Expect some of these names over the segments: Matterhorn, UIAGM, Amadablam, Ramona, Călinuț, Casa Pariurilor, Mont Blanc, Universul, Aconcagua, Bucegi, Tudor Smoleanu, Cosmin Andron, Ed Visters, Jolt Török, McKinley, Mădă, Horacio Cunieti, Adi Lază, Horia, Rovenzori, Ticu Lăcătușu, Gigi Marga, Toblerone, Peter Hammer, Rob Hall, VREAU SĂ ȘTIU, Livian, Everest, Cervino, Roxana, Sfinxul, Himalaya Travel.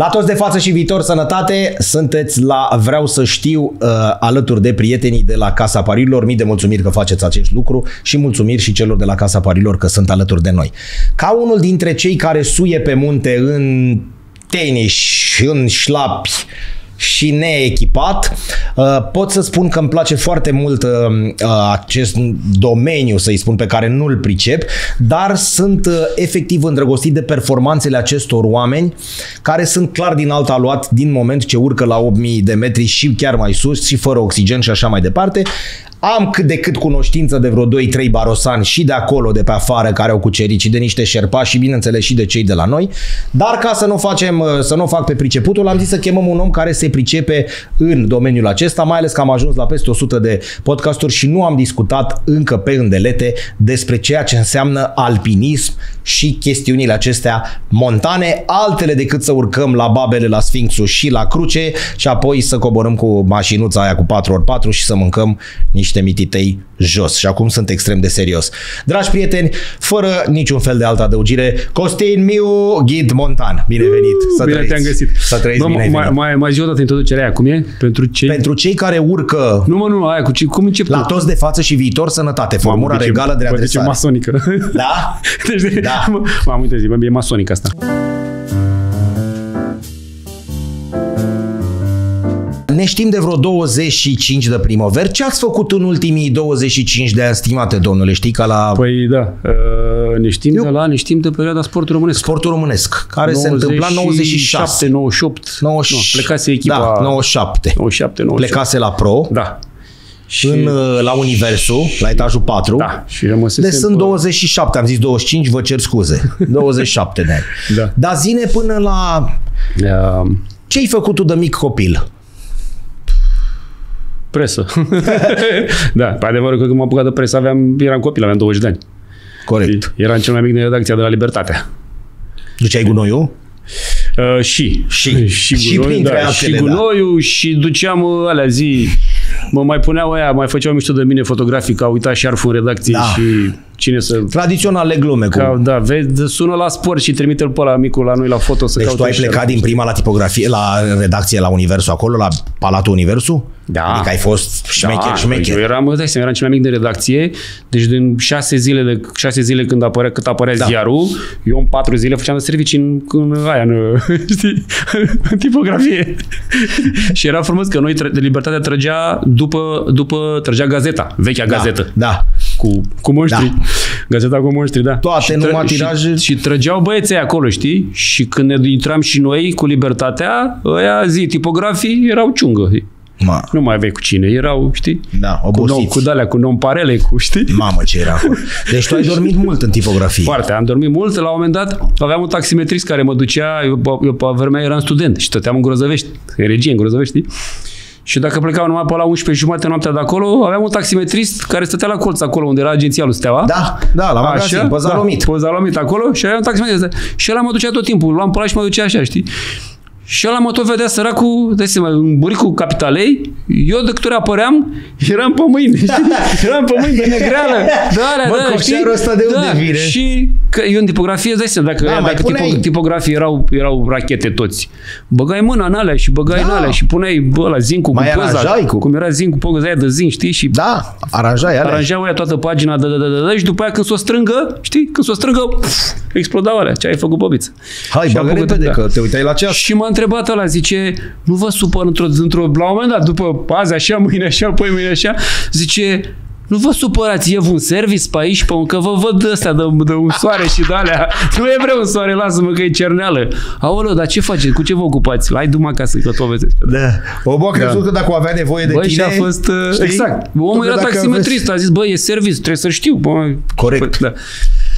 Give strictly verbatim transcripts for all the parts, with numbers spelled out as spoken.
La toți de față și viitor, sănătate! Sunteți la Vreau să știu alături de prietenii de la Casa Pariurilor. Mii de mulțumiri că faceți acest lucru și mulțumiri și celor de la Casa Pariurilor că sunt alături de noi. Ca unul dintre cei care suie pe munte în tenis, în șlapi și neechipat, pot să spun că îmi place foarte mult acest domeniu, să-i spun, pe care nu-l pricep, dar sunt efectiv îndrăgostit de performanțele acestor oameni care sunt clar din alta luat din moment ce urcă la opt mii de metri și chiar mai sus și fără oxigen și așa mai departe. Am cât de cât cunoștință de vreo doi trei barosani și de acolo, de pe afară, care au cucerit, și de niște șerpași și bineînțeles și de cei de la noi. Dar ca să nu facem, să nu fac pe priceputul, am zis să chemăm un om care se pricepe în domeniul acesta, mai ales că am ajuns la peste o sută de podcasturi și nu am discutat încă pe îndelete despre ceea ce înseamnă alpinism și chestiunile acestea montane, altele decât să urcăm la Babele, la Sfinxul și la Cruce și apoi să coborâm cu mașinuța aia cu patru pe patru și să mâncăm niște niște mititei jos. Și acum sunt extrem de serios. Dragi prieteni, fără niciun fel de altă adăugire, Costin Miu, ghid montan. Binevenit! Să bine te-am găsit! Să trăiți, bine mai, mai, mai zi o dată introducerea aia. Cum e? Pentru cei, Pentru cei care urcă... Nu, mă, nu, aia cu cei... Cum încep? La toți de față și viitor, sănătate. Formula Mamă, regală de adresare. Zice masonică. Da? Deci, da. M-am uitat, e masonică asta. Ne știm de vreo douăzeci și cinci de primăveri. Ce ați făcut în ultimii douăzeci și cinci de ani, stimate domnule? Știi că la... Păi da, ne știm Eu... de la, ne știm de perioada Sportul Românesc. Sportul Românesc, care nouăzeci... se întâmpla în nouăzeci și șase. nouăzeci și șapte, nouăzeci și opt. nouăzeci... No, plecase echipa... Da, nouăzeci și șapte. nouăzeci și șapte, nouăzeci și opt. Plecase la Pro. Da. Și... În, la Universul, și... la etajul patru. Da. Și rămăsese... Deci sunt douăzeci și șapte, am zis douăzeci și cinci, vă cer scuze. douăzeci și șapte de ani. Da. Dar zine până la... Uh... Ce-ai făcut tu de mic copil? Presă. Da, pe adevărul că când m-am apucat de presă aveam, eram copil, aveam douăzeci de ani. Corect. Eram cel mai mic din redacția de la Libertatea. Duceai gunoiul? Uh, și. Și, și, și gunoiul, da, și, gunoiul da. Și duceam uh, alea zi, mă mai puneau aia, mai făceau mișto de mine fotografic, a uitat șarful în redacție da. Și cine să... Tradiționale glume. Ca, cu... Da, vezi, sună la sport și trimite-l pe ăla micul la noi la foto să... Deci tu ai plecat din prima la tipografie, la redacție la Universul, acolo, la Palatul Universul? Da. Adică ai fost șmecher, da, șmecher. Eu eram, dai seama, eram cel mai mic de redacție, deci din șase zile, de, șase zile când apărea, cât apărea da. Ziarul, eu în patru zile făceam de servicii în, în aia, în, știi, în tipografie. Și era frumos că noi, Libertatea trăgea după, după trăgea gazeta, vechea da, gazetă. Da. Cu, cu monștri. Da. Gazeta cu monștri, da. Toate, numai tiraje. Și, și trăgeau băieții acolo, știi? Și când ne intram și noi cu Libertatea, ăia zi, tipografii erau ciungă. Ma. Nu mai aveai cu cine, erau, știi? Da, obosiți. Cu de-alea, cu non-parele, cu, știi? Mamă, ce era acolo. Deci tu ai dormit mult în tipografie. Foarte, am dormit mult. La un moment dat aveam un taximetrist care mă ducea, eu, eu pe vremea eram student și stăteam în Grozăvești, în regie, în Grozăvești, știi? Și dacă plecau numai pe la unsprezece și jumătate noaptea de acolo, aveam un taximetrist care stătea la colț acolo unde era agenția lui Steaua. Da, da, la magazin, pe Zalomit. Pe Zalomit acolo și aveam un taximetrist. Și ăla mă ducea tot timpul, luam pe ăla și mă ducea așa, știi? Și ăla mă tot vedea săracul, dai seama, în buricul Capitalei, eu de câte ori apăream, eram pe mâini, eram pe mâini de negreală, de alea, bă, da, știi? Ăsta de unde da, vine? Și că eu în tipografie, dai seama, dacă, da, dacă tipo, tipografii erau, erau rachete toți, băgai mâna în alea și băgai da. În alea și puneai, bă, ăla, zincul mai cu poza, cu... cum era zincul cu poza aia de zinc, știi? Și da, aranjai alea. Aranjau aia toată pagina, da, da, da, da, da, și după aia când s-o strângă, știi? Când s-o strângă, pf, explodau alea, ce ai făcut, băbiță? Hai, băgă repede, că te uitai la ceas. Și m-a întrebat ăla, zice, nu vă supăr într-o, într-o, la un moment dat, după azi așa, mâine așa, păi mâine așa, zice, nu vă supărați, e un service pe aici, pe un, că vă văd ăsta de, de un soare și de alea. Nu e vreun soare, lasă-mă că e cerneală. Aoleu, dar ce faceți? Cu ce vă ocupați? Hai du-mă acasă că tu o vedeți. Da. Omul a crezut da. Că dacă avea nevoie de bă, tine... Și a fost, exact. Omul era taximetrist, vezi... a zis, bă, e service, trebuie să știu. Bă, corect. Bă, da.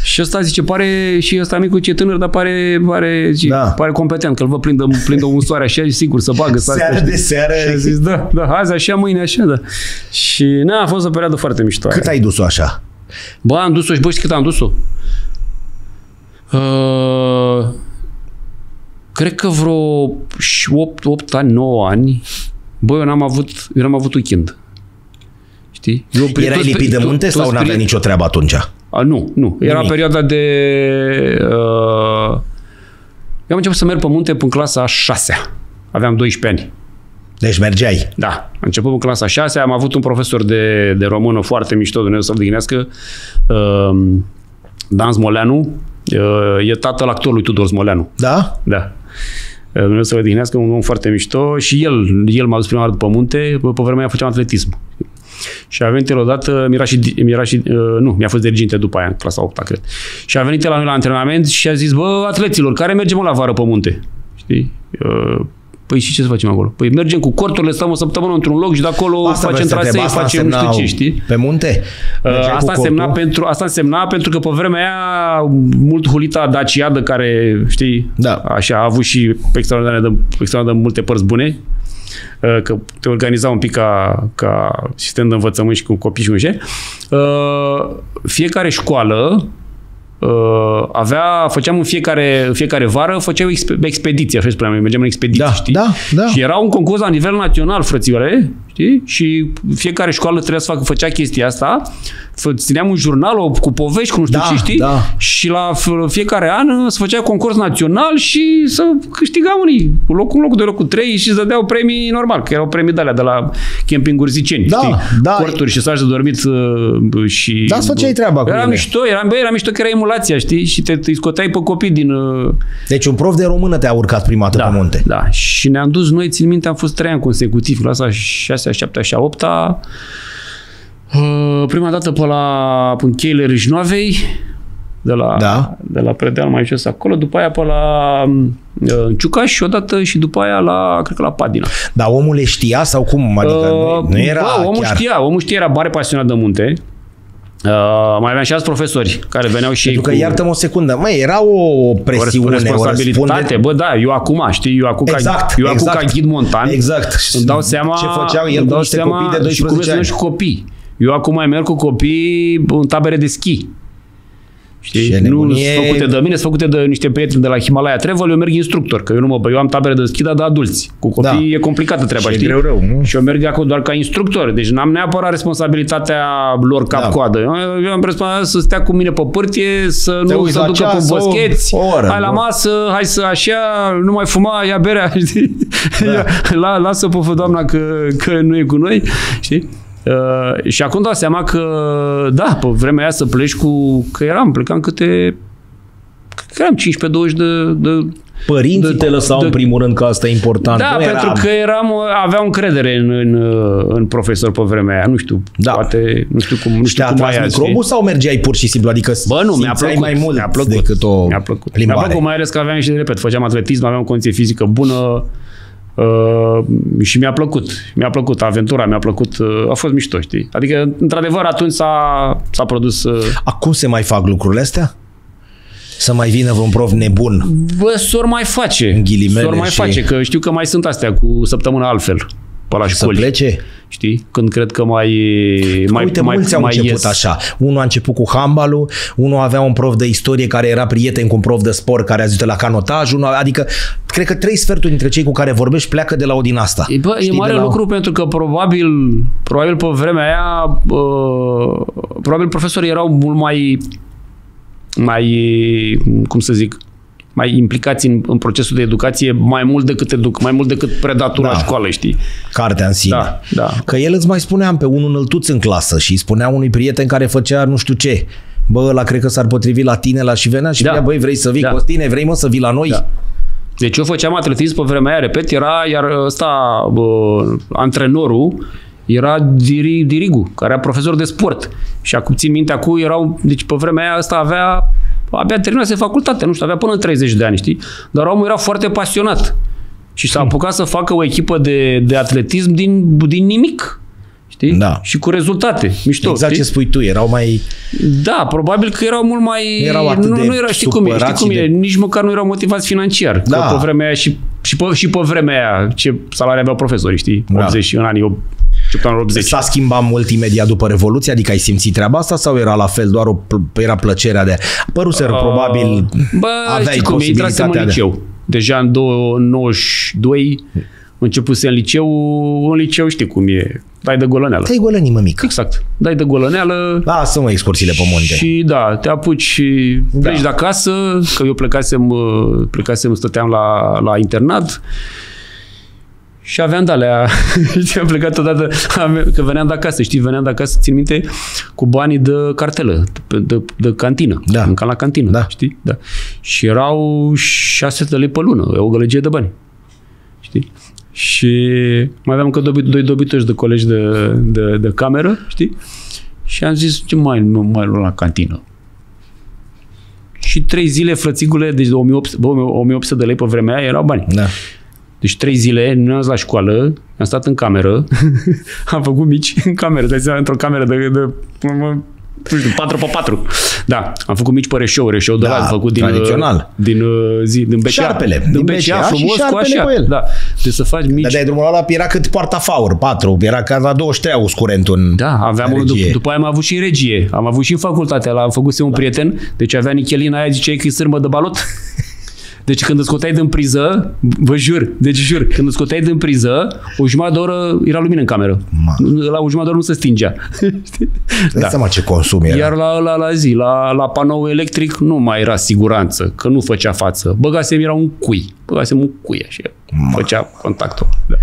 Și ăsta zice, pare, și ăsta micul ce tânăr, dar pare, pare, da. Pare competent, că îl vă prindă, prindă un soare așa și sigur să bagă. Seară de seară. Și a zis, da, da, azi așa, mâine așa, da. Și na, a fost o perioadă foarte mișto. Cât ai dus-o așa? Bă, am dus-o și bă, știi cât am dus-o? Uh, cred că vreo opt, opt ani, nouă ani, bă, eu n-am avut, eu n-am avut weekend. Știi? Eu, erai toți, lipit de munte toți, sau toți n-avea nicio treabă atunci? A, nu, nu. Era nimic. Perioada de... Uh, Eu am început să merg pe munte până clasa a șasea. Aveam doisprezece ani. Deci mergeai. Da. Am început în clasa a șasea. Am avut un profesor de, de română foarte mișto, Dumnezeu să-l dignească, uh, Dan Smoleanu. Uh, e tatăl actorului Tudor Smoleanu. Da? Da. Uh, Dumnezeu să-l dignească, un om foarte mișto. Și el, el m-a dus prima oară după munte. Pe vremea aia făceam atletism. Și a venit el odată, mi-a și, mi-a și, uh, nu, mi-a fost diriginte după aia, în clasa a opta, cred. Și a venit el la noi la antrenament și a zis: bă, atleților, care mergem la vară pe munte? Știi? Uh, Păi și ce să facem acolo? Păi mergem cu corturile, stăm o săptămână într-un loc și de acolo asta facem trasee, facem nu știu ce, știi? Pe munte? Mergeam asta însemna pentru, asta însemna pentru că pe vremea aia mult hulita daciadă care, știi, da, așa, a avut și extraordinar de, extraordinar de multe părți bune, că te organiza un pic ca, ca sistem de învățământ și cu copii și cu ce. Fiecare școală avea, făceam în fiecare, fiecare vară, făceam expediție, așa spuneam, mergeam în expediție, da, știi? Da, da. Și era un concurs la nivel național, frățioare, știi? Și fiecare școală trebuia să facă, făcea chestia asta, țineam un jurnal cu povești, cu nu știu da, ce, știi? Da. Și la fiecare an se făcea concurs național și să câștigau unii, locul unu, locul doi, locul trei și îți dădeau premii normal, că erau premii de alea de la campinguri ziceni, da, știi? Da. Corturi și saci de dormit și... Da, să făceai treaba cu ele. Era mișto, era, bă, era mișto că era emulația, știi? Și te, te scoteai pe copii din... Deci un prof de română te-a urcat prima dată da, pe munte. Da, și ne-am dus noi, țin minte, am fost trei ani consecutiv, clasa șasea, șaptea și a opta, prima dată pe la Cheile Râșnoavei, de la, da, de la Predeal mai jos acolo, după aia pe la în Ciucaș și odată și după aia la, cred că la Padina. Dar omul le știa sau cum? Adică uh, nu era bă, omul chiar... știa, omul știa, era mare pasionat de munte. Uh, mai aveam și alți profesori care veneau și pentru ei că, cu... iartă-mă o secundă, măi, era o presiune, o responsabilitate, o răspunde... bă, da, eu acum, știi, eu acum exact, ca, eu exact, acum ca ghid montan, exact, îmi dau seama ce făceau el cu niște copii de doisprezece ani. Și copii. Eu acum mai merg cu copii în tabere de schi. Știi? Nu sunt făcute de mine, sunt făcute de niște prieteni de la Himalaya Travel, eu merg instructor, că eu nu mă, eu am tabere de schi, dar de adulți. Cu copii da, e complicată treaba, și știi? E greu, rău, nu? Și eu merg acolo doar ca instructor, deci n-am neapărat responsabilitatea lor cap-coadă. Da. Eu am responsabilitatea să stea cu mine pe pârtie, să te nu se ducă pe boscheți, hai la masă, hai să așa, nu mai fuma, ia berea, știi? Da. Lasă pe doamna că, că nu e cu noi, știi? Uh, și acum dau seama că da, pe vremea aia să pleci cu că eram, plecam câte că eram cincisprezece douăzeci de, de părinții de, te lăsau de, în primul rând că asta e important. Da, nu pentru eram... că eram, aveam încredere în, în, în profesor pe vremea aia, nu știu, da, poate, nu știu cum, nu știu cum mai microbul sau mergeai pur și simplu, adică bă, nu, mi-a plăcut, mai mult mi-a plăcut, decât o mi-a plăcut. Mi-a plăcut, mai ales că aveam și de repet, făceam atletism, aveam o condiție fizică bună. Uh, și mi-a plăcut, mi-a plăcut aventura, mi-a plăcut, uh, a fost mișto, știi? Adică, într-adevăr, atunci s-a produs... Uh... Acum se mai fac lucrurile astea? Să mai vină vreun prof nebun? Bă, s-or mai face, s-or mai și... face, că știu că mai sunt astea cu săptămâna altfel. Să plece? Știi? Când cred că mai... mai uite, mai, mulți mai au început ies. Așa. Unul a început cu handbalul, unul avea un prof de istorie care era prieten cu un prof de sport care ajută la canotaj, unul, adică cred că trei sferturi dintre cei cu care vorbești pleacă de la o din asta. E, bă, știi, e mare lucru o... pentru că probabil, probabil pe vremea aia uh, probabil profesorii erau mult mai mai, cum să zic, mai implicați în, în procesul de educație mai mult decât educ, mai mult decât predatura da, școală, știi? Cartea în sine. Da, da. Că el îți mai spuneam pe unul înăltuț în clasă și îi spunea unui prieten care făcea nu știu ce. Bă, ăla cred că s-ar potrivi la tine, la și venea și da, băi, vrei să vii da, Costine, vrei mă să vii la noi? Da. Deci eu făceam atletism pe vremea aia, repet, era iar ăsta bă, antrenorul era diri, Dirigu, care era profesor de sport. Și acum țin minte, acum erau, deci pe vremea aia ăsta avea abia terminase facultatea, nu știu, avea până în treizeci de ani, știi? Dar omul era foarte pasionat și s-a apucat să facă o echipă de, de atletism din, din nimic, știi? Da. Și cu rezultate, mișto. Exact, știi? Ce spui tu, erau mai... Da, probabil că erau mult mai... Erau atât nu, de nu era, știi cum e, știi cum e, de... nici măcar nu erau motivați financiar. Da. Că pe vremea aia și, și, pe, și pe vremea aia, ce salarii aveau profesorii, știi? Da. optzeci în anii optzeci. S-a schimbat mult imediat după Revoluție? Adică ai simțit treaba asta sau era la fel, doar o, era plăcerea de... Păruseră, uh, probabil, bă, aveai posibilitatea de... Bă, știi cum, intrasem în liceu. Deja în nouăzeci și doi începuse în liceu, în liceu știi cum e, dai de golăneală. Te-ai golănit, mămică. Exact. Dai de golăneală. Lasă-mă excursiile pe munte. Și da, te apuci și da. Pleci de acasă, că eu plecasem, plecasem stăteam la, la internat. Și aveam de alea, am plecat odată, că veneam de acasă, știi, veneam de acasă, țin minte, cu banii de cartelă, de, de, de cantină, da. Mâncam la cantină, da. Știi? Da. Și erau șase sute de lei pe lună, o gălăgie de bani, știi? Și mai aveam încă dobi, doi dobitoși de colegi de, de, de cameră, știi? Și am zis, ce mai, mai luăm la cantină? Și trei zile, frățigule, deci de o mie opt sute de lei pe vremea aia erau bani. Da. Deci trei zile, nu am zis la școală, am stat în cameră, am făcut mici în cameră, dai seama, într-o cameră de, de, de patru pe patru. Da, am făcut mici pe reșou, reșou de da, la, făcut din, din zi, din becea. Șarpele, din becea, becea frumos, și cu așa. Cu el. Da, deci să faci mici. Dar de-ai drumul ăla era cât poarta faur, patru, era ca la douăzeci și trei us curentul în da, aveam o, dup după aia am avut și regie, am avut și în facultate, am făcut un da. prieten, deci avea nichelina aia, ziceai că e sârmă de balot. Deci când îți scoteai din priză, vă jur, deci jur, când îți scoteai din priză, o jumătate de oră era lumină în cameră. Man. La o jumătate de oră nu se stingea. Dai da. seama ce consum era. Iar la, la, la zi, la, la panou electric nu mai era siguranță, că nu făcea față. Băgasem, era un cui. Băgasem un cui așa, Man. făcea contactul. Da.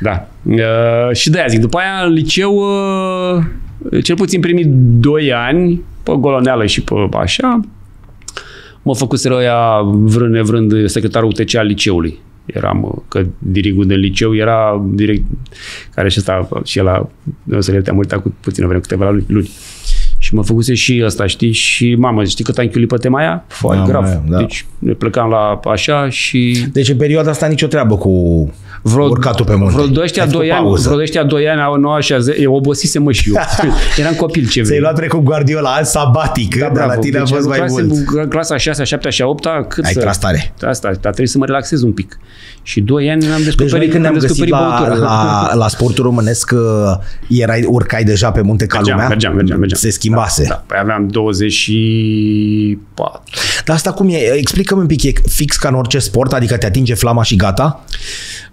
da. Uh, și de-aia zic, după aia în liceu, uh, cel puțin primii doi ani, pe goloneală și pe așa, mă făcuseră ăia vrând nevrând secretarul U T C al liceului. Eram, că dirigul de liceu era direct, care și ăsta și el a, o să le-am murit cu puțină vreme, câteva luni. Și mă făcuse și ăsta, știi? Și mamă, știi cât am chiulit pe tema aia? Foarte grav. Aia, da. Deci ne plecam la așa și... Deci în perioada asta nicio treabă cu vreo, urcatul pe munte. Vreo de ăștia doi ani, vreo doi ani, nouă și azi, obosisem mă și eu. Eram copil ce vrei. Ți-ai luat precum Guardiola, an sabatic, da, dar la tine deci, a fost mai clase, mult. Clasa a șasea, a șaptea, a opta, cât ai să... tras tare. Asta, dar trebuie să mă relaxez un pic. Și doi ani n-am descoperit. Deci când am descoperit la, la, la, la Sportul Românesc erai, urcai deja pe munte ca lumea? Mergeam, mergeam, se schimbase. Da, da, păi aveam douăzeci și patru. Dar asta cum e? Explică-mi un pic, e fix ca în orice sport? Adică te atinge flama și gata?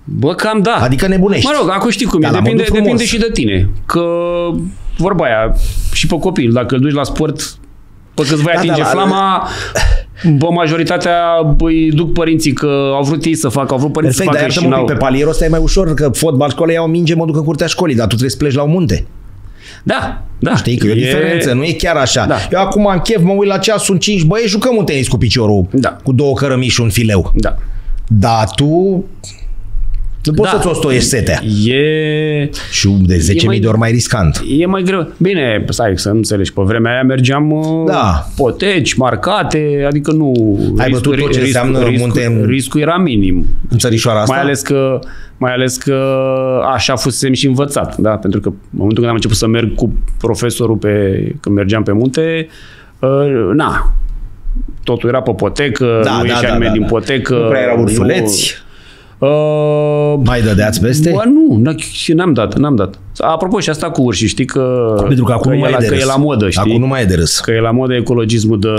Bă, cam da. Adică nebunești. Mă rog, acum știi cum e. Depinde, depinde și de tine. Că vorba aia, și pe copil, dacă îl duci la sport, pe cât vei da, atinge da, la, flama... Bă, majoritatea îi duc părinții că au vrut ei să facă, au vrut părinții Perfect, să facă și n-au. Perfect, dar pe palierul ăsta e mai ușor, că fotbal, școală, iau minge, mă duc în curtea școlii, dar tu trebuie să pleci la un munte. Da, da. Știi că e o diferență, nu e chiar așa. Da. Eu acum am chef, mă uit la ceas, sunt cinci băieți, jucăm un tenis cu piciorul, da. Cu două cărămiși și un fileu. Da. Dar tu... Nu poți da. să-ți o stoiești setea. E... Și de zece mii de ori mai riscant. E mai greu. Bine, stai să nu înțelegi. Pe vremea aia mergeam da. poteci, marcate, adică nu... Ai bătut tot ce înseamnă riscul, munte... Riscul era minim. În țărișoara asta? Mai ales că, mai ales că așa fusem și învățat. Da? Pentru că în momentul când am început să merg cu profesorul pe, când mergeam pe munte, na, totul era pe potecă, da, nu da, ieșea da, nimeni da, da. din potecă. Nu prea erau ursuleți. Uh, mai dădeați peste? Bă, nu, n-am dat, n-am dat. Apropo și asta cu urși, știi că, Pentru că, acum că, nu mai e, la, e că e la modă, știi? Acum nu mai e de râs. Că e la modă ecologismul de,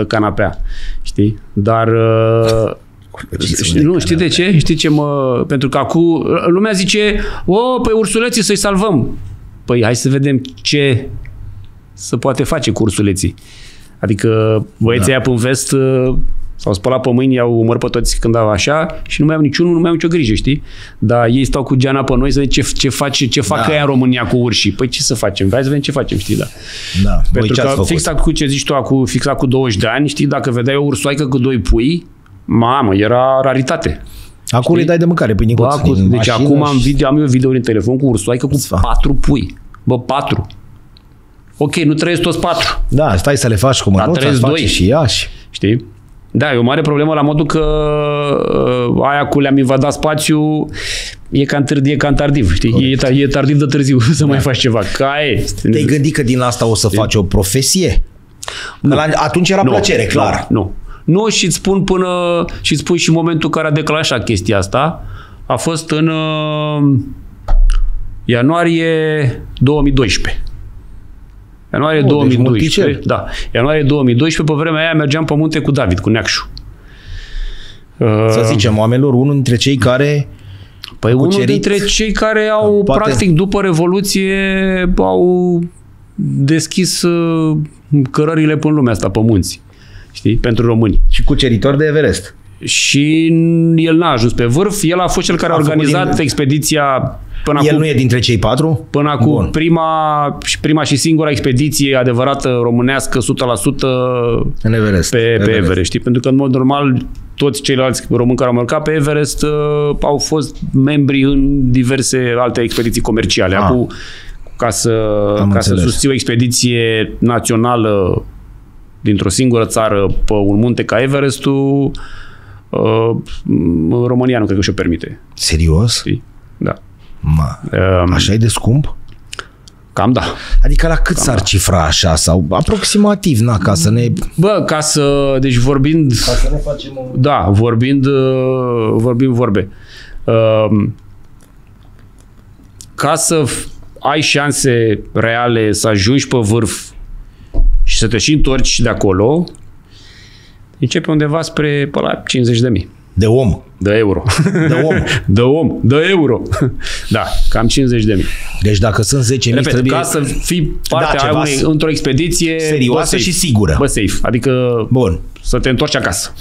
de canapea, știi? Dar... Uh, Știi, nu, știi de ce? Știi ce mă... Pentru că acum lumea zice, o, pe ursuleții să-i salvăm. Păi hai să vedem ce se poate face cu ursuleții. Adică băieții aia da. până în vest... S-au spălat pe mâini, i-au omor pe toți când au așa și nu mai am niciunul, nu mai am nicio grijă, știi? Dar ei stau cu geana pe noi să vedem ce, ce, face, ce fac da. ea în România cu urșii. Păi ce să facem? Hai să vedem ce facem, știi? Da. da. Pentru Voi, că fix cu ce zici tu, acu, fix cu douăzeci de ani, știi? Dacă vedeai o ursoaică cu doi pui, mamă, era raritate. Acum le dai de mâncare, pâine cu țin. Deci acum am, video, am eu videouri în telefon cu ursoaică cu patru pui. Bă, patru. Ok, nu trăiesc toți patru. Da, stai să le faci cu mânuța, faci și ea și... Știi? Da, e o mare problemă la modul că aia cu le-am invadat spațiul e cam târziu, e cam tardiv, știi? E, e tardiv de târziu să da. mai faci ceva. Te-ai gândit că din asta o să faci o profesie? Nu. La, atunci era nu. plăcere, clar. Nu, nu. nu și îți spun până și îți spun și momentul care a declanșat chestia asta. A fost în uh, ianuarie două mii doisprezece. Ianuarie oh, două mii doisprezece, deci da. Ianuarie două mii doisprezece, pe vremea aia mergeam pe munte cu David, cu Neacșu. Să zicem, oamenilor, unul dintre cei care Păi unul dintre cei care au, poate... practic, după Revoluție, au deschis cărările până lumea asta, pe munți, știi, pentru români. Și cuceritor de Everest. Și el n-a ajuns pe vârf, el a fost cel care a, a organizat din... expediția până el acum. El nu e dintre cei patru? Până acum, prima, prima și singura expediție adevărată românească, o sută la sută în Everest. Pe, pe Everest. Everest, știi? Pentru că, în mod normal, toți ceilalți români care au mărcat pe Everest uh, au fost membri în diverse alte expediții comerciale. Ah. Acum, ca să, ca să susții o expediție națională dintr-o singură țară pe un munte ca Everestul, uh, România nu cred că și-o permite. Serios? Știi? Da. Ma, um, așa e de scump? Cam da. Adică la cât s-ar cifra așa? Sau aproximativ, na, ca să ne... Bă, ca să... Deci vorbind... Ca să ne facem o... Da, vorbind, vorbind vorbe. Um, ca să ai șanse reale să ajungi pe vârf și să te și întorci de acolo, începe undeva spre pe la cincizeci de mii. De om. De euro. De om. De om. De euro. Da, cam cincizeci de mii. Deci dacă sunt zece mii, repet, trebuie... ca să fii partea da, într-o expediție... Serioasă și sigură. Bă, safe. Adică Bun. să te întorci acasă.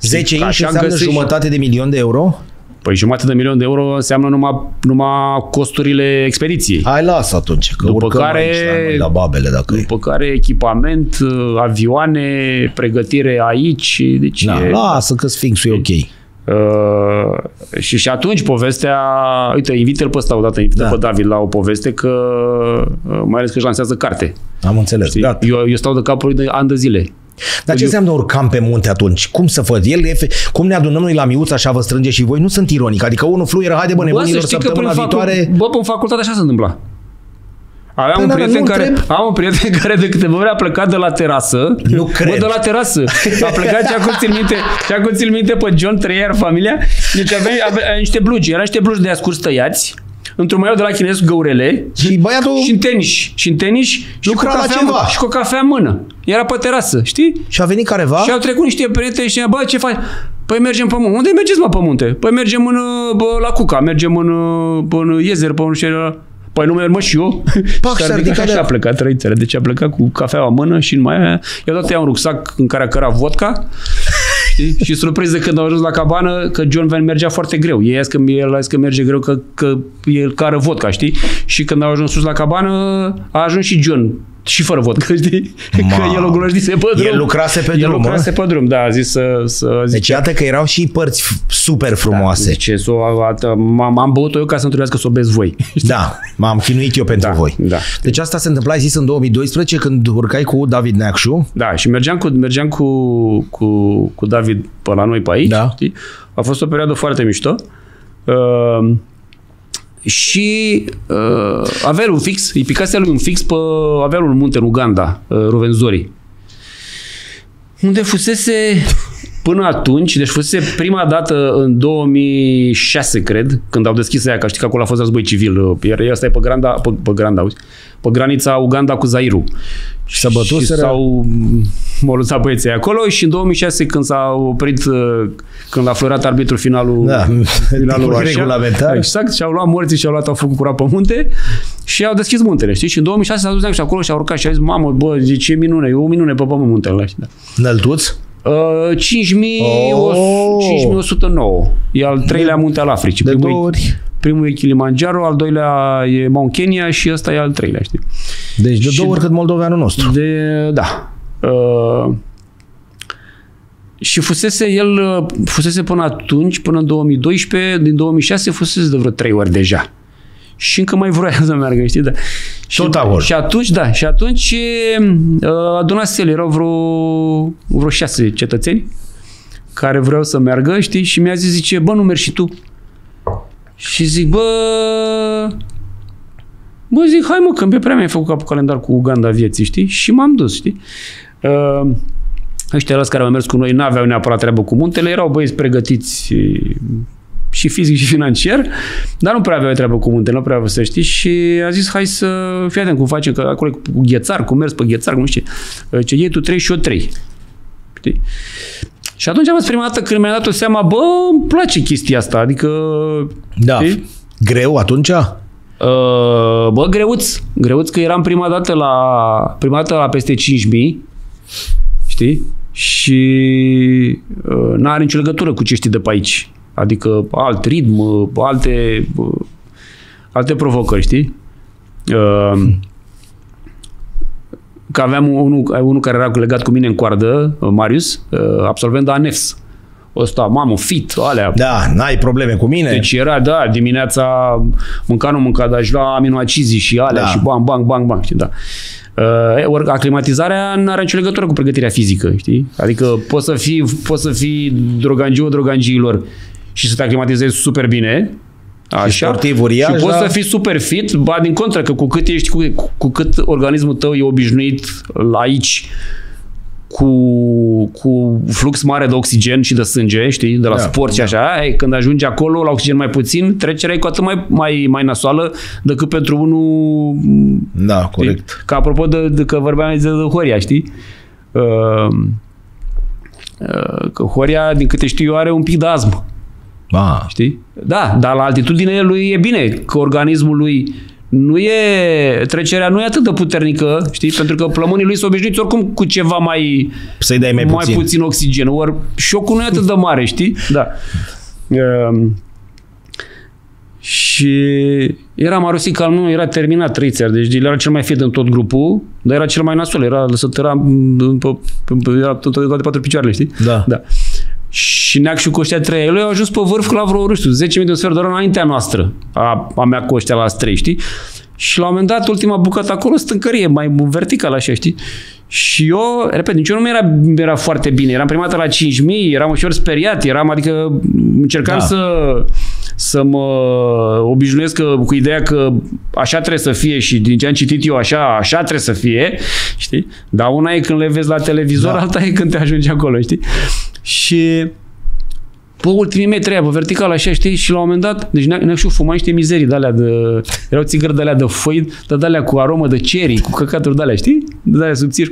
zece mii și înseamnă jumătate de milion de euro? Păi jumătate de milion de euro înseamnă numai, numai costurile expediției. Hai, lasă atunci, că după care, aici, la Babele, dacă după e. care echipament, avioane, pregătire aici. Deci da, e... lasă că Sfinxul e ok. Uh, și, și atunci povestea, uite, invite-l pe ăsta odată, invite-l da. pe David la o poveste, că mai ales că își lansează carte. Am înțeles. Eu, eu stau de capul de ani de zile. Dar ce înseamnă urcam pe munte atunci? Cum să fac? El e fe... Cum ne adunăm noi la Miuț, așa vă strânge și voi? Nu sunt ironic. Adică unul fluieră, haide bă nebunilor, săptămâna viitoare... Bă, în facultate așa se întâmpla. Aveam da, un prieten care, trebuie... am un prieten care de câteva ori a plecat de la terasă. Nu cred. Bă, de la terasă. A plecat și acum țin minte, și acum țin minte pe John Treier, familia. Deci avea, avea niște blugi. Era niște blugi de ascurs tăiați. Într-un maior de la chinezesc găurele și băiatul și în tenis și în tenis și cu cafea în mână, și cu cafea în mână. Era pe terasă, știi? Și a venit careva. Și au trecut niște prieteni și bă, ce faci? Păi mergem pe munte. Unde mergeți mă pe munte? Păi mergem în bă, la Cuca, mergem în în Iezer, pe un șer. Păi nu merg mă și eu. Pac, s-a ridicat și a plecat trăițele. Deci a plecat cu cafeaua în mână și în mai aia. I-a dat ea un rucsac în care a cărat vodka. Și surpriză când au ajuns la cabană că John mergea foarte greu. Ei că el a zis că merge greu, că, că el cară vodka, știi? Și când au ajuns sus la cabană, a ajuns și John. Și fără vodka, știi? Ma. Că el o goloșdise pe drum. El lucrase pe el drum, El lucrase mă? pe drum, da, a zis să... să zic. Deci iată că erau și părți super frumoase. Da, zice, so, m-am băut eu ca să-mi trebuiască să o bezi voi. Da, m-am chinuit eu pentru da, voi. Da. Deci asta se întâmpla, ai zis, în două mii doisprezece, când urcai cu David Neacșu. Da, și mergeam cu, mergeam cu, cu, cu David pe la noi pe aici, da. știi? A fost o perioadă foarte mișto. Uh, Și uh, avea un fix, îi picase lui un fix pe, avea un munte în Uganda, uh, Rovenzori, unde fusese până atunci, deci fusese prima dată în două mii șase, cred, când au deschis aia, că știi că acolo a fost război civil, iar ăsta e pe, granda, pe, pe, granda, auzi, pe granița Uganda cu Zairu. Și s-a bătut, și s-au moluțat băieții acolo și în două mii șase când s-a oprit, când a florat arbitrul finalul, da, finalul regulamentar. Exact, și-au luat morții și-au luat, au făcut curat pe munte și au deschis muntele, știi? Și în două mii șase s-a dus și acolo și a urcat și a zis, mamă, bă, ce minune, e o minune pe pământ muntele ăla. Înăltuți? Uh, cinci mii o sută nouă. E al treilea munte al Africii. De două ori. Primul e Kilimanjaro, al doilea e Mount Kenya și ăsta e al treilea, știi? Deci de și două ori cât moldoveanul nostru. De, da. Uh, și fusese el, fusese până atunci, până în două mii doisprezece, din două mii șase fusese de vreo trei ori deja. Și încă mai vroia să meargă, știi? Da. Și, și atunci, da, și atunci uh, adunase el, erau vreo, vreo șase cetățeni care vreau să meargă, știi? Și mi-a zis, zice, bă, nu mergi și tu? Și zic, bă, bă, zic, hai mă, că pe prea mi-ai făcut capul calendar cu Uganda vieții, știi? Și m-am dus, știi? Uh, ăștia alți care au mers cu noi n-aveau neapărat treabă cu muntele, erau băieți pregătiți și fizic și financiar, dar nu prea aveau treabă cu muntele, nu prea aveau să știi. Și a zis, hai să fii atent cum facem, că acolo e cu ghețar, cu mers pe ghețar, cum știi? Ce, ei tu trei și eu trei. Știi? Și atunci am fost prima dată când mi-am dat o seama, bă, îmi place chestia asta, adică... Da. Știi? Greu atunci? Uh, bă, greuț. Greuț că eram prima dată la, prima dată la peste cinci mii, știi? Și uh, n-are nicio legătură cu ce știi de pe aici. Adică alt ritm, alte, uh, alte provocări, știi? Uh, hmm. Că aveam unul, unul care era legat cu mine în coardă, Marius, absolvent de A N E F S. Ăsta, mamă, fit, alea. Da, n-ai probleme cu mine. Deci era, da, dimineața mânca, nu mânca, dar își lua aminoacizii și alea, da. Și bang, bang, bang, bang, știi, da. Uh, aclimatizarea nu are nicio legătură cu pregătirea fizică, știi? Adică poți să fii, poți să fii drogangiu drogangiilor și să te aclimatizezi super bine, așa, și sportiv uriaș, și poți da? Să fii super fit, ba din contră, că cu cât ești, cu, cu cât organismul tău e obișnuit aici cu, cu flux mare de oxigen și de sânge, știi, de la da, sport da. Și așa, e, când ajungi acolo la oxigen mai puțin, trecerea e cu atât mai, mai, mai nasoală decât pentru unul... Da, corect. Știi? Că apropo de, de că vorbeam de Horia, știi? Uh, uh, că Horia, din câte știu eu, are un pic de astmă. Ah. Știi? Da, dar la altitudine lui e bine, că organismul lui nu e, trecerea nu e atât de puternică, știi? Pentru că plămânii lui sunt obișnuiți oricum cu ceva mai, să-i dai mai, mai puțin. puțin oxigen, ori șocul nu e atât de mare, știi? Da. Um, și era marosit că nu era terminat Rițer, deci era cel mai fit în tot grupul, dar era cel mai nasol, era lăsat, era, era tot de patru picioarele, știi? Da. Da. Și Neacșu cu ăștia trei, el a ajuns pe vârf la vreo, nu știu, zece minute, un sfert de oră înaintea noastră, a, a mea cu ăștia la trei, știi? Și la un moment dat, ultima bucată acolo, stâncărie, mai verticală așa, știi? Și eu, repet, nici eu nu mi-era era foarte bine, eram prima dată la cinci mii, eram ușor speriat, eram, adică încercam da. să, să mă obișnuiesc că, cu ideea că așa trebuie să fie și din ce am citit eu așa, așa trebuie să fie, știi? Dar una e când le vezi la televizor, da. Alta e când te ajungi acolo, știi? Și pe ultimii mei treia, pe vertical, așa, știi? Și la un moment dat, deci Neacșu fuma niște mizerii de alea de... Erau țigări de alea de făin, dar de alea cu aromă de cerii, cu căcaturi de alea, știi? De alea subțiri.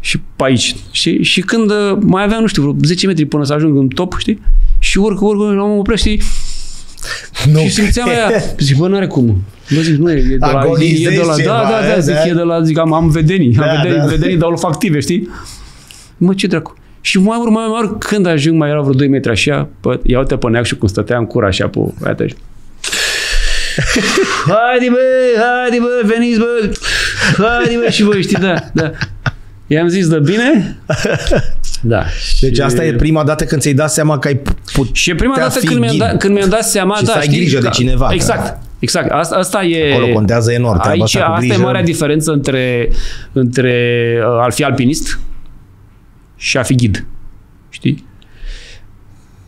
Și pe aici. Și, și când mai aveam, nu știu, vreo zece metri până să ajung în top, știi? Și urc, urc, urc, mă opresc, știi? No. Și simțeam aia. Zic, bă, n-are cum. Bă, zic, nu, e de la... E de la ceva, da, da, da, zic, da? E de la... Zic, am, am vedenii, da, am vedenii, da, vedenii da. Dar olfactive, știi? Mă, ce dracu. Și mai urmă, mai urmă, când ajung, mai erau vreo doi metri așa, pă, ia uite pe Neacșu cum stătea în cura așa, pe aia așa. Haide bă, haide bă, veniți bă, haide bă și voi, știi, da, da. I-am zis, dă bine? Da. Deci și... asta e prima dată când ți-ai dat seama că ai put. Și e prima dată când mi-am dat, mi dat seama, și da, să ai grijă de cineva. Exact. Că... Exact, asta, asta e... Acolo contează enorm. Aici, asta, asta e marea diferență între, între uh, a fi alpinist și a fi ghid. Știi?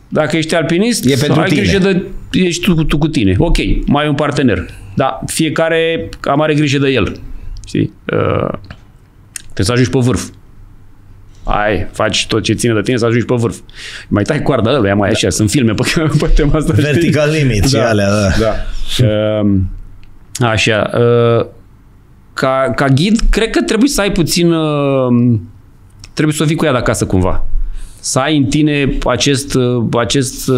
Dacă ești alpinist, e pentru ai tine. Grijă de... Ești tu, tu cu tine. Ok, mai ai un partener. Dar fiecare am are grijă de el. Știi? Uh, trebuie să ajungi pe vârf. Ai, faci tot ce ține de tine să ajungi pe vârf. Mai tai coarda ăla, mai da. Așa. Sunt filme pe, pe tema asta. Vertical limit da, și alea. Da. Da. Uh, așa. Uh, ca, ca ghid, cred că trebuie să ai puțin... Uh, trebuie să o vii cu ea de acasă cumva. Să ai în tine acest, acest,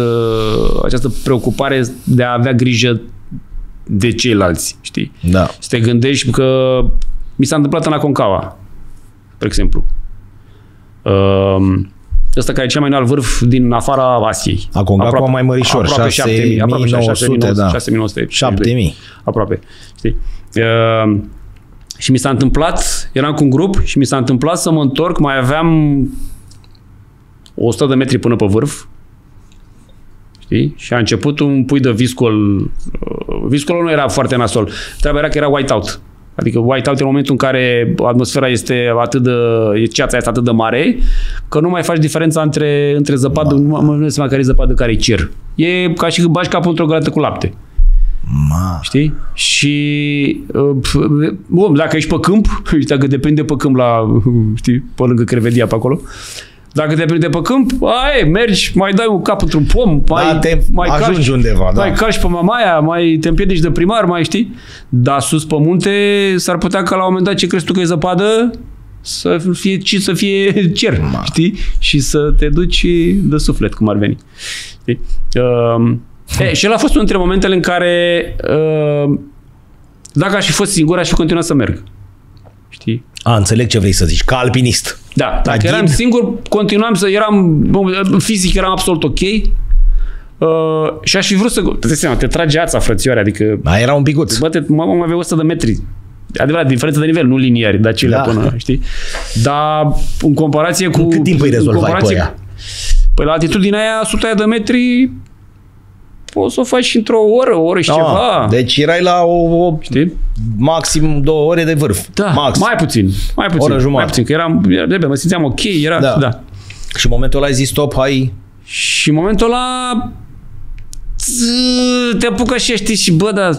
această preocupare de a avea grijă de ceilalți, știi? Da. Să te gândești că mi s-a întâmplat în Aconcagua, de exemplu. Ăsta care e cel mai înalt vârf din afara Asiei. Aconcagua mai mărișor, șase mii nouă sute, da. șase mii nouă sute, șapte mii. Aproape, știi? Uh, Și mi s-a întâmplat, eram cu un grup și mi s-a întâmplat să mă întorc, mai aveam o sută de metri până pe vârf, știi? Și a început un pui de viscol, viscolul nu era foarte nasol, treaba era că era whiteout, adică whiteout e momentul în care atmosfera este atât de, ceața este atât de mare, că nu mai faci diferența între, între zăpadă, Ma. Nu mai care e zăpadă, care e cer. E ca și când bagi capul într-o găleată cu lapte. Ma. Știi? Și uh, bom, dacă ești pe câmp, dacă te prinde pe câmp la, știi, pe lângă Crevedia pe acolo, dacă te prinde pe câmp, ai, mergi, mai dai un cap într-un pom, da, mai, te mai ajungi calci, undeva, da. Mai calci pe mamaia, mai te împiedici de primar, mai știi, dar sus pe munte s-ar putea ca la un moment dat ce crezi tu că e zăpadă, să fie, ci să fie cer, Ma. știi? Și să te duci de suflet, cum ar veni. Știi? Uh, e, și el a fost unul dintre momentele în care uh, dacă aș fi fost singur, aș fi continuat să merg. Știi? A, înțeleg ce vrei să zici, ca alpinist. Da, dacă eram singur, continuam să, eram, fizic eram absolut ok. Uh, și aș fi vrut să... Te seama, te trage ața, frățioare, adică... Da, era un picuț. Bă, mă avea o sută de metri. Adevărat, diferență de nivel, nu liniari, dar cele da. până, știi? Dar în comparație cu... Cât timp îi rezolvai pe aia? Păi la altitudinea aia, o sută de metri, poți să o faci și într-o oră, o oră și da, ceva. Deci erai la o, o știi? Maxim două ore de vârf. Da, maxim. mai puțin, mai puțin. Oră jumătate. Mai puțin, că eram, era, mă simțeam ok, era... Da. Da. Și în momentul ăla ai zis stop, hai... Și în momentul ăla... Te apucă și știi și bă, dar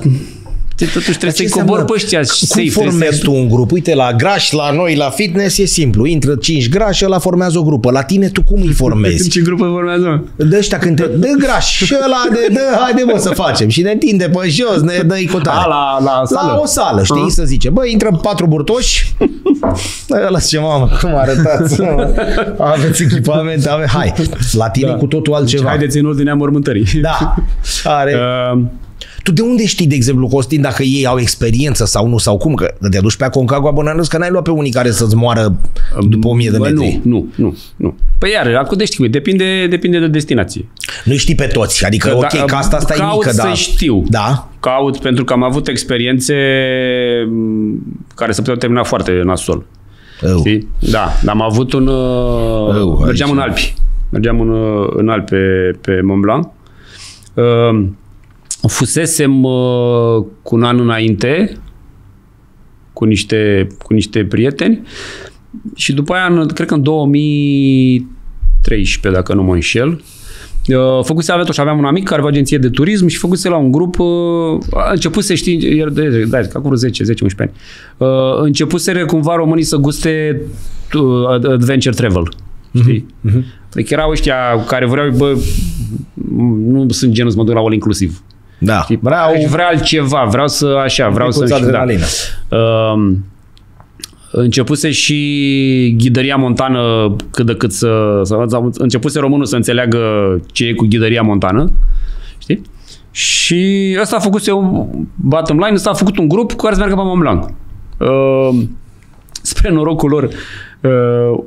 totuși trebuie să-i cobori pe ăștia. Cum formezi tu un grup? Uite, la Graș, la noi, la fitness, e simplu. Intră cinci Grași, ăla formează o grupă. La tine, tu cum îi formezi? Ce grupă formează? De ăștia când te... De Graș, ăla de... Dă, haide, bă, să facem. Și ne întinde pe jos, ne dă-i cu tare. La, la, la o sală, știi, să zice. Bă, intră patru burtoși. Ăla zice, mamă, cum arătați? Aveți echipament, ave... Hai, la tine cu totul altceva. Haideți în ordinea mormântării. Da, are... Tu de unde știi, de exemplu, Costin, dacă ei au experiență sau nu, sau cum? Că te aduci pe Aconcagua, bă, că n-ai luat pe unii care să-ți moară după o mie de metri. Nu, nu, nu, nu. Păi iar, acum de știi, depinde, depinde de destinație. Nu știi pe toți, adică, da, ok, că asta stai caut mică, da. Caut să știu. Da? Caut, pentru că am avut experiențe care se puteau termina foarte nasol. Știi? Da, am avut un... Eu, mergeam aici. în Alpi. Mergeam în, în Alpi pe, pe Mont Blanc. Uh, Fusesem uh, cu un an înainte cu niște, cu niște prieteni și după aia, în, cred că în două mii treisprezece, dacă nu mă înșel, uh, făcuse Avetos, aveam un amic care avea o agenție de turism și făcuse la un grup, uh, a început să știi, da, acum zece, zece, unsprezece ani, uh, începuseră cumva românii să guste uh, adventure travel. Știi? Uh-huh. Uh-huh. Adică erau ăștia care vreau, bă, nu sunt genul să mă duc la all inclusiv. Da. Vreau, aș vrea altceva, vreau să așa, vreau să... Da. Uh, începuse și ghidăria montană cât de cât să... să începuse românul să înțeleagă ce e cu ghidăria montană. Știi? Și ăsta a făcut eu, bottom line, ăsta a făcut un grup cu care să meargă pe Mont Blanc. Uh, spre norocul lor... Uh,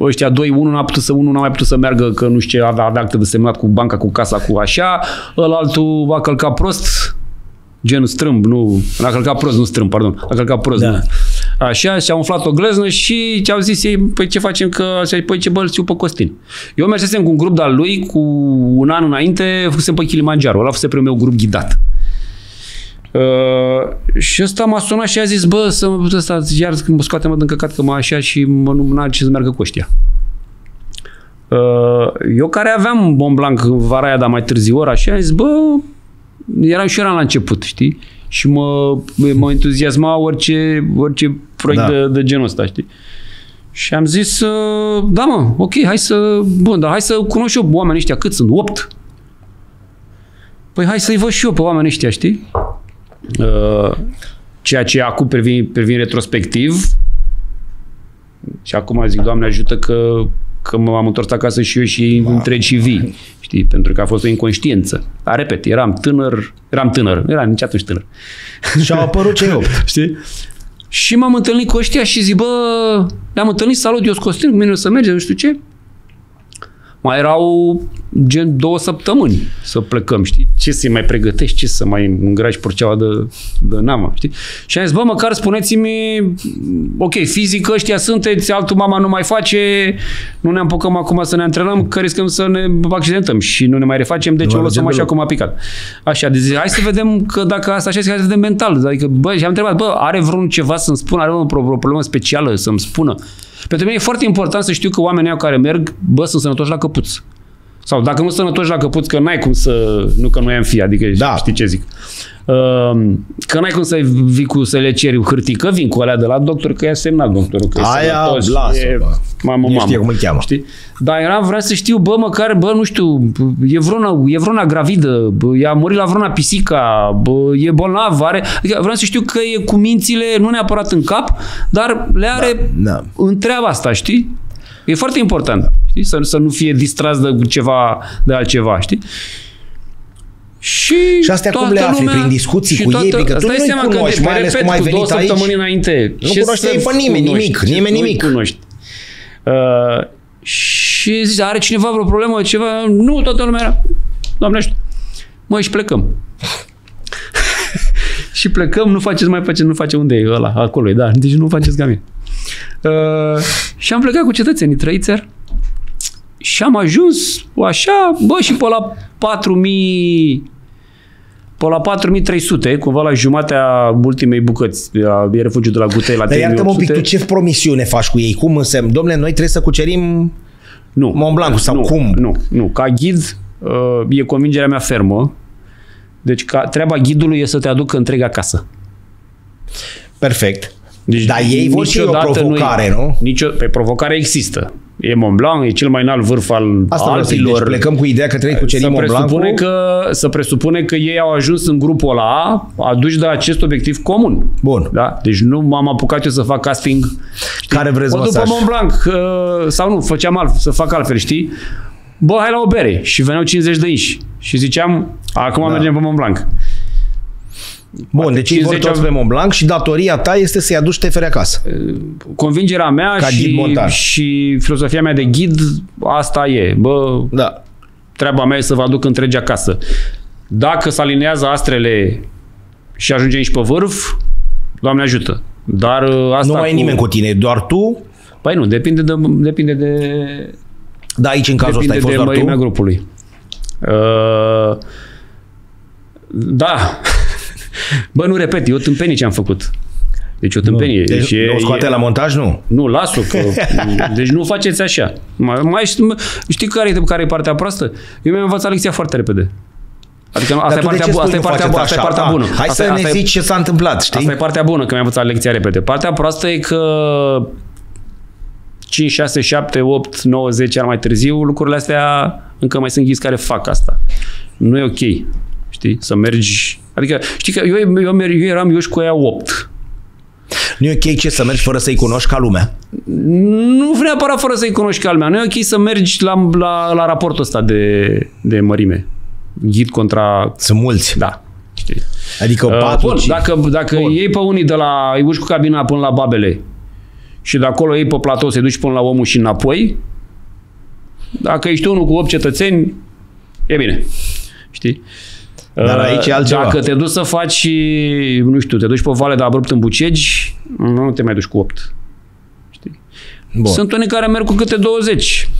ăștia doi, unul n-a putut să, unul n-a mai putut să meargă, că nu știu ce, avea acte de semnat cu banca, cu casa, cu așa, ălaltul a călcat prost, genul strâmb, nu, a călcat prost, nu strâmb, pardon, a călcat prost, da. Așa, și-a umflat o gleznă și ce-au zis ei, păi ce facem, că așa, păi ce bă, îl știu pe Costin. Eu mergesem cu un grup de-al lui, cu un an înainte, fusem pe Kilimanjaro, ăla fusem primul meu grup ghidat. Uh, și ăsta m-a sunat și a zis, bă, să mă ăsta, iar mă scoate mă din căcat că mă așa și mă numna ce să meargă cu ăștia. Uh, eu care aveam Mont Blanc vara aia, dar mai târziu ori, așa, a zis, bă, eram și eram la început, știi? Și mă, mă entuziasma orice, orice proiect da. de, de genul ăsta, știi? Și am zis, uh, da mă, ok, hai să, bun, dar hai să cunosc eu oamenii ăștia, cât sunt, opt? Păi hai să-i văd și eu pe oamenii ăștia, știi? Ceea ce acum privind, privind retrospectiv și acum zic, Doamne ajută că, că m-am întors acasă și eu și wow. întregi și vii, știi, pentru că a fost o inconștiență. A, repet, eram tânăr, eram tânăr, eram nici atunci tânăr. Și au apărut cei opt, știi? Și m-am întâlnit cu ăștia și zic, bă, ne-am întâlnit, salut, eu sunt Costin, cu mine o să mergem, nu știu ce. Mai erau gen două săptămâni să plecăm, știi? Ce să-i mai pregătești, ce să mai îngrași porceaua de, de nama, știi? Și am zis, bă, măcar spuneți-mi, ok, fizic ăștia sunteți, altul mama nu mai face, nu ne apucăm acum să ne antrenăm, că riscăm să ne accidentăm și nu ne mai refacem, deci o lăsăm așa cum a picat. Așa, de zi, hai să vedem că dacă asta așa, hai să vedem mental. Adică, bă, și am întrebat, bă, are vreun ceva să-mi spună, are vreun problemă specială să-mi spună? Pentru mine e foarte important să știu că oamenii care merg, bă, sunt sănătoși la căpuț. Sau dacă nu sănătoși la căpuț, că n-ai cum să... Nu că noi am fi, adică da. Știi ce zic. Că n-ai cum să vii cu să le ceri hârtii, că vin cu alea de la doctor, că i-a semnat doctorul, că aia, e sănătos, lasă, e... Mamă, mamă. Știu cum îl cheamă. Știi? Dar eram, vreau să știu, bă, măcar, bă, nu știu, e vreuna, e vreuna gravidă, i-a murit la vreuna pisica, bă, e bolnav, are... Adică vreau să știu că e cu mințile, nu neapărat în cap, dar le are da, da. În treaba asta, știi? E foarte important, da. Știi? Să, să nu fie distras de ceva, de altceva, știi? Și, și astea cum le afli? Prin discuții cu toată, ei? Că tu nu-i cunoști, mai ales cum ai venit două aici. Săptămâni înainte. Nu cunoști pe nimeni, nimic, nimeni nimic. Cunoști. Uh, și zice, are cineva vreo problemă, ceva? Nu, toată lumea era. Doamne, știu. Măi, și plecăm. Și plecăm, nu faceți, mai faceți, nu face unde e ăla, acolo e, da. Deci nu faceți ca mine. Uh, și am plecat cu cetățenii trăițeri. Și am ajuns așa, bă, și pe la patru mii, pe la patru mii trei sute, cumva la jumatea ultimei bucăți, e refugiu de la Gutei la trei mii opt sute. Dar iartă-mă un pic, tu ce promisiune faci cu ei? Cum însemn? Dom'le, noi trebuie să cucerim nu, Mont Blanc sau nu, cum? Nu, nu. Ca ghid e convingerea mea fermă. Deci ca, treaba ghidului e să te aducă întreg acasă. Perfect. Deci, dar ei vor și o provocare, nu? Nicio, pe provocare există. E Mont Blanc, e cel mai înalt vârf al asta Alpilor. Deci plecăm cu ideea că trebuie cuceri Mont Blancul. Că, să presupune că ei au ajuns în grupul ăla, aduși de acest obiectiv comun. Bun. Da? Deci nu m-am apucat eu să fac casting. Știi? Care vreți o, după Mont Blanc, sau nu, făceam alt, să fac altfel, știi? Bă, hai la o bere. Și veneau cincizeci de inși. Și ziceam, acum da. Mergem pe Mont Blanc. Bun, deci ei vor toți pe Mont Blanc și datoria ta este să-i aduci T F R acasă. Convingerea mea și, și filozofia mea de ghid, asta e. Bă, da. Treaba mea e să vă aduc întregi acasă. Dacă se alinează astrele și ajungem și pe vârf, Doamne ajută. Dar asta nu mai cu... e nimeni cu tine, doar tu? Păi nu, depinde de... Depinde de... Da, aici în cazul ăsta ai fost de doar mărimea tu? Grupului. Uh, da. Bă, nu repet, eu tâmpenie ce am făcut. Deci o tâmpenie. Deci deci o scoate e... la montaj, nu? Nu, las-o. Că... Deci nu faceți așa. Mai, mai știi care e, care e partea proastă? Eu mi-am învățat lecția foarte repede. Adică dar asta e partea, bu asta e partea, bu asta e partea bună. Hai asta, să asta ne zici e... ce s-a întâmplat, știi? Asta e partea bună, că mi-am învățat lecția repede. Partea proastă e că cinci, șase, șapte, opt, nouă, zece ani mai târziu, lucrurile astea încă mai sunt ghizi care fac asta. Nu e ok. Știi? Să mergi... Adică, știi că eu, eu, eu eram eu și cu aia opt. Nu e ok ce să mergi fără să-i cunoști ca lumea? Nu vreau neapărat fără să-i cunoști ca lumea. Nu e ok să mergi la, la, la raportul ăsta de, de mărime. Ghid contra... Sunt mulți. Da. Știi? Adică uh, patru, bun, dacă, dacă bun. Iei pe unii de la... Îi uși cu cabina până la Babele și de acolo iei pe platou, să-i duci până la omul și înapoi, dacă ești unul cu opt cetățeni, e bine. Știi? Dar aici e altceva. Dacă te duci să faci, nu știu, te duci pe vale de abrupt în Bucegi, nu te mai duci cu opt. Știi? Bun. Sunt unii care merg cu câte douăzeci.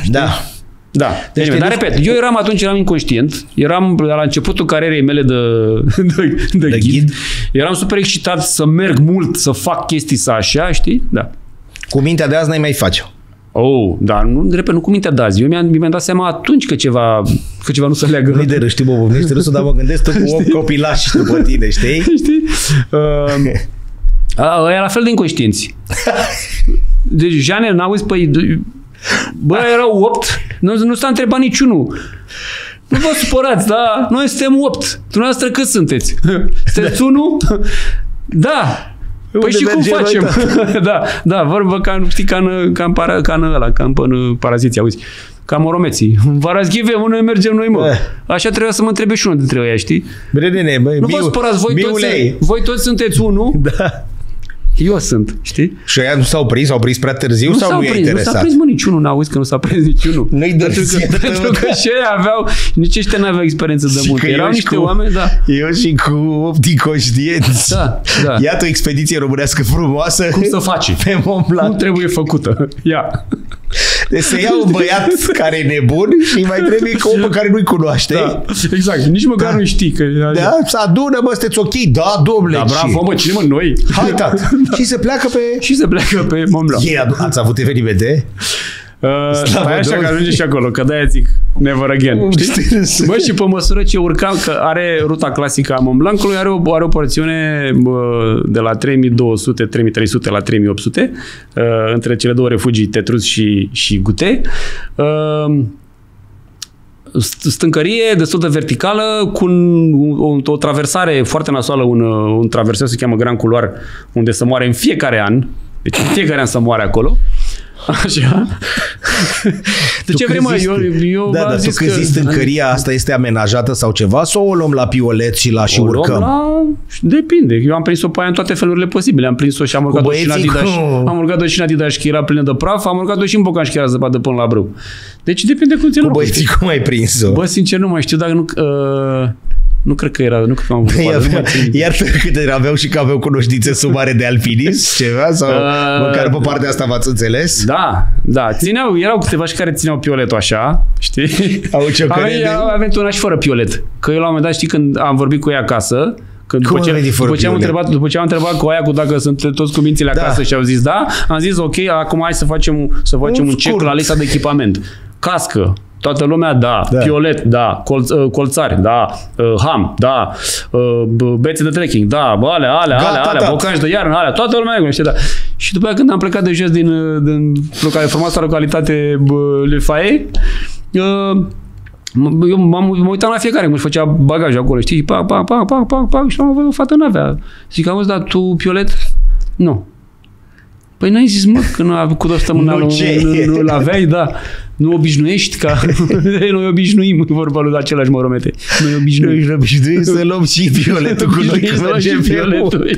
Știi? Da. Da. Deci deci, dar repet, cu... eu eram atunci, eram inconștient, eram la începutul carierei mele de, de, de, de ghid. ghid, eram super excitat să merg mult, să fac chestii să așa, știi? Da. Cu mintea de azi n-ai mai face. Oh, dar nu, repede, nu cu mintea de azi. Eu mi-am mi dat seama atunci că ceva, că ceva nu se leagă. Nu-i de râs, știi, bă, nu-i de râsul, dar mă gândesc tu cu opt copilași după tine, știi? Știi? Uh, a, ăia la fel de inconștienți. Deci, Jeane, n-auzi, păi... Bă, erau opt, nu, nu s-a întrebat niciunul. Nu vă supărați, dar noi suntem opt. Dumneavoastră cât sunteți? Sunteți unul? Da! Păi și cum facem? Da, da, vorbă ca, știi, ca în, ca în, para, ca în ăla, ca în, în paraziții, auzi, ca moromeții. Vă arăschive, unde mergem noi, mă. Așa trebuia să mă întrebe și unul dintre ăia, știi? Bredene, băi, nu vă spărați, voi toți, voi toți sunteți unul. Da. Eu sunt, știi? Și aia nu s-au prins? S-au prins prea târziu nu sau nu i-a interesat? Nu s-a prins, mă, niciunul. N-auzi că nu s-a prins niciunul. Nu-i dărție. Pentru că și aia aveau... Nici ăștia n-aveau experiență de mult. Erau niște cu, oameni, da. Eu și cu optii conștienți. Da, da. Iată o expediție românească frumoasă. Cum să faci? Pe Mont Blanc. Cum trebuie făcută. Ia. Deci să iau un băiat care e nebun și mai trebuie cu om pe care nu-i cunoaște. Da, exact. Nici măcar da. Nu știi. Că da, să adună, mă, sunteți ok. Da, domnule. Da, bravo, mă, cine mă, noi? Hai, tată. Da. Și se pleacă pe... Și se pleacă pe Mont Blanc. Ei, ați avut evenimente? Uh, stai așa că ajunge și acolo, că de-aia zic never again. Știi? Bă, și pe măsură ce urcam, că are ruta clasică a Mont Blancului, are o, are o porțiune bă, de la trei mii două sute, trei mii trei sute la trei mii opt sute, uh, între cele două refugii, Tetrus și, și Gute. Uh, stâncărie destul de verticală, cu un, o, o traversare foarte nasoală, un, un traverseu se cheamă Gran Couloir, unde se moare în fiecare an. Deci în fiecare an se moare acolo. Așa. De ce vrei, mă? Eu, eu da, da, zis tu că când zici stâncăria asta este amenajată sau ceva, sau o luăm la piolet și la și o urcăm? La... Depinde. Eu am prins-o pe aia în toate felurile posibile. Am prins-o și am urcat-o și la Didaș. Am urcat-o și la Didaș, că era plină de praf. Am urcat-o și în Bocanș, că era zăpadă până la brâu. Deci depinde cum ți-l urcă. Cu băieții, cum ai prins-o? Bă, sincer, nu mai știu, dacă nu... Uh... Nu cred că era, nu cred că am văzut. Iar câte aveau și că aveau cunoștințe sumare de alpinism, ceva, sau uh, măcar pe partea asta v-ați înțeles? Da, da. Țineau, erau câteva și care țineau pioletul așa, știi? Au ciocănele? Avem un aș fără piolet. Că eu la un moment dat, știi, când am vorbit cu ei acasă, când după, ce, după, ce am întrebat, după ce am întrebat cu aia cu dacă sunt toți cu mințile acasă da. Și au zis da, am zis ok, acum hai să facem, să facem un, un check la lista de echipament. Cască. Toată lumea, da, da. Piolet, da, colț, colțari, da, ham, da, bețe de trekking, da, bă, alea, alea, Gata, alea, alea bocanci de iarnă, alea, toată lumea cunoște, da. Și după aceea când am plecat de jos din, din frumoasa localitate Le Faye, eu mă uitam la fiecare cum își făcea bagajul acolo, știi, pa, pa, pa, pa, pa, pa, și am avut o fată n-avea. Zic, auzi, dar tu piolet? Nu. Păi n-ai zis, mă, că nu a, cu o săptămână nu-l aveai, da. Nu obișnuiești ca... Noi obișnuim, vorba lui același Moromete. Noi obișnuim. Noi obișnuim să luăm și violetul cu noi, că mergem violetul.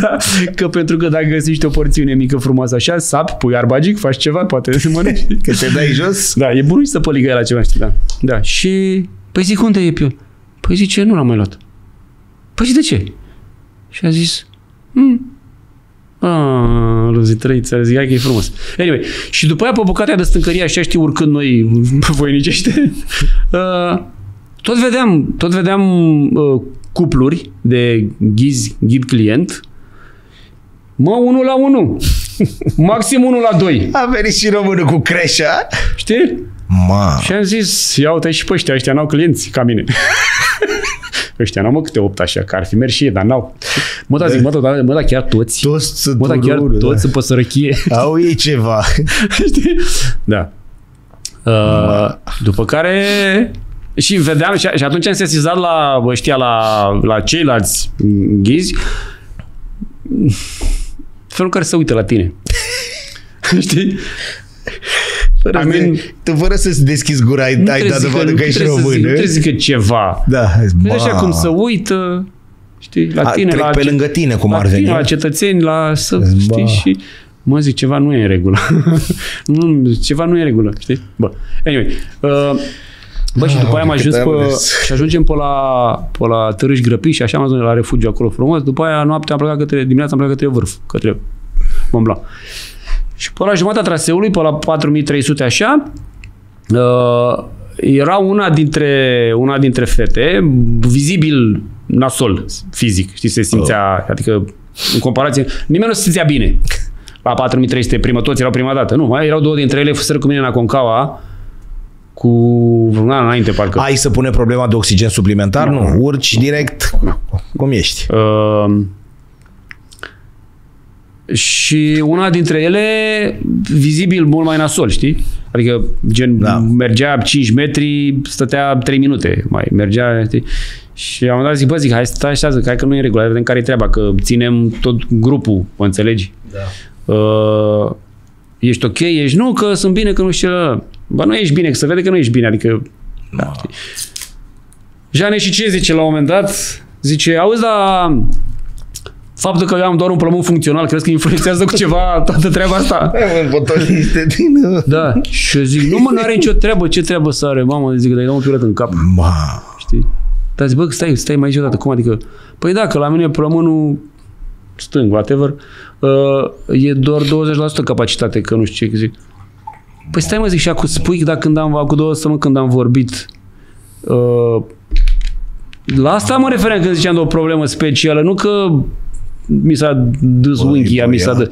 Da, că pentru că dacă găsești o porțiune mică, frumoasă așa, sapi, pui arbagic, faci ceva, poate să mănânci. Că te dai jos? Da, e bun să păligăi la ceva, știi, da. Da, și... Păi zic, unde e piol? Păi zice, nu l-am mai luat. Păi și de ce? Și a zis... Hm. Ah, l-am zis trei, ți-a zis, hai că e frumos. Anyway, și după aia pe bucata de stâncărie, așa știi, urcând noi voinicește, uh, tot vedeam, tot vedeam uh, cupluri de ghizi, ghid client, mă, unul la unul, maxim unul la doi. A venit și românul cu creșa. Știi? Ma. Și am zis, ia uite și pe ăștia, ăștia n-au clienți ca mine. Ăștia n-au, mă, câte opt așa, că ar fi mers și ei, dar n-au. Mă, da, zic, mă, da, mă, da, chiar toți. Toți sunt mă, da, chiar urmă, toți da. Sunt pe sărăchie. Au ei ceva. Știi? Da. Uh, după care... Și vedeam, și, și atunci am sesizat la, știa, la, la ceilalți ghizi, felul care se uită la tine. Știi? Fără I mean, de, tu fără să-ți deschizi gura, ai dat dovadă că ești român. Nu trebuie să zică ceva. Da, vezi așa cum se uită, știi, la tine, a, trec la, pe lângă tine, cum la ar veni. Tine, la cetățeni, la să, știi, și mă zic, ceva nu e în regulă. nu, ceva nu e în regulă, știi? Bă, anyway. Uh, bă, și după ah, aia am ajuns pe, și ajungem pe la, pe la Târâș Grăpiș și așa am ajuns la refugiu acolo frumos. După aia noaptea am plecat către, dimineața am plecat către vârf, către Mont Blanc. Și pe la jumătatea traseului, pe la patru mii trei sute așa, uh, era una dintre, una dintre fete, vizibil nasol fizic, știi, se simțea, oh. Adică în comparație, nimeni nu se simțea bine. La patru mii trei sute, primă, toți erau prima dată, nu, mai erau două dintre ele, fuseră cu mine în Aconcagua, cu vreun an înainte, parcă. Ai să pune problema de oxigen suplimentar? Nu, nu. Urci direct, nu. Cum ești. Uh, Și una dintre ele, vizibil mult mai nasol, știi? Adică, gen, da. Mergea cinci metri, stătea trei minute, mai mergea, știi? Și am dat, zic, bă, zic, hai stai așa, zic, hai că nu e în regulă, hai vedem care-i treaba, că ținem tot grupul, mă înțelegi? Da. Uh, ești ok? Ești nu? Că sunt bine, că nu știu ce... Bă, nu ești bine, că se vede că nu ești bine, adică... Da, da. Jane și ce zice la un moment dat? Zice, auzi, dar... Faptul că eu am doar un plămân funcțional, crezi că influențează cu ceva toată treaba asta? Da. Și eu zic, nu mă, n-are nicio treabă, ce treabă să are? Mamă, zic, dar îi dau un piolet în cap. Ma. Știi? Dar zic, bă, stai, stai mai aici odată, cum adică? Păi da, că la mine plămânul stâng, whatever, e doar douăzeci la sută capacitate, că nu știu ce zic. Păi stai, mă, zic, și acum spui, dar când am, acum două săptămâni când am vorbit, la asta mă refeream când ziceam de o problemă specială, nu că mi s-a dus unghia, mi s-a dat.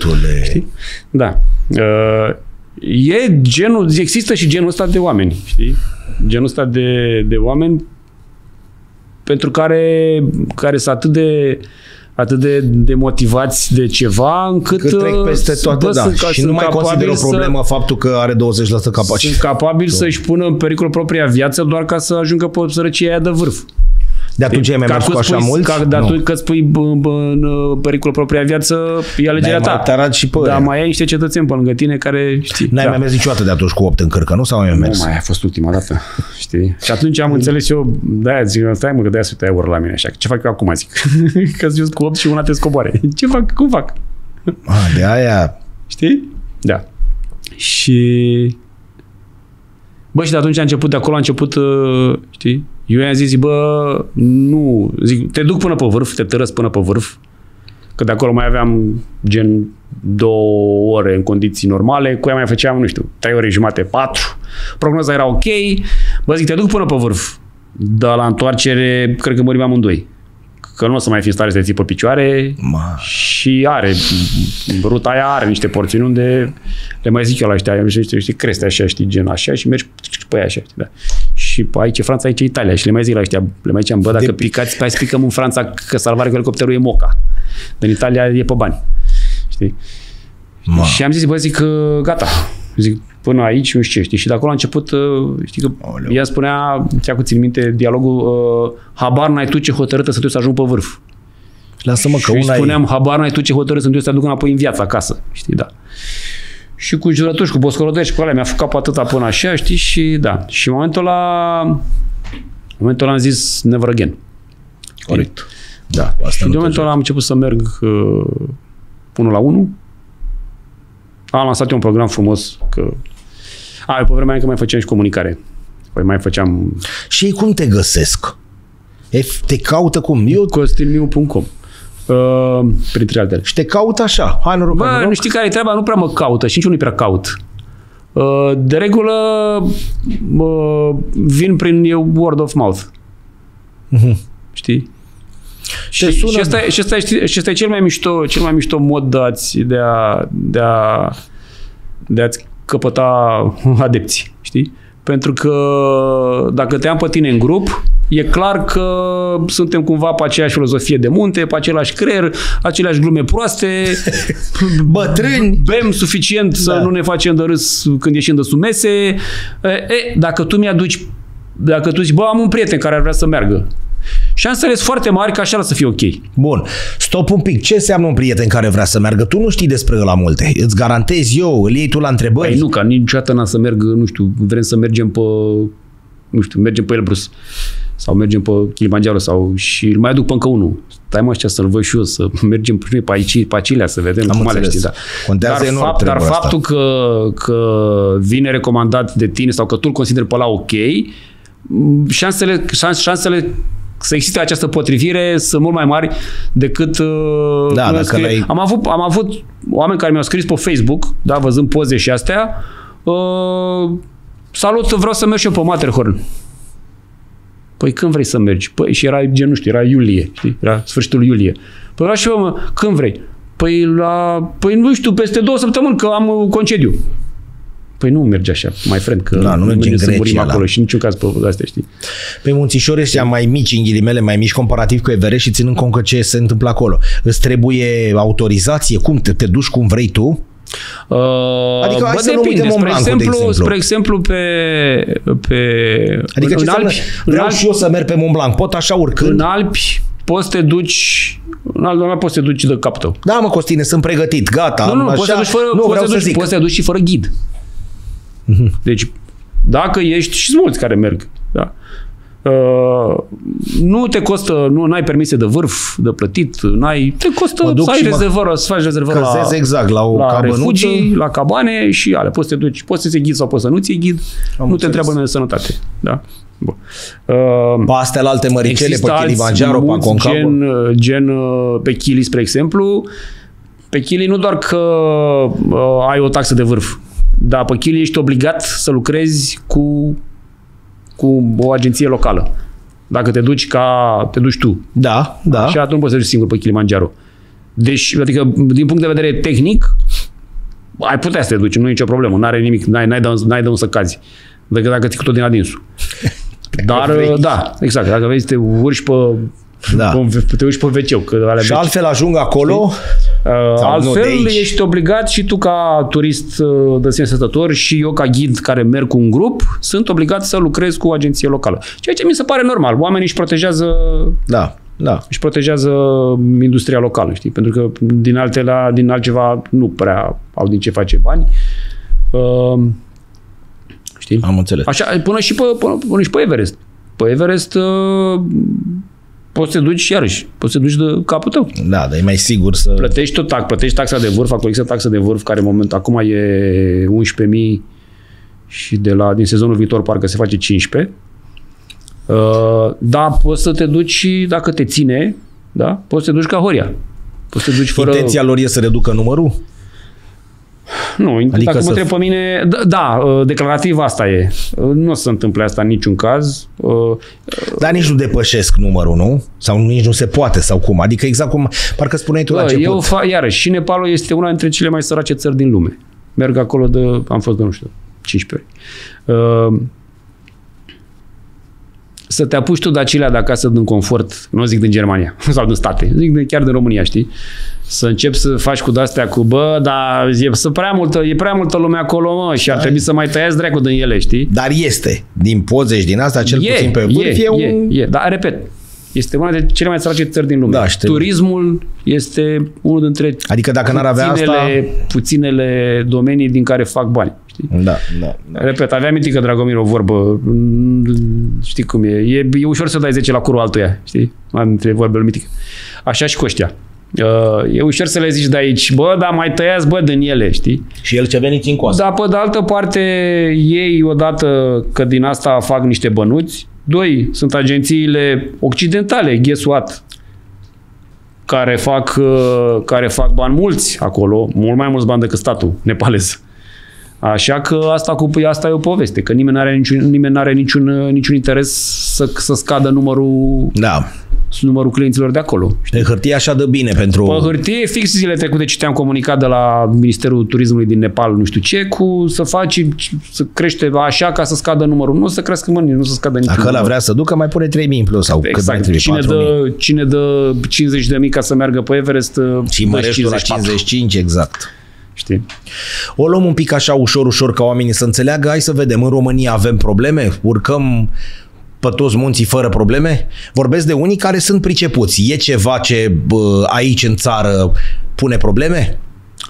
Da. Uh, E genul, există și genul ăsta de oameni, știi? Genul ăsta de, de oameni pentru care, care sunt atât de atât de, de motivați de ceva, încât că trec peste toate, da. Sunt, și nu mai consideră o problemă să, faptul că are douăzeci la sută capacitate. Sunt capabili să-și pună în pericol propria viață doar ca să ajungă pe sărăcia aia de vârf. De atunci ai mai mers cu așa mult? Ca, de atunci că spui bă, bă, în pericol propria viață, e alegerea ta. Dar mai ai niște cetățeni pe lângă tine care știi. N-ai da. mai mers niciodată de atunci cu opt în cârcă, nu? Sau mai mers? Nu mai, a fost ultima dată, știi? Și atunci am înțeles eu, de-aia zic, stai mă, că de-aia se uită euro la mine așa. Ce fac eu acum, zic? Că sunt cu opt și una te scoboare. Ce fac? Cum fac? A, de aia... Știi? Da. Și... Bă, și de atunci a început, de acolo a început, știi? Eu i-am zis, bă, nu, zic, te duc până pe vârf, te tărăsc până pe vârf, că de acolo mai aveam gen două ore în condiții normale, cu ea mai făceam, nu știu, trei ore jumate, patru, prognoza era ok, bă, zic, te duc până pe vârf, dar la întoarcere, cred că mărim amândoi, că nu o să mai fi în stare să te ții pe picioare Ma. și are, ruta aia are niște porțiuni unde le mai zic eu la ăștia, am niște, niște creste așa, știi, gen așa și mergi pe aia așa, știi, da. Și aici e Franța, aici e Italia. Și le mai zic la ăștia, le mai ziceam, bă, dacă de picați, hai să picăm în Franța, că salvarea cu elicopterul e moca. În Italia e pe bani. Știi? Ma. Și am zis, bă, zic, gata. Zic, până aici, nu știu ce, știi? Și de acolo a început, știi că Oleu. ea spunea, ți-a cu țin minte, dialogul, uh, habar n-ai tu ce hotărâtă sunt eu să ajung pe vârf. Lasă-mă că una spuneam, e... habar n-ai tu ce hotărâtă sunt eu să te aduc înapoi în viața acasă. Știi, da. Și cu jurături, cu boscorodări și cu alea, mi-a făcut capul atâta până așa, știi, și da. Și în momentul ăla, în momentul ăla am zis never again. Corect. Da. Și în momentul ăla am început să merg uh, unul la unul. Am lansat eu un program frumos, că... A, eu pe vremea aia că mai făceam și comunicare. Păi mai făceam... Și ei cum te găsesc? F, te caută cum? Eu... Costin Miu punct com Uh, printre altele. Și te caut așa. Hai, noroc, bă, noroc. Nu știi care e treaba, nu prea mă caută și nici nu-i prea caut. Uh, de regulă uh, vin prin eu word of mouth. Uh-huh. Știi? Și, și, asta, și, asta, și asta e cel mai mișto, cel mai mișto mod de a-ți, de a, de a, de a-ți căpăta adepții. Știi? Pentru că dacă te am pe tine în grup, e clar că suntem cumva pe aceeași filozofie de munte, pe același creier, aceleași glume proaste, bătrâni, bem suficient să da. nu ne facem de râs când ieșim de sub mese. E, e, dacă tu mi-aduci, dacă tu zici, bă, am un prieten care ar vrea să meargă. Șansele sunt foarte mari că așa ar să fie ok. Bun. Stop un pic. Ce înseamnă un prieten care vrea să meargă? Tu nu știi despre ăla multe. Îți garantez eu, îl iei tu la întrebări. Păi nu, că niciodată n-am să merg, nu știu, vrem să mergem pe, nu știu, mergem pe Elbrus. Sau mergem pe Kilimanjaro sau și îl mai aduc pe încă unul. Stai mă așa să-l văd și eu, să mergem pe aici, pe acilea, să vedem cum ale știi. Da. Contează dar fapt, dar faptul că, că vine recomandat de tine sau că tu îl consideri pe ăla ok, șansele, șansele să existe această potrivire sunt mult mai mari decât... Da, dacă scrie... am, avut, am avut oameni care mi-au scris pe Facebook, da, văzând poze și astea, uh, salut, vreau să merg și eu pe Matterhorn. Păi când vrei să mergi? Păi și era gen, nu știu, era iulie, știi? Era sfârșitul iulie. Păi vreau și eu, mă, când vrei? Păi la... Păi nu știu, peste două săptămâni că am concediu. Păi nu merge așa, mai friend, că da, nu mergem să murim acolo și niciun caz pe astea, știi? Pe munțișori ăștia mai mici, în ghilimele, mai mici comparativ cu Everest și ținând cont că ce se întâmplă acolo. Îți trebuie autorizație? Cum? Te, te duci cum vrei tu? Uh, adică bă, să depinde, spre, Blancu, exemplu, de exemplu. spre exemplu pe, pe adică în, ce Alpi, în vreau Alpi, și eu să merg pe Mont Blanc, pot așa urcând? În Alpi poți să te duci în alt doamna poți să te duci de cap tău. Da mă Costine, sunt pregătit, gata. Nu, nu, așa, poți să te duci fără, nu, poți, să duci, poți să te duci și fără ghid. Deci dacă ești și mulți care merg, da. Uh, nu te costă, nu n-ai permise de vârf, de plătit, n-ai, te costă să ai rezervări, să faci rezervări la, exact, la, o la refugii, la cabane și ale, poți să te duci, poți să ți-e ghid sau poți să nu ți-e ghid, am nu înțeles. Te întreabă de sănătate. Da? Bun. Uh, pe astea la alte măricele, pe Kilimanjaro, pe Aconcagua. Gen, gen pe Chili, spre exemplu, pe Chili nu doar că uh, ai o taxă de vârf, dar pe Chili ești obligat să lucrezi cu cu o agenție locală. Dacă te duci ca te duci tu. Da, da. Și atunci poți să duci singur pe Kilimanjaro. Deci, adică din punct de vedere tehnic ai putea să te duci, nu e nicio problemă, n-are nimic, n-ai de unde să cazi, decât dacă ții cu tot din adinsul. Dar, da, exact, dacă vezi, te urci pe... Da. Te uiți pe veceu. Și altfel ajung acolo? Altfel ești obligat și tu ca turist de sine stătător și eu ca ghid care merg cu un grup, sunt obligat să lucrez cu o agenție locală. Ceea ce mi se pare normal. Oamenii își protejează, da, da. Își protejează industria locală, știi? Pentru că din altela, din altceva nu prea au din ce face bani. Uh, știi? Am înțeles. Așa, până și pe, până, până și pe Everest. Pe Everest... Uh, poți să te duci iarăși, poți să te duci de capul tău. Da, dar e mai sigur să... Plătești tot tax, plătești taxa de vârf, acolo există taxa de vârf, care în moment, acum e unsprezece mii și de la, din sezonul viitor parcă se face cincisprezece. Uh, dar poți să te duci și dacă te ține, da? Poți să te duci ca Horia. Poți să te duci fără... Intenția lor e să reducă numărul? Nu, adică dacă mă întreb pe mine, da, da, declarativ asta e. Nu o să se întâmple asta în niciun caz. Dar nici nu depășesc numărul, nu? Sau nici nu se poate, sau cum? Adică exact cum, parcă spuneai tu da, la început. Iarăși, și Nepalul este una dintre cele mai sărace țări din lume. Merg acolo de, am fost de, nu știu, cincisprezece ori. Uh, să te apuci tu de acelea de acasă din confort, nu zic din Germania sau din state, zic de, chiar din România, știi? Să începi să faci cu de-astea cu bă, dar e, să prea multă, e prea multă lume acolo, mă, și ar trebui să mai tăiați dracu din ele, știi? Dar este, din poze și din asta, cel e, puțin pe vârf, e, e un... E, e. Dar, repet, este una dintre cele mai sărace țări din lume. Da, turismul este unul dintre adică dacă n-ar avea asta... puținele domenii din care fac bani. Știi? Da, da, da. Repet, aveam mintit că Dragomir o vorbă. Știi cum e? E, e ușor să dai zece la curul altuia, știi? Una dintre vorbele mitică. Așa și cu ăștia. Uh, e ușor să le zici de aici, bă, dar mai tăiați, bă, din ele, știi? Și el ce a venit în coastă. Dar, pe de altă parte, ei, odată că din asta fac niște bănuți, doi, sunt agențiile occidentale, guess what, care fac, uh, care fac bani mulți acolo, mult mai mulți bani decât statul nepalez. Așa că asta, cu, asta e o poveste, că nimeni nu are niciun, nimeni n-are niciun, niciun interes să, să scadă numărul... Da. Numărul clienților de acolo. Pe hârtie așa dă bine pentru... Pe hârtie, fix zilele trecute citeam comunicat de la Ministerul Turismului din Nepal, nu știu ce, cu să faci, să crește așa ca să scadă numărul. Nu o să crească mâinile, nu o să scadă niciun număr. Dacă ăla vrea să ducă, mai pune trei mii în plus sau exact. Cât mai trebuie, cine dă, cine dă cincizeci de mii ca să meargă pe Everest, și mărește la cincizeci și cinci, exact. Știi? O luăm un pic așa ușor, ușor, ca oamenii să înțeleagă. Hai să vedem, în România avem probleme? Urcăm... pe toți munții fără probleme? Vorbesc de unii care sunt pricepuți. E ceva ce bă, aici în țară pune probleme?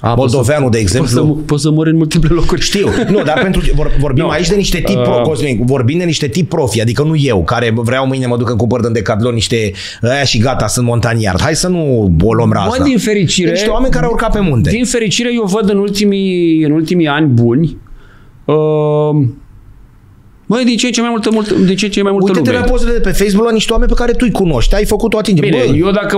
A, Moldoveanu, să, de exemplu. Poți să, poți să mori în multiple locuri. Știu. Nu, dar pentru vor, vorbim no. aici de niște tip pro, uh. vorbim de niște tip profi, adică nu eu, care vreau mâine mă duc în cumpăr în Decathlon niște aia și gata, sunt montaniard. Hai să nu o luăm raza. Mă, din fericire... Niște oameni care au urcat pe munte. Din fericire, eu văd în ultimii, în ultimii ani buni uh, Băi, din ce în ce mai multă, multă, din ce în ce mai multă lume. Uite-te la pozele de pe Facebook la niște oameni pe care tu-i cunoști. Ai făcut o atingere. Bine, bă, eu dacă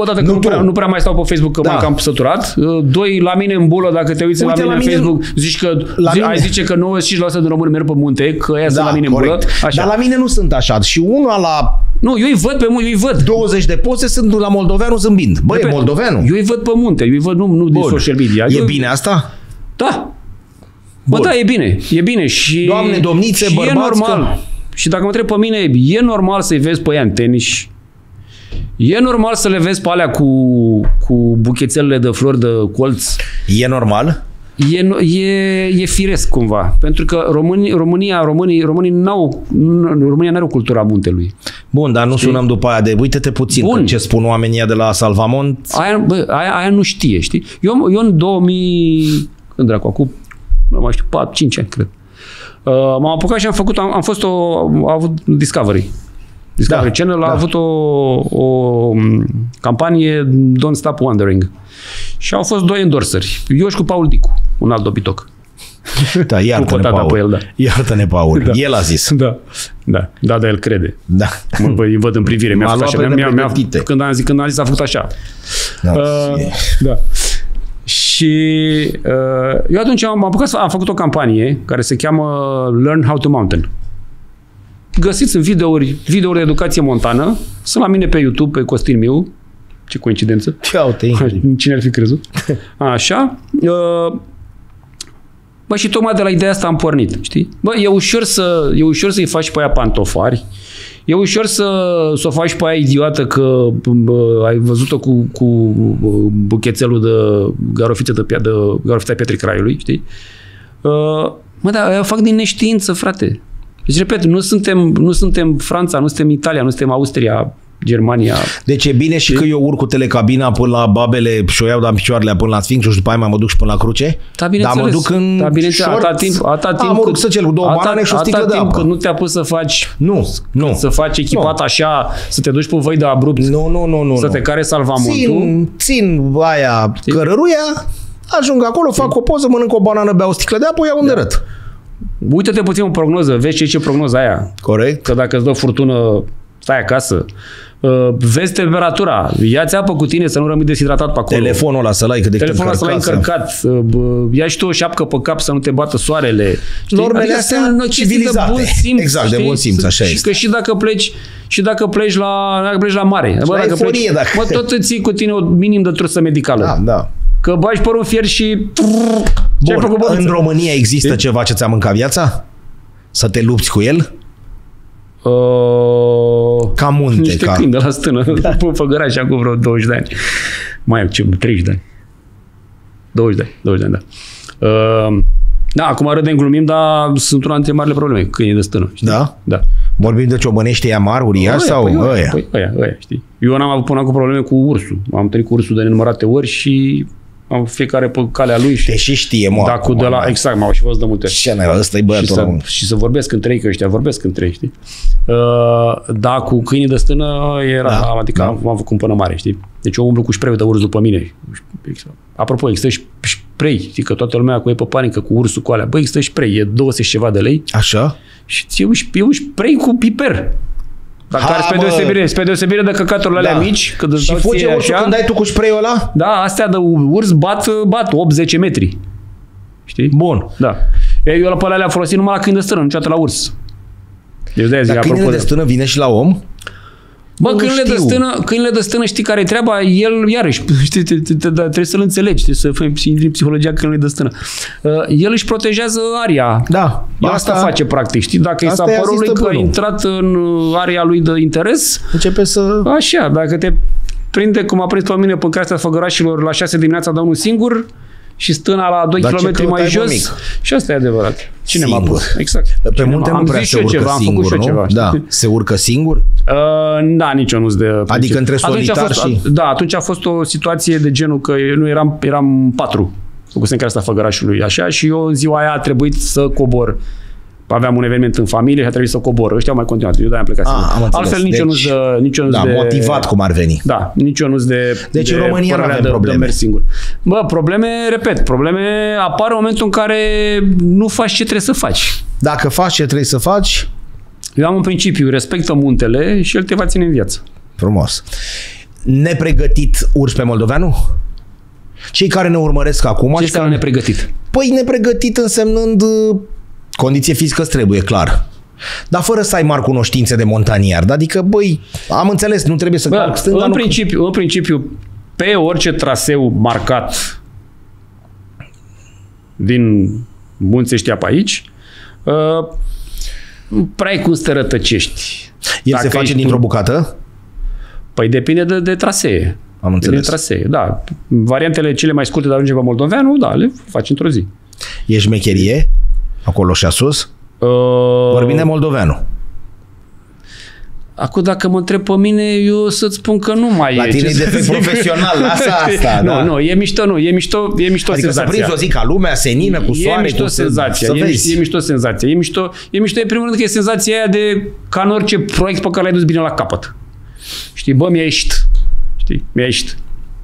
odată nu, nu, prea, nu prea mai stau pe Facebook că da. M-am cam săturat. Doi, la mine în bulă, dacă te uiți Uite, la mine la în mine, Facebook, zici că, zi, ai zice că nouăzeci și cinci la sută din români merg pe munte, că aia da, sunt la mine corect. În bulă. Așa. Dar la mine nu sunt așa. Și una la... Nu, eu îi văd pe munte, eu îi văd. douăzeci de poze sunt la Moldoveanu zâmbind. Băi, Moldoveanu. Eu îi văd pe munte, eu îi văd nu, nu din social media. E eu... bine asta? Da. Bun. Bă, da, e bine, e bine și, Doamne, domnițe, și bărbați, e normal. Că... Și dacă mă întreb pe mine, e normal să-i vezi pe ea în tenis? E normal să le vezi pe alea cu, cu buchețelele de flori de colț? E normal? E, e, e firesc cumva, pentru că România, România, românii, românii n-au, România n-are o cultură a muntelui. Bun, dar nu știi? Sunăm după aia de uite-te puțin Bun. ce spun oamenii de la Salvamont. Aia, bă, aia, aia nu știe, știi? Eu, eu în două mii, când dracu, acum nu mai știu, patru, cinci ani, cred. Uh, M-am apucat și am făcut, am, am fost o, a avut Discovery. Discovery da, Channel da. a avut o, o campanie Don't Stop Wondering. Și au fost doi endorseri. Eu și cu Paul Dicu, un alt dobitoc. Da, iartă-ne, Paul. El, da. Iartă-ne, Paul. Da. El a zis. Da, da, da, da el crede. Da. Mă, bă, îi văd în privire. Mi-a făcut așa. Mi-a, mi-a, când, am zis, când am zis, a făcut așa. Da. Uh, da. Și uh, eu atunci am apucat să am făcut o campanie care se cheamă Learn How to Mountain. Găsiți în videouri, videouri de educație montană, sunt la mine pe YouTube, pe Costin Miu. Ce coincidență. Cine ar fi crezut? Așa. Uh, Bă, și tocmai de la ideea asta am pornit, știi? Bă, e ușor să, e ușor să-i faci pe aia pantofari, e ușor să, să o faci pe aia idiotă că bă, ai văzut-o cu, cu buchețelul de garofiță de, de garofița Pietrei Craiului, știi? Uh, mă, dar aia o fac din neștiință, frate. Deci, repet, nu suntem, nu suntem Franța, nu suntem Italia, nu suntem Austria, Germania. Deci e bine și că eu urc cu telecabina până la Babele și o iau de-a picioarele până la Sfinxul și după aia mă duc și până la Cruce. Dar mă duc în shorts. Atâta timp, atâta timp, am urc să cel cu două banane și o sticlă de apă. Nu te-a pus să faci, nu, nu. Să faci echipat nu. Așa, să te duci pe văi de abrupt, nu, nu, nu, nu, să te care salvamontul. Țin, țin aia cărăruia, ajung acolo, țin. Fac o poză, mănânc o banană, beau o sticlă de apă, o iau unde răt. Uită-te puțin în prognoză, vezi ce e prognoza aia. Corect. Că dacă îți dă furtună, stai acasă. Uh, vezi temperatura, ia-ți apă cu tine să nu rămâi deshidratat pe acolo. Telefonul ăla să-l ai cât de Telefonul ăla să-l ai încărcat. Uh, ia și tu o șapcă pe cap să nu te bată soarele. Știi? Normele adică astea civilizate. Bun simț, exact, știi? De bun simț, așa și este. Că și dacă pleci, și dacă pleci la, dacă pleci la mare, bă, dacă pleci, forie, dacă... Bă, tot îți ții cu tine o minim de trusă medicală. Da, da. Că bagi părul fier și... Bun, în România există e? Ceva ce ți-a mâncat viața? Să te lupți cu el? Uh, ca munte. Niște ca... câini de la stână. Da. Făgăraș acum vreo douăzeci de ani. Mai am ce, treizeci de ani. douăzeci de ani, douăzeci de ani, da. Uh, da, acum râdem, glumim, dar sunt una dintre marile probleme, câinii de stână. Știi? Da? Da. Vorbim de ciobănește ea mari, uriași sau păi, ăia? Păi, ăia, ăia, știi? Eu n-am avut până acum probleme cu ursul. Am întâlnit cu ursul de nenumărate ori și... Am fiecare pe calea lui și... Deși știe, mă, acum, de la, exact, m-au și văzut de multe. Ce n-ai, ăsta-i băiatul. Și să vorbesc între ei, că ăștia vorbesc între ei, știi? Uh, da, cu câinii de stână era, da, adică da. am, am făcut până mare, știi? Deci eu umblu cu spray de urs după mine. Apropo, există spray, știi că toată lumea cu ei pe panică, cu ursul, cu alea. Băi, există spray, e douăzeci și ceva de lei. Așa? Și e un spray cu piper. Dacă ha, are spre deosebire, spre deosebire de căcaturile da. Alea mici. Că și fuge ursul așa, când dai tu cu spray-ul ăla? Da, astea de urs bat, bat opt zece metri. Știi? Bun. Da. Eu pe alea le-am folosit numai la câini de stână, niciodată la urs. Deci de-aia zic, dar câinile de stână vine și la om? Bă, câinile de, stână, câinile de stână știi care-i treaba? El, iarăși, știi, te, te, te, trebuie să-l înțelegi, trebuie să fii în psihologia câinile de stână. Uh, el își protejează aria. Da. Asta, asta face, practic, știi? Dacă i s-a părut lui că bunul. A intrat în aria lui de interes, începe să... Așa, dacă te prinde, cum a prins pe mine, pe creastea Făgărașilor la șase dimineața de unul singur, și stâna la doi kilometri mai jos. Și asta e adevărat. Cine m-a pus? Exact. Pe Cine multe nu prea se urcă ceva, singur, am făcut nu? Ceva, da. Se urcă singur? Uh, da, nici eu nu-s de... Adică principi. Între solitar fost, și... Da, atunci a fost o situație de genul că eu nu eram, eram patru. Făcusem care asta Făgărașului, așa, și eu în ziua aia a trebuit să cobor. Aveam un eveniment în familie și a trebuit să cobor. Ăștia au mai continuat. Eu de-aia am plecat. A, altfel nici deci, eu nu-s de, nici eu nu-s da, de... motivat cum ar veni. Da, nici eu nu-s de... Deci de în România nu avem de, probleme. De mers singur. Bă, probleme, repet, probleme apar în momentul în care nu faci ce trebuie să faci. Dacă faci ce trebuie să faci... Eu am un principiu, respectă muntele și el te va ține în viață. Frumos. Nepregătit urci pe Moldoveanu? Cei care ne urmăresc acum... Cei care nepregătit? Păi nepregătit însemnând... Condiție fizică îți trebuie, clar. Dar fără să ai mari cunoștințe de montaniar. Adică, băi, am înțeles, nu trebuie să calc stânga. În principiu, în principiu, pe orice traseu marcat din munții ăștia pe aici, nu prea ai cum să te rătăcești. El Dacă se face dintr-o bucată? Păi depinde de, de trasee. Am înțeles. De trasee, da. Variantele cele mai scurte de ajunge pe Moldoveanu, da, le faci într-o zi. E șmecherie? Acolo și-a sus? Uh... Vorbim de Moldoveanu. Acum dacă mă întreb pe mine, eu să-ți spun că nu mai la e. La tine e defect profesional, lasă asta. Nu, da. Nu, e mișto, nu, e mișto, e mișto adică senzația. Adică să prinzi o zi ca lumea, senină, cu soare, e mișto cu senzația, e, mișto, e mișto senzația, e mișto, e mișto, e primul rând că e senzația aia de ca în orice proiect pe care l-ai dus bine la capăt. Știi, bă, mi-a ieșit. Știi, mi-a ieșit.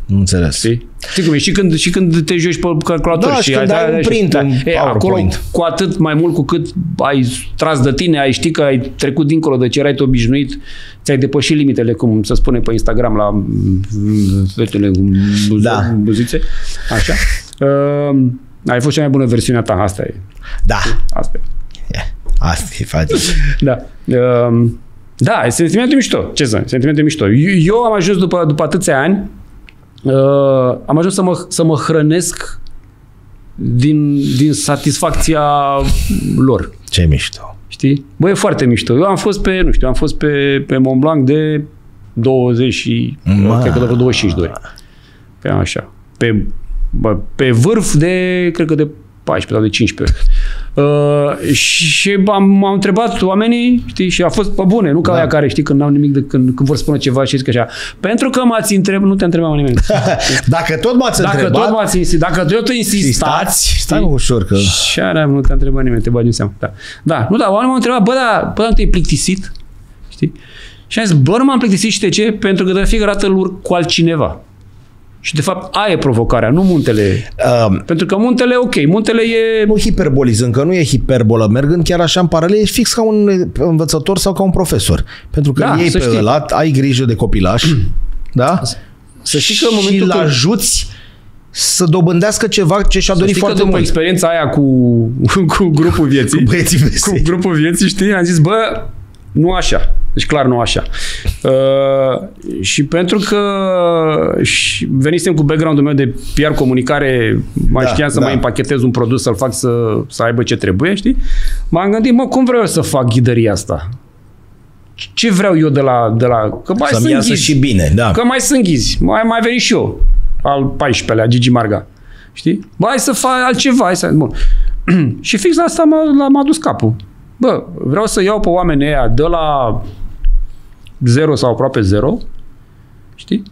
Nu înțeles. Știi? Știi cum e? Și când, și când te joci pe calculator da, și, și când ai, ai un print, da. E, acolo cu atât mai mult cu cât ai tras de tine, ai ști că ai trecut dincolo de ce erai obișnuit, ți-ai depășit limitele, cum se spune pe Instagram la fetele cu da. Buzițe. Așa. Uh, ai fost cea mai bună versiunea ta, asta e. Da. Asta e. Yeah. Asta e faci. Da. Uh, da, e sentimentul mișto. Ce să? Sentimentul mișto. Eu, eu am ajuns după, după atâția ani Uh, am ajuns să mă, să mă hrănesc din, din satisfacția lor. Ce mișto. Știi? Bă, e foarte mișto. Eu am fost pe, nu știu, am fost pe, pe Mont Blanc de douăzeci și, cred că de douăzeci și cinci de ori. Pe așa. Pe, bă, pe vârf de, cred că de paisprezece sau de cincisprezece. Uh, și am, am întrebat oamenii, știi, și a fost pe bune, nu ca da. Aia care, știi, când n-au nimic, de, când, când vor spune ceva și zic așa. Pentru că m-ați întrebat, nu te întrebam nimeni. Dacă tot m-ați întrebat, dacă tot m-ați insistat, dacă tot insistați, stai ușor că... Și aia nu te-a întrebat nimeni, te bagi în seama. Da. Da, nu, da, oamenii m-au întrebat, bă, da, bă, da, nu te-ai plictisit, știi? Și am zis, bă, nu m-am plictisit, și de ce? Pentru că de fiecare dată îl urc cu altcineva. Și de fapt aia e provocarea, nu muntele. Um, Pentru că muntele, ok, muntele e... Nu hiperbolizând, că nu e hiperbolă. Mergând chiar așa în paralel, e fix ca un învățător sau ca un profesor. Pentru că da, ei pe ăla, ai grijă de copilaș, da? Să știi că în momentul și că... l-ajuți să dobândească ceva ce și-a dorit foarte mult. Experiența aia cu, cu grupul vieții, cu, băieții vieții. cu grupul vieții, știi, am zis, bă, nu așa. Deci clar nu așa. Uh, și pentru că și venisem cu background-ul meu de P R comunicare, mai da, știam să da. mai împachetez un produs, să-l fac să, să aibă ce trebuie, știi? M-am gândit, mă, cum vreau eu să fac ghidăria asta? Ce vreau eu de la... De la... Că mai să-mi iasă și bine, da. Că mai sunt ghizi. Mai, mai venit și eu, al paisprezecelea, Gigi Marga. Știi? Bă, hai să fac altceva. Hai să... Bun. Și fix la asta m-a dus capul. Bă, vreau să iau pe oamenii ăia de la... zero sau aproape zero, știi?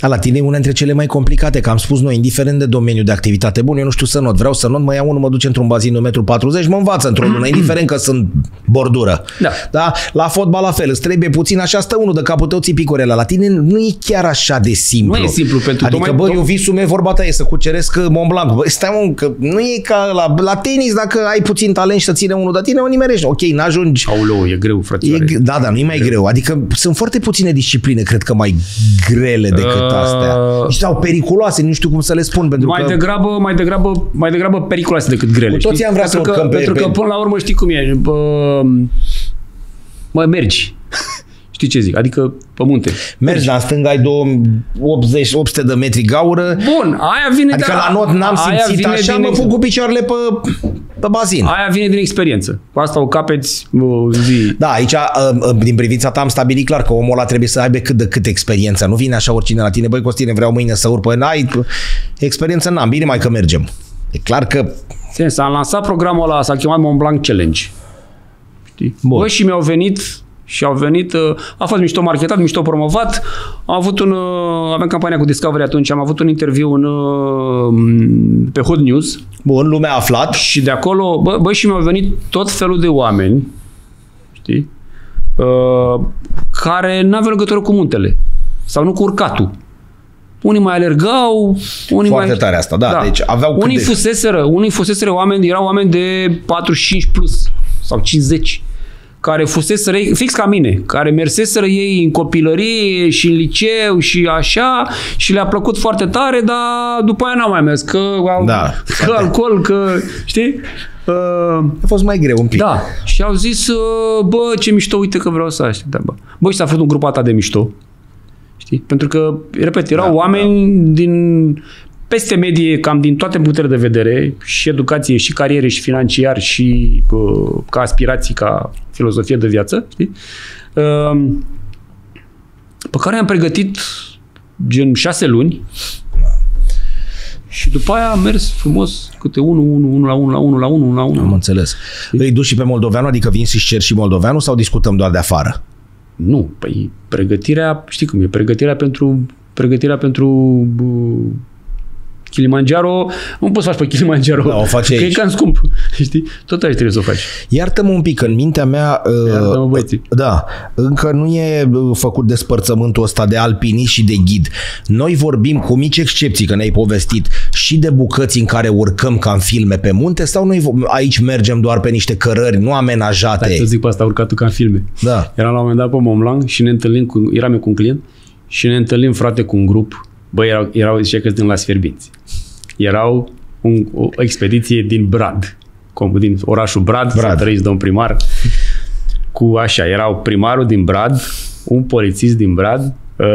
Da, la tine e una dintre cele mai complicate, că am spus noi, indiferent de domeniul de activitate. Bun, eu nu știu să not, vreau să not, mă iau unul, mă duce într-un bazin de un metru patruzeci, mă învață într-o lună, indiferent că sunt bordură. Da. Da? La fotbal la fel, îți trebuie puțin, așa stă unul de capul tău, ții picorele. La tine nu e chiar așa de simplu. Nu e simplu pentru Adică, domeni, bă, domeni... eu visul meu, vorba ta e să cuceresc Mont Blanc. Bă, stai un, că nu e ca la, la tenis, dacă ai puțin talent și să ține unul de tine, o nimerești. Ok, n-ajungi. Aoleu, e greu, frățioare. E, da, da, nu e mai greu. greu. Adică sunt foarte puține discipline, cred că mai grele decât uh... astea. Sau periculoase, nu știu cum să le spun. Pentru mai, că... degrabă, mai, degrabă, mai degrabă periculoase decât grele. Cu toții știi? am vrea pentru să urcăm pe... Pentru pe... că până la urmă știi cum e. Bă, mă, mergi. Știi ce zic? Adică pe munte. Mergi la stânga, ai două sute optzeci, opt sute de metri gaură. Bun, aia vine... Adică de la not n-am simțit așa, din... mă fug cu picioarele pe... pe bazin. Aia vine din experiență. Cu asta o capeți o zi. Da, aici, din privința ta, am stabilit clar că omul ăla trebuie să aibă cât de cât experiență. Nu vine așa oricine la tine. Băi, Costine, vreau mâine să urc. N-ai experiență, n-am. Bine mai că mergem. E clar că... Sens, am lansat programul ăla, s-a chemat Mont Blanc Challenge. Știi? Bun. Bă, și mi-au venit... Și au venit, a fost mișto marketat, mișto promovat. Am avut un, aveam campania cu Discovery atunci, am avut un interviu în, pe Hot News. Bun, lumea a aflat. Și de acolo, bă, bă și mi-au venit tot felul de oameni, știi, uh, care n-aveau legătură cu muntele sau nu cu urcatul. Unii mai alergau, unii Foarte mai... tare asta, da. da. Deci aveau unii, de... fuseseră, unii fuseseră oameni, erau oameni de patruzeci și cinci plus sau cincizeci. Care fuseseră ei, fix ca mine, care merseseră ei în copilărie și în liceu și așa și le-a plăcut foarte tare, dar după aia n-au mai mers, că, da, că alcool, că, știi? A fost mai greu un pic. Da, și au zis, bă, ce mișto, uite că vreau să aștept. Da, bă. bă, și s-a făcut un grup atât de mișto, știi? Pentru că, repet, erau da, oameni da. din peste medie, cam din toate puterile de vedere, și educație, și cariere, și financiar, și uh, ca aspirații, ca filozofie de viață, știi? Uh, pe care am pregătit gen șase luni și după aia am mers frumos câte unu la unu la unu la unu la unu. Am înțeles. Îi duci și pe Moldoveanu, adică vin și-și cer și Moldoveanu sau discutăm doar de afară? Nu, păi pregătirea, știi cum e, pregătirea pentru pregătirea pentru uh, Kilimanjaro, nu poți să faci pe Kilimanjaro, da, o faci aici. Că e cam scump, știi? Tot aici trebuie să o faci. Iartă-mă un pic, în mintea mea, Iartă-mă, băieții. Da, încă nu e făcut despărțământul ăsta de alpinist și de ghid. Noi vorbim, cu mici excepții, că ne-ai povestit, și de bucăți în care urcăm ca în filme pe munte, sau noi aici mergem doar pe niște cărări nu amenajate? Stai, eu zic pe asta, urcatul ca în filme. Da. Eram la un moment dat pe Mont Blanc și ne întâlnim, cu, eram eu cu un client, și ne întâlnim, frate, cu un grup. Băi, erau, erau zicea că din Las Fierbinți. Erau un, o expediție din Brad, din orașul Brad, Brad. să trăiți domn primar, cu așa, erau primarul din Brad, un polițist din Brad, uh,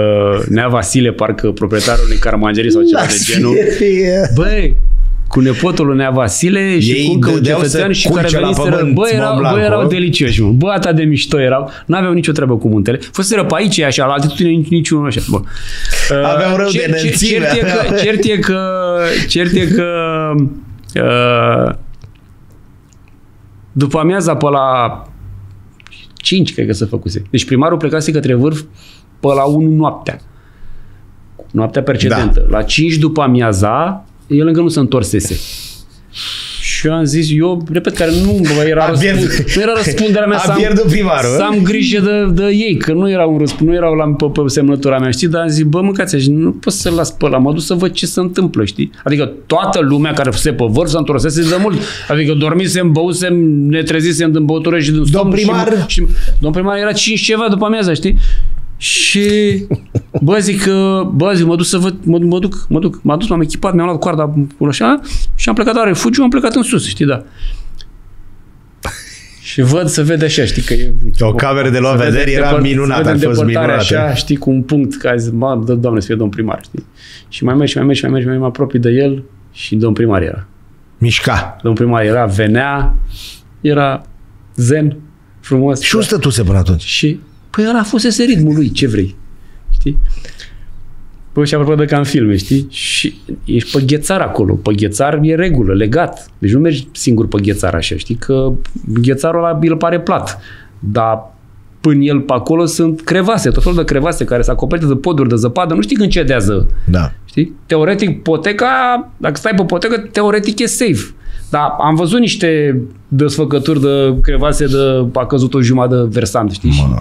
Nea Vasile, parcă proprietarul unei carmangerii sau ceva de genul. Băi, cu nepotul lui Nea Vasile și ei cu un cetățean și care veniseră, bă, erau, bă, erau delicioși, bă, atât de mișto erau, n-aveau nicio treabă cu muntele, fuseră pe aici, așa, la altitudine, niciunul așa, bă. Aveau rău de înălțime. Cert e că, cert e că, uh, după amiaza pe la cinci, cred că se făcuse. Deci primarul plecase către vârf pe la unu noaptea. Noaptea precedentă. Da. La cinci după amiaza, el încă nu se întorsese. Și eu am zis, eu, repet, care nu era, răspund, nu era răspunderea mea să am, să am grijă de, de ei, că nu erau un răspund, nu erau la, pe, pe semnătura mea, știi? Dar am zis, bă, mâncați așa, nu pot să-l las pe ăla, mă duc să văd ce se întâmplă, știi? Adică toată lumea care fusese pe vârf s-a întorsese de mult. Adică dormisem, băusem, ne trezisem din băutură și din somn. Domn primar? Și, și, domn primar era cinci ceva după amiaza, știi? Și bă, zic, bă, zic, mă duc să văd, mă, mă duc, mă duc, m-am dus, m-am echipat, mi-am luat coarda așa și am plecat la refugiu, am plecat în sus, știi, da. Și văd, să vede așa, știi, că e... O cameră de luat vedere era minunată, a fost minunată. Așa, știi, cu un punct, că a zis, mă, dă, Doamne, să fie domn primar, știi. Și mai mergi, mai mergi, mai mergi, mai mă apropii de el și domn primar era. Mișca. Domn primar era, venea, era zen, frumos. Și unde stătuse până atunci? Și... Păi ăla fusese ritmul lui, ce vrei, știi? Păi și apropo de ca în filme, știi? Și ești pe ghețar acolo, pe ghețar e regulă, legat. Deci nu mergi singur pe ghețar așa, știi? Că ghețarul ăla îl pare plat, dar până el pe acolo sunt crevase, tot felul de crevase care se acoperite de poduri de zăpadă, nu știi când cedează, da. Știi? Teoretic, poteca, dacă stai pe potecă, teoretic e safe. Dar am văzut niște desfăcături de crevase de a căzut o jumătate de versant, știi? Mă.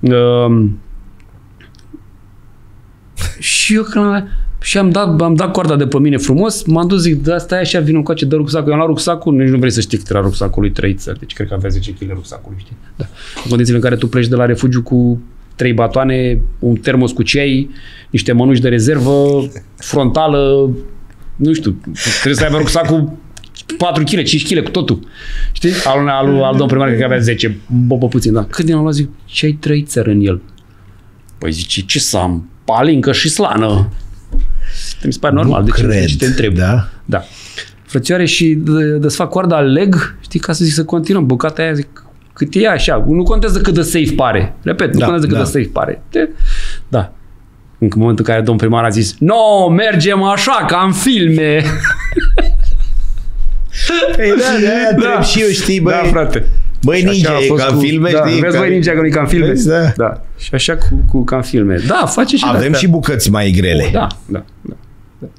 Uh, și eu când și am dat, am dat coarda de pe mine frumos, m-am dus, zic, da, stai așa, vin încoace, dă rucsacul, eu am luat rucsacul, nici nu vrei să știi cât era rucsacul lui Trăiță, deci cred că avea zece kilograme rucsacul, știi? Da. În condițiile în care tu pleci de la refugiu cu trei batoane, un termos cu ceai, niște mănuși de rezervă, frontală, nu știu, trebuie să aibă rucsacul patru kilograme, cinci kilograme, cu totul. Știi? Al, al, al domn primar, că avea zece, bă, puțin, da. Cât din am luat, zic, ce ai trăit țăr în el? Păi zice, ce să am? Palincă și slană. Mi se pare normal, de ce te întreb. Da? Da. Frățioare, și desfac coarda, aleg, știi, ca să zic, să continuăm. Bucata aia, zic, cât e așa, nu contează cât de safe pare. Repet, nu da, contează da. Cât de safe pare. De... Da. În momentul în care domn primar a zis, no, mergem așa, ca în filme. Păi da, de-aia da. Trebuie și eu, știi, băi. Da, frate. Băi, ninja e ca în filme, da, știi? Vezi, băi, ninja că nu e ca în filme. Da. Da. Și așa cu, cu ca în filme. Da, face și avem de-astea. Și bucăți mai grele. O, da, da, da.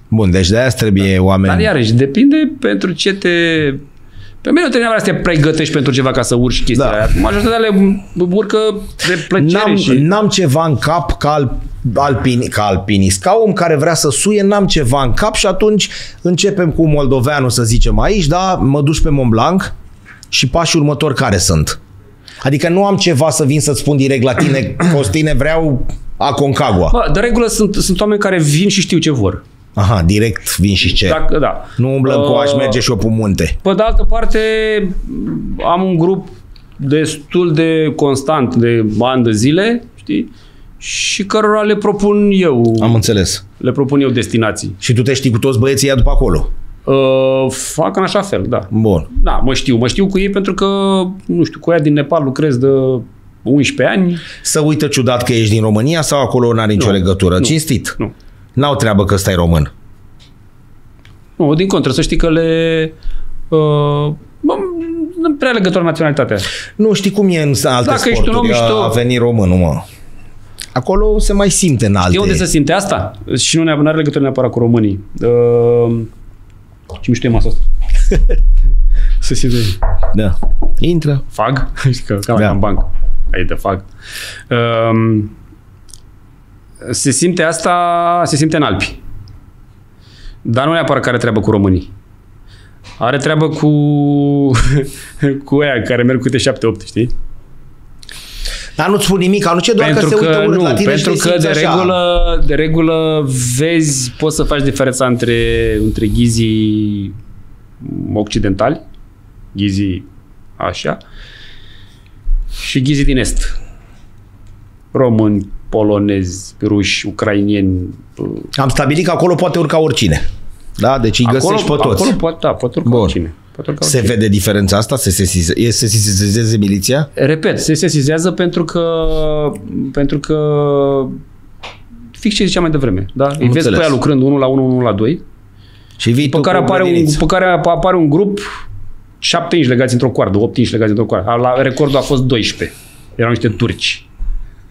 Bun, deci de-aia trebuie da. Oameni. Dar iarăși, depinde pentru ce te... Pe mine nu trebuie neapărat să te pregătești pentru ceva ca să urci chestia da. Aia. Majoritatea le urcă de plăcere și... N-am ceva în cap ca al... Alpini, ca alpinist, ca om care vrea să suie, n-am ceva în cap și atunci începem cu Moldoveanu, să zicem aici, da, mă duci pe Mont Blanc și pașii următori care sunt? Adică nu am ceva să vin să-ți spun direct la tine, Costine, vreau Aconcagua. Bă, de regulă sunt, sunt oameni care vin și știu ce vor. Aha, direct vin și cer. Dacă, da. Nu umblăm uh, cu aș merge și eu pe munte. Pe de altă parte, am un grup destul de constant de ani de zile, știi? Și cărora le propun eu. Am înțeles. Le propun eu destinații. Și tu te știi cu toți băieții ăia după acolo? Uh, fac în așa fel, da. Bun. Da, mă știu. Mă știu cu ei pentru că, nu știu, cu ea din Nepal lucrez de unsprezece ani. Să uită ciudat că ești din România sau acolo n-are nicio nu, legătură? Nu, cinstit. Nu. N-au treabă că stai român. Nu, din contră. Să știi că le... Uh, nu prea legătură naționalitatea. Nu, știi cum e în alte dacă sporturi. Om, a, a venit românul, mă. Acolo se mai simte în alte... Știi unde se simte asta? Și nu are legătură neapărat cu românii. Uh, ce mișto e masa asta? Se simte. Da. Intră. Fag. Că cam da. În banc. Ai de fag. Uh, se simte asta, se simte în Alpi. Dar nu neapărat care treabă cu românii. Are treabă cu cu aia care merg câte șapte opt, știi? Dar nu-ți spun nimic, nu ce doar pentru că se uită urât nu, la tine pentru și că de regulă, de regulă vezi, poți să faci diferența între, între ghizii occidentali, ghizii așa, și ghizii din est. Români, polonezi, ruși, ucrainieni. Am stabilit că acolo poate urca oricine. Da, deci îi acolo, găsești pe toți. Acolo poate, da, poate urca oricine. Se vede diferența asta? Se sesizează miliția? Repet, se sesizează pentru că pentru că fix ce ziceam mai devreme. Da? Îi vezi pe aia lucrând unul la unul, unul la doi. Și vii pe, care apare un, pe care apare un grup șapte inși legați într-o coardă, opt inși legați într-o coardă. La recordul a fost doisprezece. Erau niște turci.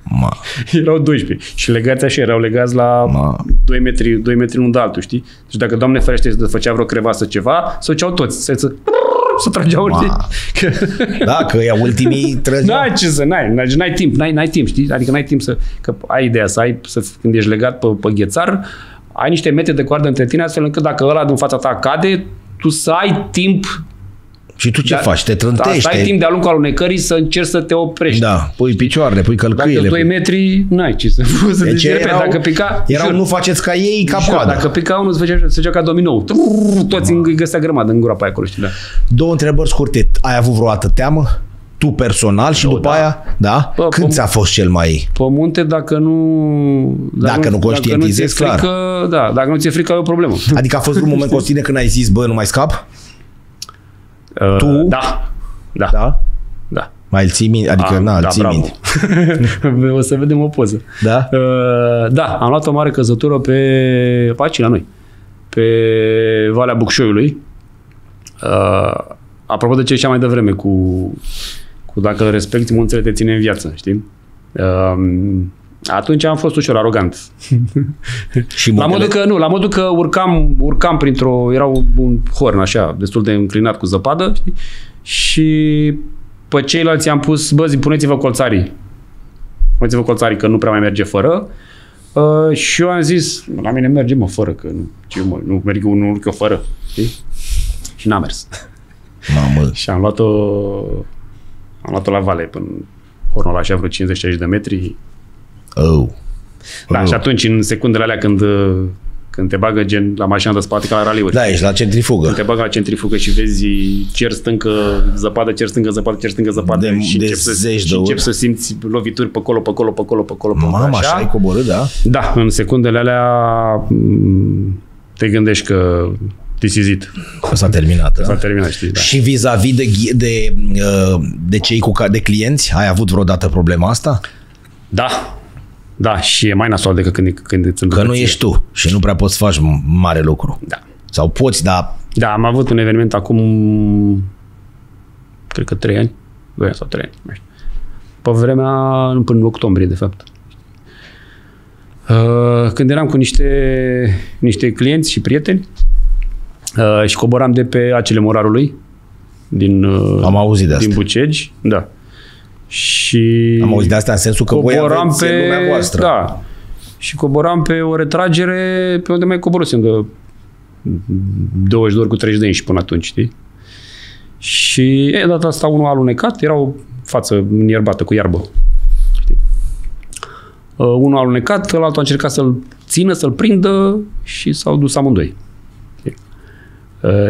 Ma. Erau doisprezece. Și legați așa, erau legați la Ma. doi metri unul de altul, știi? Deci dacă, Doamne ferește, se făcea vreo crevasă ceva, se duceau toți. Se, se, se trăgeau. Că... Da, că ea ultimii trăgeau. N-ai ce să, n-ai, n-ai timp, n-ai timp, știi? Adică n-ai timp să, că ai ideea să ai, să, când ești legat pe, pe ghețar, ai niște metri de coardă între tine, astfel încât dacă ăla din fața ta cade, tu să ai timp. Și tu ce da, faci? Te trântești. Asta ai timp de-a lungul alunecării să încerci să te oprești. Da, pui picioarele, pui călcâiele. Dacă doi pui... metri, n-ai ce să poți deci să erau, dacă pica... Erau, nu faceți ca ei, ca coadă. Dacă pica unul, se făcea ca dominou. Trrr, toți îi găsea grămadă în groapa acolo. Știi, da. Două întrebări scurte. Ai avut vreodată teamă? Tu personal și eu, după da. aia, da? Bă, când ți-a fost cel mai... Pe munte, dacă nu... Dacă, dacă nu conștientizezi, clar. Frică, da, dacă nu ți-e frică, ai o problemă. Adică a fost un moment, Costine, când ai zis, bă, nu mai scap? Tu? Da. Da. Da? Da. Mai îl ții minte? Adică, a, na, îl da, ții minte. O să vedem o poză. Da? Uh, da, am luat o mare căzătură pe, pe aici, la noi. Pe Valea Bucșoiului. Uh, apropo de ce ziceam mai devreme, cu, cu dacă respecti munțele, te ține în viață, știi? Uh, atunci am fost ușor arogant. Și la modul că, nu, la modul că urcam, urcam printr-o, era un horn așa, destul de înclinat cu zăpadă, știi? Și pe ceilalți am pus, bă, zi, puneți-vă colțarii. Puneți-vă colțarii, că nu prea mai merge fără. Uh, și eu am zis, la mine merge, mă, fără, că nu, ce, mă, nu merg unul urcă fără, știi? Și n-a mers. Mamă. Și am luat-o, am luat-o la vale, până hornul ăla așa, vreo cincizeci șaizeci de metri. Oh. Da, oh. Și atunci, în secundele alea când, când te bagă gen la mașina de spate, ca la raliuri. Da, ești la centrifugă. Când te bagă la centrifugă și vezi cer stâncă, zăpadă, cer stâncă, zăpadă, cer stâncă, zăpadă de, și, de încep să, și încep să simți lovituri pe colo, pe colo, pe colo, pe colo. Mama, așa ai coborât, da? Da, în secundele alea te gândești că tisizit. S-a terminat. S-a terminat, știi, da. Și vis-a-vis de, de, de cei cu de clienți, ai avut vreodată problema asta? Da. Da, și e mai nasol decât când, când îți îndrăgăție. Că nu ești tu și nu prea poți să faci mare lucru. Da. Sau poți, dar... Da, am avut un eveniment acum, cred că trei ani, doi ani sau trei ani, nu știu. Pe vremea, până în octombrie, de fapt. Când eram cu niște, niște clienți și prieteni și coboram de pe acele Morarului, din, am auzit de din Bucegi, da. Și am auzit de asta în sensul că voi aveți pe, lumea voastră. Da. Și coboram pe o retragere pe unde mai coborusem de douăzeci de ori cu treizeci de inși până atunci, știi? Și e, data asta unul a alunecat, era o față înierbată cu iarbă. Știi? Uh, unul a alunecat, ăla altul a încercat să-l țină, să-l prindă și s-au dus amândoi.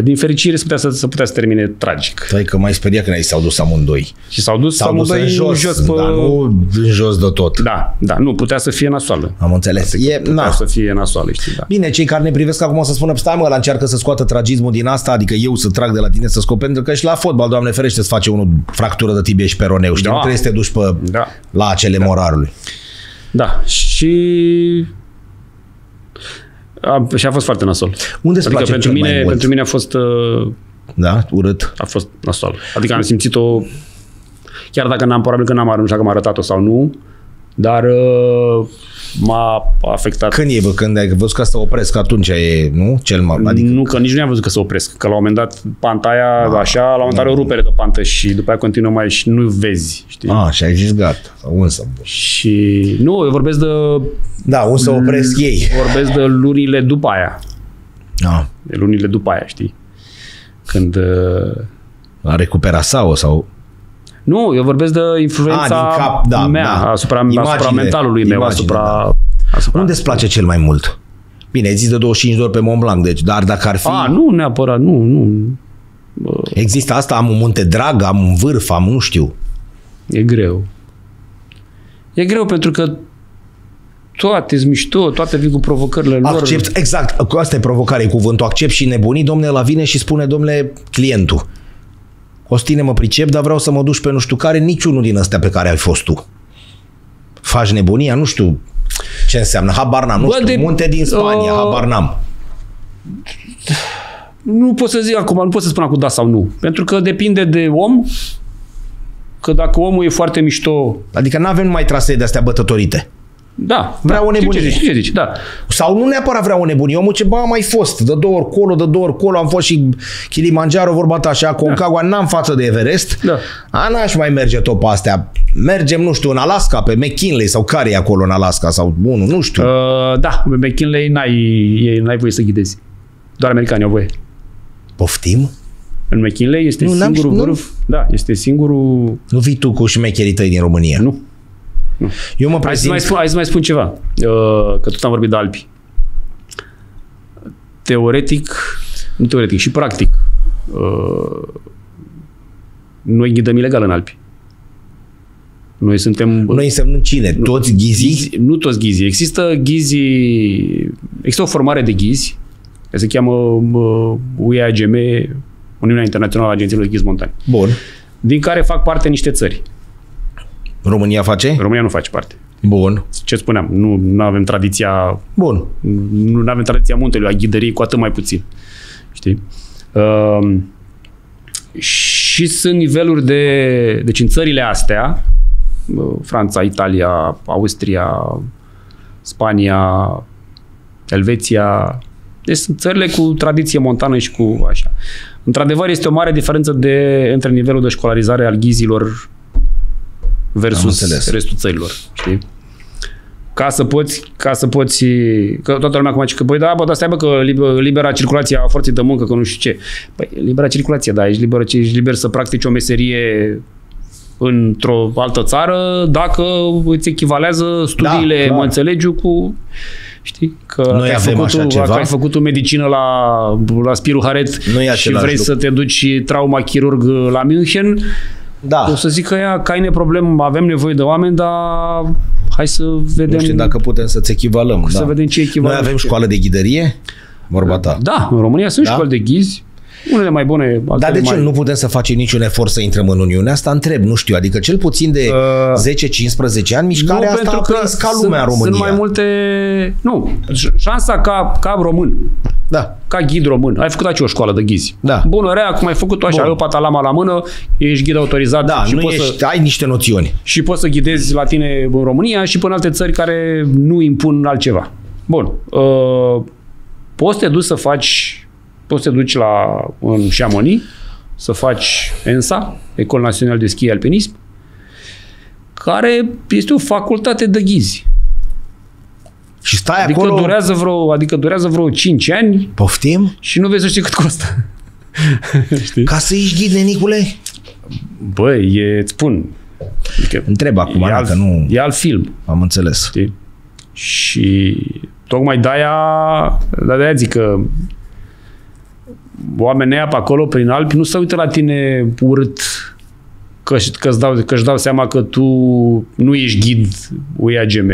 Din fericire se putea să, se putea să termine tragic. Tăi că mai speria că s-au dus amândoi. Și s-au dus, s-au dus în jos, jos pe... dar nu în jos de tot. Da, da, nu, putea să fie nasoală. Am înțeles. Adică e, putea na. să fie nasoală, știi, da. Bine, cei care ne privesc acum o să spună, stai mă, ăla încearcă să scoată tragismul din asta, adică eu să trag de la tine să scop, pentru că și la fotbal, Doamne ferește, să face unul fractură de tibie și peroneu, știi, da. Nu trebuie să te duci pe, da. la acele da. Morarului. Da, și... A, și a fost foarte nasol. Unde adică place pentru mine, pentru mine a fost uh, da, urât. A fost nasol. Adică am simțit-o chiar dacă n-am probabil că n-am aruncat, că m-a arătat-o sau nu, dar uh, m-a afectat. Când e, bă, când ai văzut că să opresc, atunci e, nu? Cel mai, adică nu că nici nu am văzut că se opresc, că la un moment dat panta aia, a, așa, la un moment dat are o rupere de pantă și după aia continuă mai și nu vezi, știi? Ah, și ai zis gata, unsă. Și nu, eu vorbesc de Da, o să opresc ei. Vorbesc de lunile după aia. Da. De lunile după aia, știi? Când... A recuperat sau sau... Nu, eu vorbesc de influența A, din cap, da, mea, da. Asupra, asupra mentalului meu, imagine, asupra... Da. asupra Unde îți place cel mai mult? Bine, ai zis de douăzeci și cinci de ori pe Mont Blanc, deci, dar dacă ar fi... A, nu neapărat, nu, nu. Bă. Există asta, am un munte drag, am un vârf, am nu știu. E greu. E greu pentru că toate sunt mișto, toate vin cu provocările lor. Accept, exact, asta e provocarea, e cuvântul, accept și nebunii, domnule, la vine și spune, domnule, clientul, Costine, mă pricep, dar vreau să mă duci pe nu știu care, niciunul din astea pe care ai fost tu. Faci nebunia, nu știu ce înseamnă, habar n-am, nu știu, munte din Spania, uh... habar n-am. Nu pot să zic acum, nu pot să spun acum da sau nu, pentru că depinde de om, că dacă omul e foarte mișto... Adică n-avem numai trasee de-astea bătătorite. Da. Vreau da, o nebunie. Ce zici, ce zici, da. Sau nu neapărat vreau o nebunie. Omul ce, bă, am mai fost, de două ori colo, de două ori colo, am fost și Kilimanjaro, vorba ta, și Aconcagua, da. N-am față de Everest. Da. A, n-aș mai merge tot pe astea. Mergem, nu știu, în Alaska, pe McKinley sau care e acolo în Alaska sau unul, nu știu. Uh, da, pe McKinley n-ai, n-ai voie să ghidezi. Doar americani au voie. Poftim? În McKinley este nu, singurul vârf. Da, este singurul... Nu vii tu cu șmecherii tăi din România. Nu. nu. Eu mă prezint... Hai să mai, mai spun ceva, că tot am vorbit de Alpi. Teoretic, nu teoretic, și practic, noi ghidăm ilegal în Alpi. Noi suntem... Noi însemnăm cine? Nu, toți ghizii? Nu toți ghizii. Există ghizii... Există o formare de ghizi, care se cheamă U I A G M, Uniunea Internațională a Agențiilor de Ghizi Montani. Bun. Din care fac parte niște țări. România face? România nu face parte. Bun. Ce spuneam, nu avem tradiția... Bun. Nu avem tradiția muntelui, a ghidării, cu atât mai puțin. Știi? Uh, și sunt niveluri de... Deci în țările astea, Franța, Italia, Austria, Spania, Elveția... Deci sunt țările cu tradiție montană și cu așa. Într-adevăr, este o mare diferență de, între nivelul de școlarizare al ghizilor versus restul țărilor. Știi? Ca să poți, ca să poți, că toată lumea acum zice că, băi, da, bă, dar stai, bă, că libera circulație a forței de muncă, că nu știu ce. Păi, libera circulație, da, ești liber, ești liber să practici o meserie într-o altă țară dacă îți echivalează studiile, da, mă înțelegiu, cu... Știi? Că noi ai făcut, că ai făcut o medicină la, la Spiru Haret și vrei lucru. Să te duci trauma chirurg la München, da. O să zic că ea, că ai neproblem, avem nevoie de oameni, dar hai să vedem... Nu știu dacă putem să-ți echivalăm. Să da. Vedem ce echivalăm. Noi avem școală de ghidărie? Vorba ta. Da, în România sunt da? Școli de ghizi. Unele mai bune. Dar de ce mai... nu putem să facem niciun efort să intrăm în Uniune? Asta întreb, nu știu. Adică cel puțin de uh, zece cincisprezece ani mișcarea nu, asta a prins ca lumea în România. Sunt mai multe... Nu. Șansa ca, ca român. Da. Ca ghid român. Ai făcut aici o școală de ghizi. Da. Bună, rea, cum ai făcut-o așa, ai o patalama la mână, ești ghid autorizat. Da, și nu poți ești, să... ai niște noțiuni. Și poți să ghidezi la tine în România și până alte țări care nu impun altceva. Bun. Uh, poți să te duci să faci... Poți să te duci la, în Chamonix, să faci ENSA, Ecole Națională de Schi Alpinism, care este o facultate de ghizi. Și stai adică acolo... Durează vreo, adică durează vreo cinci ani. Poftim? Și nu vezi să știi cât costă. Știi? Ca să ești ghid, nenicule? Băi, e, îți spun. Adică întreb acum, e alt, că nu... E alt film. Am înțeles. Știi? Și tocmai de-aia, de-aia zic că oamenii aia pe acolo, prin Alpi, nu se uită la tine urât că își dau, dau seama că tu nu ești ghid U I A G M.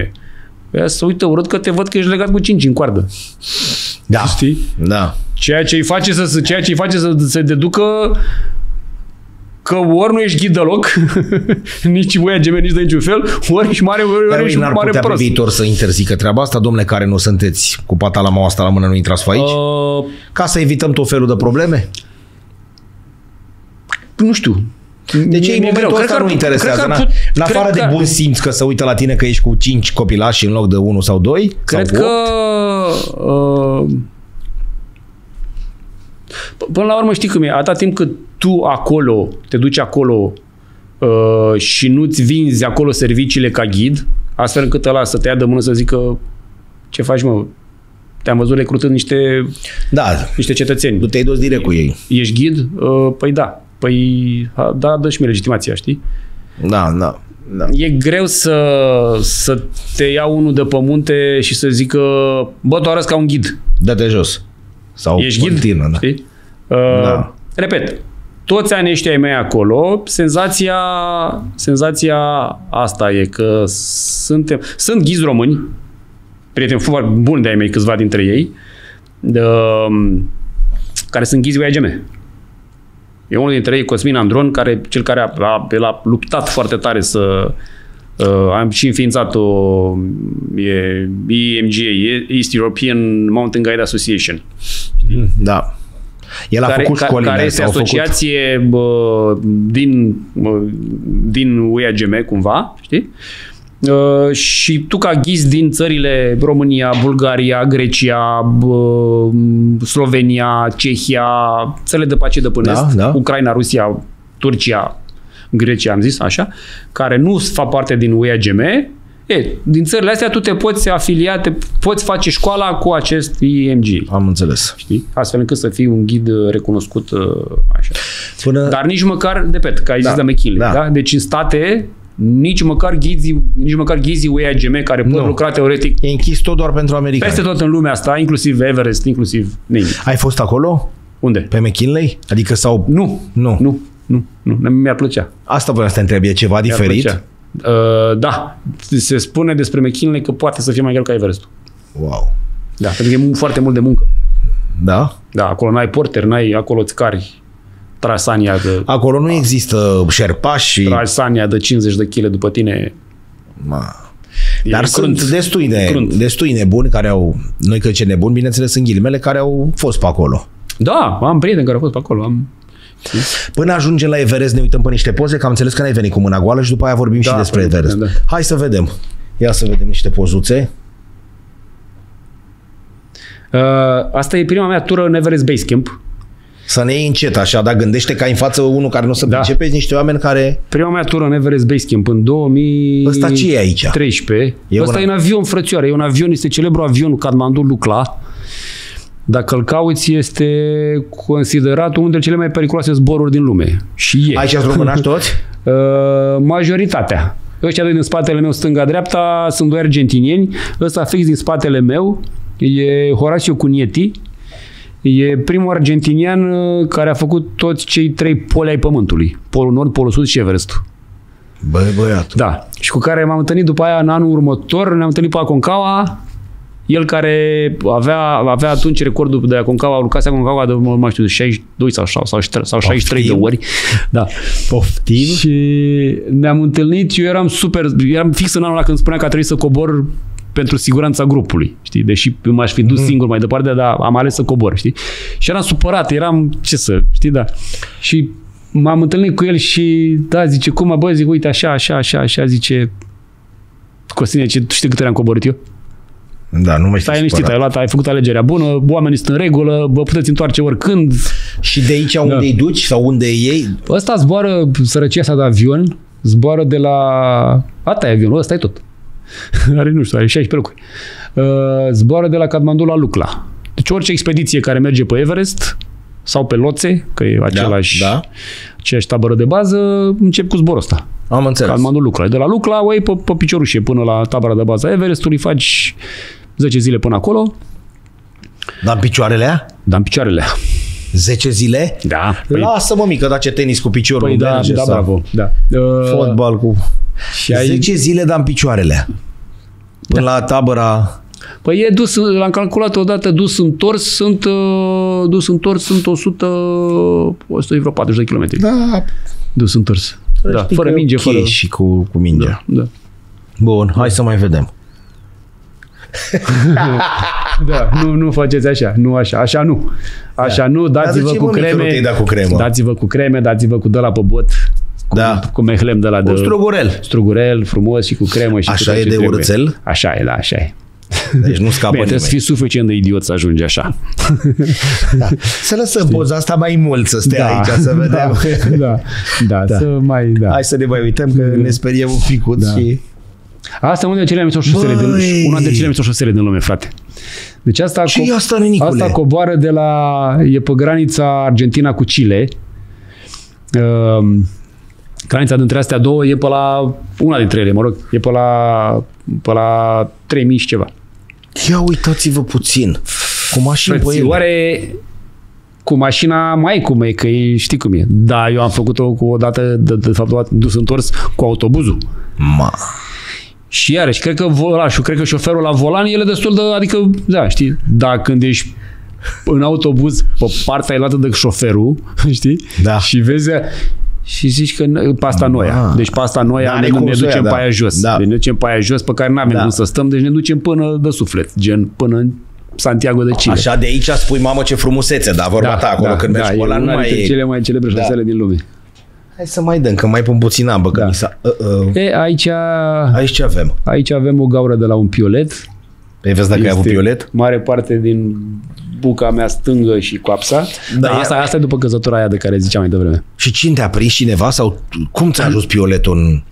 Aia se uită urât că te văd că ești legat cu cinci în coardă. Da. Știi? Da. Ceea ce îi face să, ceea ce îi face să se deducă că ori nu ești ghid deloc, nici U I A G M, nici de niciun fel, ori ești mare, ori ești mare prost. Dar n-ar putea pe viitor să interzică treaba asta, domnule, care nu sunteți cu patalama asta la mână, nu intrați aici? Uh, Ca să evităm tot felul de probleme? Nu știu. Deci e momentul ăsta nu interesează. În afară de bun simț că se uită la tine că ești cu cinci copilași în loc de unu sau doi? Cred că... Uh, până la urmă știi cum e, atâta timp cât tu acolo, te duci acolo uh, și nu-ți vinzi acolo serviciile ca ghid, astfel încât ăla să te ia de mână să zică ce faci, mă, te-am văzut recrutând niște, da, niște cetățeni. Tu te-ai dus direct cu ei. Ești ghid? Uh, păi da. Păi da, dă și mie legitimația, știi? Da, da. Da. E greu să, să te ia unul de pe munte și să zică, bă, tu arăți ca un ghid. Dă-te jos. Sau ești continuă, ghid, da. Știi? Uh, da. Repet, toți anii ăștia ai mei acolo, senzația, senzația asta e că suntem, sunt ghizi români, prieteni foarte buni de-ai mei, câțiva dintre ei, de, care sunt ghizi U I A G M. E unul dintre ei, Cosmin Andron, care, cel care a, a, a luptat foarte tare să... Uh, am și înființat o e, E M G A, East European Mountain Guide Association. Da. El a care, făcut ca, școlile. Care este asociație bă, din, bă, din U I A G M, cumva, știi? Uh, și tu ca ghiz din țările România, Bulgaria, Grecia, bă, Slovenia, Cehia, țările de pace de până da, est, da. Ucraina, Rusia, Turcia, Grecia, am zis așa, care nu fac parte din U I A G M, e, din țările astea tu te poți afilia, te poți face școala cu acest E M G. Am înțeles. Știi? Astfel încât să fii un ghid recunoscut așa. Până... Dar nici măcar, repet, că ai da, zis de mechile, da. Da? Deci în state, nici măcar ghizii, nici măcar ghizii U I A G M care pot nu. lucra teoretic. E închis tot doar pentru americani. Peste tot în lumea asta, inclusiv Everest, inclusiv nimic. Ai fost acolo? Unde? Pe McKinley? Adică sau... Nu, nu, nu. Nu, nu, mi-ar plăcea. Asta vreau să te întreb, e ceva diferit? Uh, da, se spune despre McKinley că poate să fie mai greu ca Everestul. Wow. Da, pentru că e foarte mult de muncă. Da? Da, acolo n-ai porter, n-ai, acolo îți cari trasania de... Acolo nu a, există șerpași și... Trasania de cincizeci de kilograme după tine. Ma. Dar sunt destui de, destui nebuni care au... Noi că ce nebuni, bineînțeles, în ghilimele, care au fost pe acolo. Da, am prieteni care au fost pe acolo, am... Până ajungem la Everest, ne uităm pe niște poze, că am înțeles că n-ai venit cu mâna goală și după aia vorbim da, și despre Everest. Da. Hai să vedem. Ia să vedem niște pozuțe. Uh, asta e prima mea tură în Everest Base Camp. Să ne iei încet așa, dar gândește că ai în față unul care nu o să da. pricepeți, niște oameni care... Prima mea tură în Everest Base Camp în două mii treisprezece. Ăsta ce e aici? E Ăsta una... e un avion, frățioare. E un avion, este celebru avionul Kathmandu-Lukla. Dacă îl cauți, este considerat unul dintre cele mai periculoase zboruri din lume. Și e. Aici românași toți? Majoritatea. Ăștia doi din spatele meu, stânga-dreapta, sunt doi argentinieni. Ăsta fix din spatele meu e Horacio Cunieti. E primul argentinian care a făcut toți cei trei poli ai Pământului. Polul Nord, Polul Sud și Everestul. Băi, băiatul. Da. Și cu care m-am întâlnit după aia în anul următor. Ne-am întâlnit pe Aconcagua. El care avea, avea atunci recordul de Aconcagua, lucrase Aconcagua de, mai știu, șaizeci și doi sau, sau, sau, sau șaizeci și trei de ori. Da. Poftim. Și ne-am întâlnit, eu eram super, eram fix în anul ăla când spunea că a trebuit să cobor pentru siguranța grupului, știi? Deși m-aș fi dus mm. singur mai departe, dar am ales să cobor, știi? Și eram supărat, eram, ce să, știi, da. Și m-am întâlnit cu el și, da, zice, cum, bă, zic, uite, așa, așa, așa, așa, zice, Costine, ce, tu știi cât ori am coborât eu? Da, nu mai stai liniștit, ai luat, ai făcut alegerea bună, oamenii sunt în regulă, vă puteți întoarce oricând. Și de aici unde da. îi duci sau unde ei? Ăsta zboară, sărăcia sa de avion, zboară de la... Asta e avionul, ăsta e tot. Are, nu știu, are șaisprezece locuri. Zboară de la Kathmandu la Lukla. Deci orice expediție care merge pe Everest sau pe Loțe, că e același, da, da. aceeași tabără de bază, încep cu zborul ăsta. Am înțeles. Kathmandu-Lukla. De la Lukla o iei pe, pe piciorușe până la tabăra de bază Everestului, faci zece zile până acolo. Dar în picioarele aia? Da, în picioarele aia. zece zile? Da. Păi... Lasă-mă mică, dacă tenis cu piciorul. Păi da, da, bravo. Da. Fotbal cu... Și ai... zece zile, dar în picioarele aia. Până da. la tabăra... Păi e dus, l-am calculat odată, dus întors, sunt, dus întors, sunt o sută, o sută, vreo patruzeci de kilometri. Da. Dus întors. Da, fără minge, okay, fără... și cu, cu mingea. Da, da. Bun, hai să mai vedem. Da, nu, nu faceți așa, nu așa, așa nu. Așa da. nu, dați-vă cu, da cu creme. Dați-vă cu creme, dați-vă cu de la pe bot. Cu, da. cu mehlem de la de... strugurel. Strugurel, frumos și cu cremă. Și așa cu e de trebuie. Urțel? Așa e, da, așa e. Deci nu scapă. Bine, trebuie să fii suficient de idiot să ajungi așa. Da. Să lăsăm Știi? poza asta mai mult să stea da. aici, să vedem. Da. Da. Da. Da. Să mai, da. Hai să ne mai uităm că ne speriem un picut da. și... Asta e una de cele mai mișto șosele din lume, una de cele mai mișto șosele din lume, frate. Deci asta, co asta, asta coboară de la... E pe granița Argentina cu Chile. Uh, granița dintre astea două e pe la... Una dintre ele, mă rog. E pe la... Pe la trei mii și ceva. Ia uitați-vă puțin. Cu mașina pe Cu mașina mai cum e, că e, știi cum e. Da, eu am făcut-o cu o dată, de, de fapt, dus întors cu autobuzul. Ma... Și iarăși, cred că volașul, cred că șoferul la volan, el e destul de, adică, da, știi, da, când ești în autobuz, pe partea e luată de șoferul, știi? Da. Și vezi, și zici că pasta noia. Deci pasta noia, ne, ne ducem pe aia jos. Da. Deci ne ducem pe aia jos, pe care n-avem cum să stăm, deci ne ducem până de suflet, gen până în Santiago de Chile. Așa, de aici spui, mamă, ce frumusețe, dar vorba da, ta acolo da, când da, mergi pe la numai... Da, e cele mai celebre șosele da. Din lume. Hai să mai dăm, că mai pun puțin ambă, că da. Mi s-a... Uh, uh. E, aici... Aici ce avem? Aici avem o gaură de la un piolet. Păi vezi dacă ai avut piolet? Mare parte din buca mea stângă și coapsa. Da, da, asta, asta e după căzătura aia de care ziceam mai devreme. Și cine te-a prins? Cineva? Sau cum ți-a ajuns pioletul în...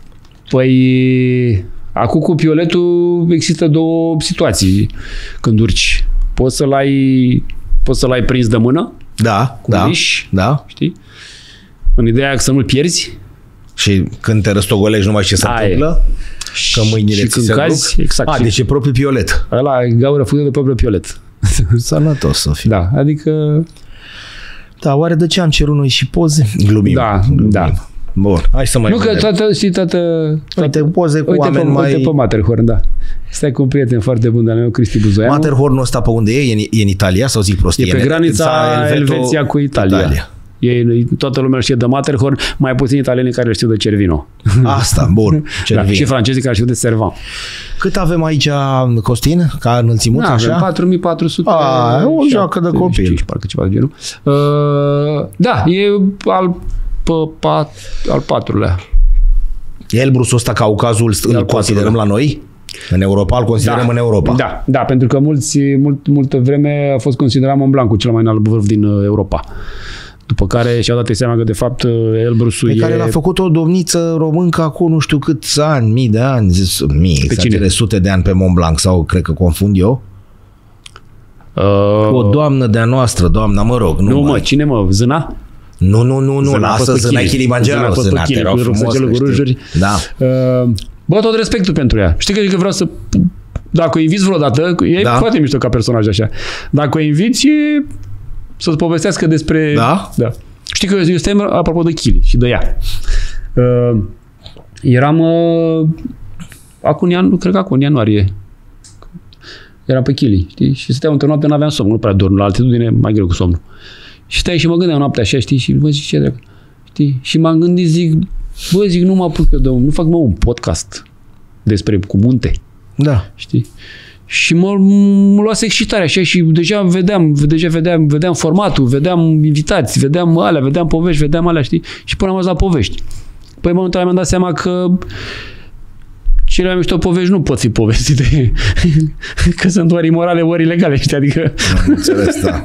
Păi... Acum cu pioletul există două situații când urci. Poți să-l ai, poți să-l ai prins de mână. Da, cu da, miș, da. Știi? În ideea să nu-l pierzi. Și când te răstogolești nu mai știi ce se întâmplă. Că mâinile și ți se cazi, exact. A, deci e propriu piolet. Ăla gaură făcută de propriu piolet. Sănătos să fie. Da, adică... Da, oare de ce am cerut noi și poze? Glumim. Da, glumim. Da. Bun, hai să mai nu vedem. Că toată, știi, toată... toată uite, poze cu uite oameni pe, mai... Uite pe Matterhorn, da. Stai cu un prieten foarte bun de-al meu, Cristi Buzoianu. Matterhornul ăsta pe unde e? E în, e în Italia sau zic prostie? E pe granița Elveția cu Italia. Italia. Ei, toată lumea știe de Matterhorn, mai puțin italienii care știu de Cervino. Asta, bun. Cervino. Da, și francezii care știu de Cervan. Cât avem aici, Costin, ca înălțimut? Da, avem patru mii patru sute. A, o joacă de copil. Parcă ceva de genul. Uh, da, e al... Pe pat, al patrulea. Elbrusul ăsta, Caucazul, îl considerăm la noi? În Europa? Îl considerăm da, în Europa? Da, da, pentru că mulți, mult, multă vreme a fost considerat Mont Blanc, cel mai înalt vârf din Europa. După care și-au dat seama că, de fapt, Elbrusul pe e... Pe care l-a făcut o domniță româncă acum nu știu câți ani, mii de ani, zis, mii, exagere, sute de ani pe Mont Blanc, sau cred că confund eu. Uh... O doamnă de-a noastră, doamna, mă rog. Nu, nu mă, mai... cine mă, Zâna? Nu, nu, nu, nu, lasă zâna Kilimanjaro, zâna, te rog frumos, da. Bă, tot respectul pentru ea. Știi că, că vreau să... Dacă o inviți vreodată, e da. Foarte mișto ca personaj așa. Dacă o inviți, e... să-ți povestească despre... Da? Da. Știi că eu stăiam apropo de Chili și de ea. Uh, eram... Uh, acum, ian... cred că acum, în ianuarie. Eram pe Chili, știi? Și stăteam într-o noapte, n-aveam somn, nu prea dorm. La altitudine, mai greu cu somnul. Și stai și mă gândeam noaptea așa, știi, și bă, zic, ce drept, știi? Și m-am gândit, zic, bă, zic, nu mă apuc eu de un, nu fac, mă, un podcast despre cu munte. Da. Știi? Și mă, mă luase excitarea așa și deja vedeam, deja vedeam, vedeam formatul, vedeam invitații, vedeam alea, vedeam povești, vedeam alea, știi? Și până am ajuns la povești. Păi în momentul ăla mi-am dat seama că cele mai mișto povești nu pot fi povestite. Că sunt doar imorale, ori ilegale, știi? Adică... Am înțeles, da.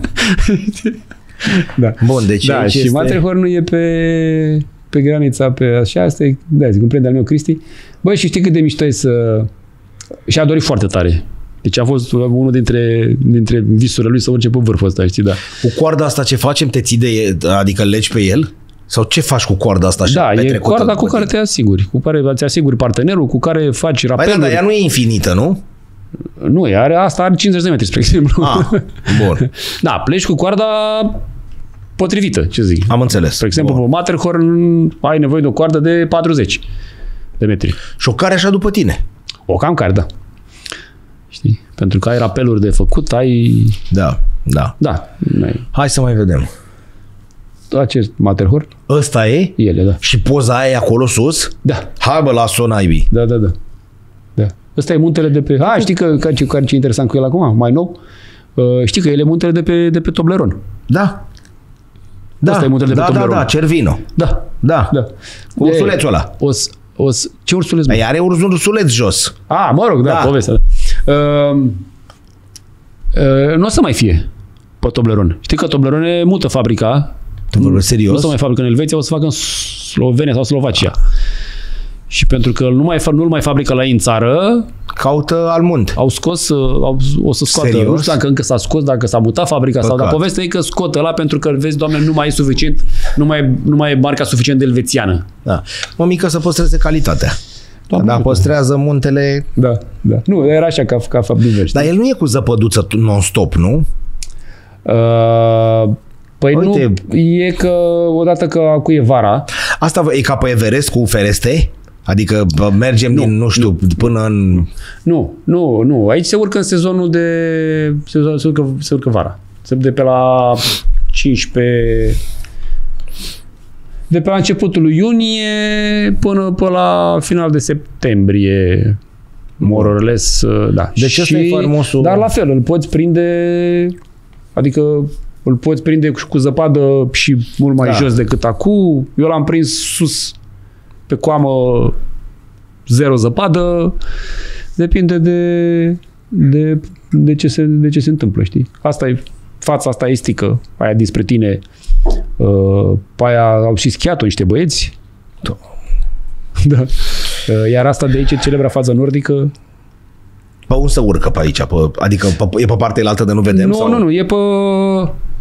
Da. Bun, deci da, și este... Matterhornul e pe, pe granița, pe așa, asta e, da, zic, un prieten al meu, Cristi. Băi, și știi cât de mișto e să... Și-a dorit foarte tare. Deci a fost unul dintre, dintre visurile lui să urce pe vârful ăsta, știi, da. Cu coarda asta ce facem? Te ții de, adică legi pe el? Sau ce faci cu coarda asta? Da, e coarda cu care te asiguri, cu care îți asiguri partenerul, cu care faci rapeluri. Mai da, dar ea nu e infinită, nu? Nu, ea are, asta are cincizeci de metri, spre exemplu. Ah, bun. Da, pleci cu coarda potrivită, ce zic. Am înțeles. Spre exemplu, bun. Pe Matterhorn ai nevoie de o coardă de patruzeci de metri. Și o care așa după tine? O cam care, da. Știi? Pentru că ai rapeluri de făcut, ai... Da, da. Da. Ai... Hai să mai vedem. Acest Matterhorn. Ăsta e? Ele, da. Și poza aia e acolo sus? Da. Hai bă, las-o naibii. Da, da, da. Ăsta e muntele de pe... A, știi că, că, că, că ce interesant cu el acum, mai nou? Uh, știi că el e muntele de pe, de pe Toblerone. Da. Da, asta e muntele da, de pe da, Toblerone. Da, Cervino. Da. Da. Da. Cu ursulețul ăla. O, o, ce ursuleț? Mai are un ursuleț jos. A, mă rog, da, da. Povestea. Uh, uh, nu o să mai fie pe Toblerone. Știi că Toblerone mută fabrica. Nu, serios? Nu o să mai fabrică în Elveția, o să facă în Slovenia sau Slovacia. Ah. Și pentru că nu mai, nu-l mai fabrică la ei în țară... Caută almund. Au scos, au, o să scoată. Serios? Nu știu dacă încă s-a scos, dacă s-a mutat fabrica. Păcat. Sau... Dar povestea e că scotă ăla pentru că, vezi, doamne, nu mai e suficient, nu mai, nu mai e marca suficient de elvețiană. Da. Mă mică să păstreze calitatea. Doamne, dar păstrează muntele... Da, da. Nu, era așa ca, ca fabrică. Dar el nu e cu zăpăduță non-stop, nu? Uh... Păi uite. Nu, e că odată că acu e vara... Asta e ca pe Everest cu fereste? Adică mergem nu, din, nu știu, nu, până în... Nu, nu, nu. Aici se urcă în sezonul de... Se urcă, se urcă vara. De pe la cincisprezece... De pe la începutul lui iunie până pe la final de septembrie. More or less, da. Deci ăsta e faimosul... Dar la fel, îl poți prinde... Adică... Îl poți prinde cu zăpadă și mult mai da. jos decât acum. Eu l-am prins sus, pe coamă, zero zăpadă. Depinde de, de, de, ce, se, de ce se întâmplă, știi? Asta e fața asta estică, aia dinspre tine. Pe aia au și schiat-o niște băieți. Da. Da. Iar asta de aici e celebra faza nordică. Pe unde se urcă pe aici? Pe, adică pe, e pe partea altă de nu vedem? Nu, sau? nu, nu. E pe...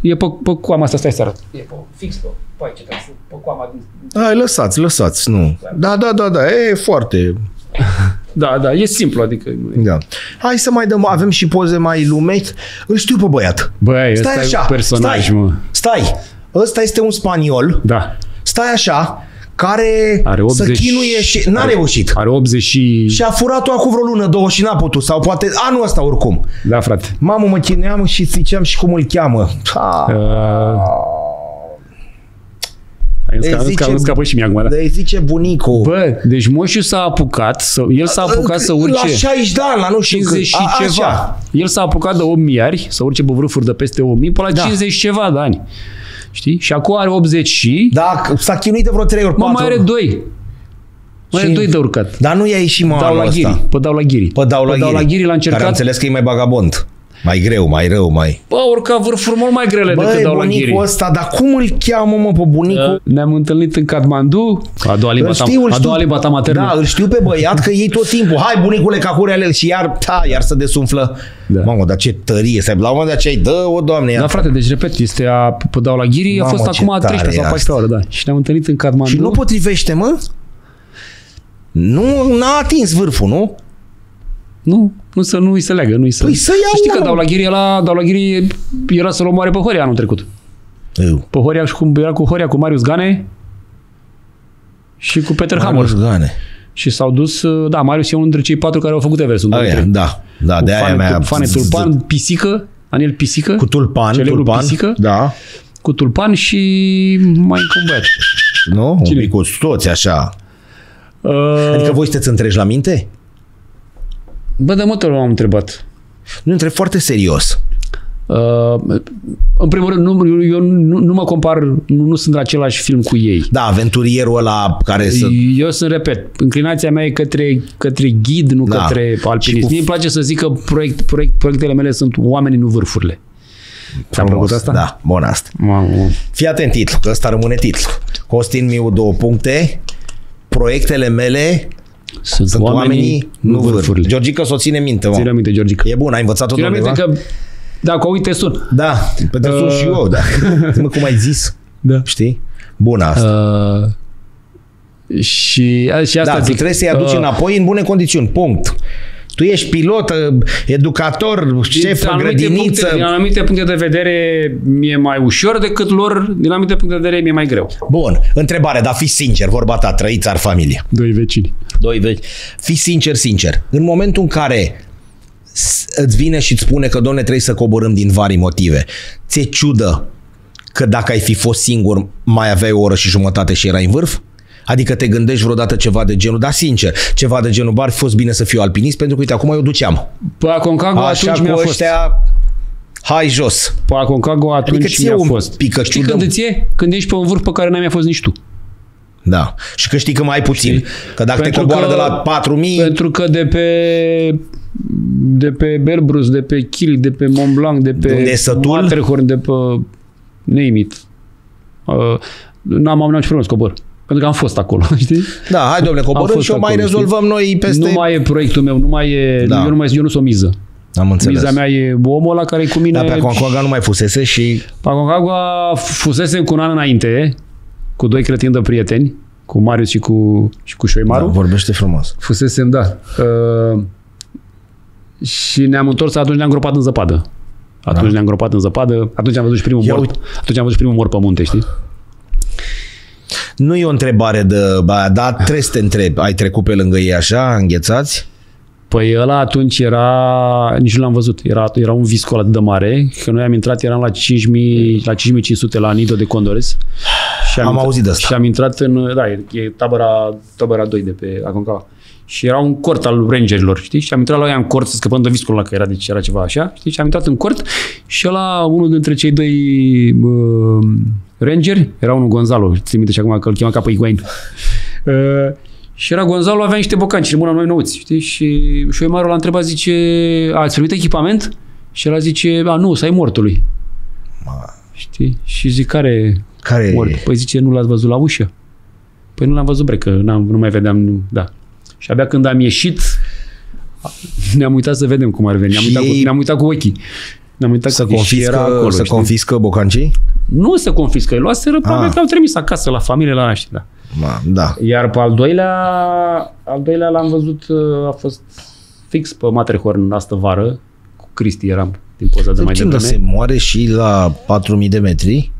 E pe, pe coama asta, stai să arăt. E pe fix pe, pe aici, ca să, pe coama din... Hai, lăsați, lăsați, nu. Da, da, da, da, e foarte... Da, da, e simplu, adică... Da. Hai să mai dăm, avem și poze mai lumeți. Îl știu pe băiat. Băi, ăsta e un personaj, stai, mă. Stai, ăsta este un spaniol. Da. Stai așa, care să chinuie și... N-a reușit. Are optzeci și... Și a furat-o acum vreo lună, două și n-a putut. Sau poate anul ăsta oricum. Da, frate. Mamă, mă chineam și ziceam și cum îl cheamă. Ah. Ai înscapă și mie acum. Îi zice bunicul. Bă, deci moșiu s-a apucat. El s-a apucat să urce... La șaizeci de ani, la nu știu cât. și ceva. El s-a apucat de opt mii, să urce pe vârfuri de peste opt mii, până la cincizeci ceva de ani. Știi? Și acum are optzeci și... Da, s-a chinuit de vreo trei ori, patru. Mă, mai are doi. Mai are doi de urcat. Dar nu i-a ieșit, mă, anul ăsta. Pe dau la ghiri. Pe dau la ghiri l-a încercat. Care am înțeles că e mai bagabond. Mai greu, mai rău, mai... Bă, urca vârfuri mult mai grele decât dau la ghiri. Băi, bunicul ăsta, dar cum îl cheamă, mă, pe bunicul? Ne-am întâlnit în Kathmandu. A doua limba ta, a doua limba ta maternă. Da, îl știu pe băiat că ei tot timpul. Hai, bunicule, ca curele și iar, ta, iar să desumflă. Da. Mamă, dar ce tărie, să la un moment dat ce ai, dă-o, Doamne. Da, frate, deci repet, este a Pădau la Ghiri, Mamă, a fost acum a treisprezece sau paisprezece ore, da. Și ne-am întâlnit în Kathmandu. Și nu potrivește, mă? Nu, n-a atins vârful, nu? Nu, nu să nu îi se leagă, nu îi se... Păi să iau, știi că Dau la Ghiri, la Dau la Ghiri era să-l omoare pe Horia anul trecut. Eu. Pe Horia și cum era cu Horia, cu Marius Gane și cu Peter Hammer. Gane. Și s-au dus, da, Marius e unul dintre cei patru care au făcut Everest. Aia, da, da, de aia mea. Cu fane Tulpan, Pisică, Anil Pisică. Cu Tulpan, Tulpan, da. Cu Tulpan și mai încă un băiat. Nu? Un pic, toți așa. Adică voi sunteți întregi la minte? Bă, de multe ori m-am întrebat. Nu întreb foarte serios. Uh, în primul rând, nu, eu nu, nu mă compar, nu, nu sunt la același film cu ei. Da, aventurierul ăla care să... Eu sunt, repet, inclinația mea e către, către ghid, nu da. către alpinism. Cu... Mie îmi place să zic că proiect, proiect, proiectele mele sunt oamenii, nu vârfurile. Ți-a plăcut asta? Da, bun asta. Wow. Fii atent titlu, că ăsta rămâne titlu. Costin Miu, două puncte. Proiectele mele... Sunt, Sunt oamenii, oamenii, nu vârfurile. Georgica s-o ține minte, mă. Ține minte, Georgica. E bun, ai învățat tot undeva? Că, da, cu uite sun. Da, pe te uh... sun și eu, da. Mă, cum ai zis? Da. Știi? Bună asta. Uh... Și, și asta da, zic. Trebuie să-i aduci uh... înapoi în bune condițiuni, punct. Tu ești pilot, educator, șef în grădiniță. Din anumite puncte de vedere mi-e mai ușor decât lor, din anumite puncte de vedere mi-e mai greu. Bun, întrebare, dar fii sincer, vorba ta, trăiți ar familie. Doi vecini. Doi vecini. Fii sincer, sincer. În momentul în care îți vine și îți spune că, domne, trebuie să coborâm din vari motive, ți-e ciudă că dacă ai fi fost singur mai aveai o oră și jumătate și erai în vârf? Adică te gândești vreodată ceva de genul, dar sincer, ceva de genul, ar fi fost bine să fiu alpinist, pentru că, uite, acum eu duceam. Pe Aconcagua atunci mi-a fost. Așa cu ăștia, hai jos. Pe Aconcagua atunci mi-a fost. Știi când îți e? Când ești pe un vârf pe care n-ai mai fost nici tu. Da. Și că știi că mai ai puțin. Că dacă te coboară de la patru mii... Pentru că de pe... De pe Elbrus, de pe Kil, de pe Mont Blanc, de pe Matterhorn, de pe... Name it. N-am avut nici frumos cobor. Pentru că am fost acolo, știi? Da, hai, dom'le, coborâm și o mai rezolvăm noi peste... Nu mai e proiectul meu, nu mai e... Da. Eu nu, mai, eu nu sunt o miză. Am înțeles. Miza mea e omul ăla care e cu mine... Da, pe Aconcagua și... nu mai fusese și... Pe Aconcagua fusese cu un an înainte, cu doi cretini de prieteni, cu Marius și cu, și cu Șoimarul. Da, vorbește frumos. Fusesem, da. Uh, și ne-am întors, atunci ne-am gropat în zăpadă. Atunci da. ne-am gropat în zăpadă, atunci am văzut și primul eu... mort. Atunci am văzut și primul mort pe munte, știi? Nu e o întrebare de... Dar trebuie să te întrebi. Ai trecut pe lângă ei așa, înghețați? Păi ăla atunci era... Nici nu l-am văzut. Era, era un viscol atât de mare. Că noi am intrat, eram la cinci mii cinci sute la Nido de Condores. Și am, am auzit de asta. Și am intrat în... Da, e tabăra, tabăra doi de pe Aconcagua. Și era un cort al rangerilor, știi? Și am intrat la ea în cort să scăpăm de viscolul ăla, că era, deci era ceva așa, știi? Și am intrat în cort și ăla, unul dintre cei doi uh, rangeri, era unul Gonzalo, țin minte și acum că îl chema ca pe Iguain. Uh, și era Gonzalo, avea niște bocanci, rămâna noi nouți, știi? Și Șoimarul l-a întrebat, zice, ați primit echipament? Și el zice, a, nu, să ai mortului. Ma. Știi? Și zic, care, care mort? E? Păi zice, nu l-ați văzut la ușă? Păi nu l-am văzut, bre, că nu mai vedeam, nu, da. Și abia când am ieșit, ne-am uitat să vedem cum ar veni. Ne-am uitat, ne-am uitat cu ochii. Ne-am uitat să confiscă, acolo, să confiscă bocancii? Nu se confiscă. Îi luaseră, probabil că au trimis acasă, la familie, la naștere. Da. Da. Iar pe al doilea, al doilea l-am văzut, a fost fix pe Matterhorn astă vară. Cu Cristi eram din poza de mai devreme. Se moare și la patru mii de metri?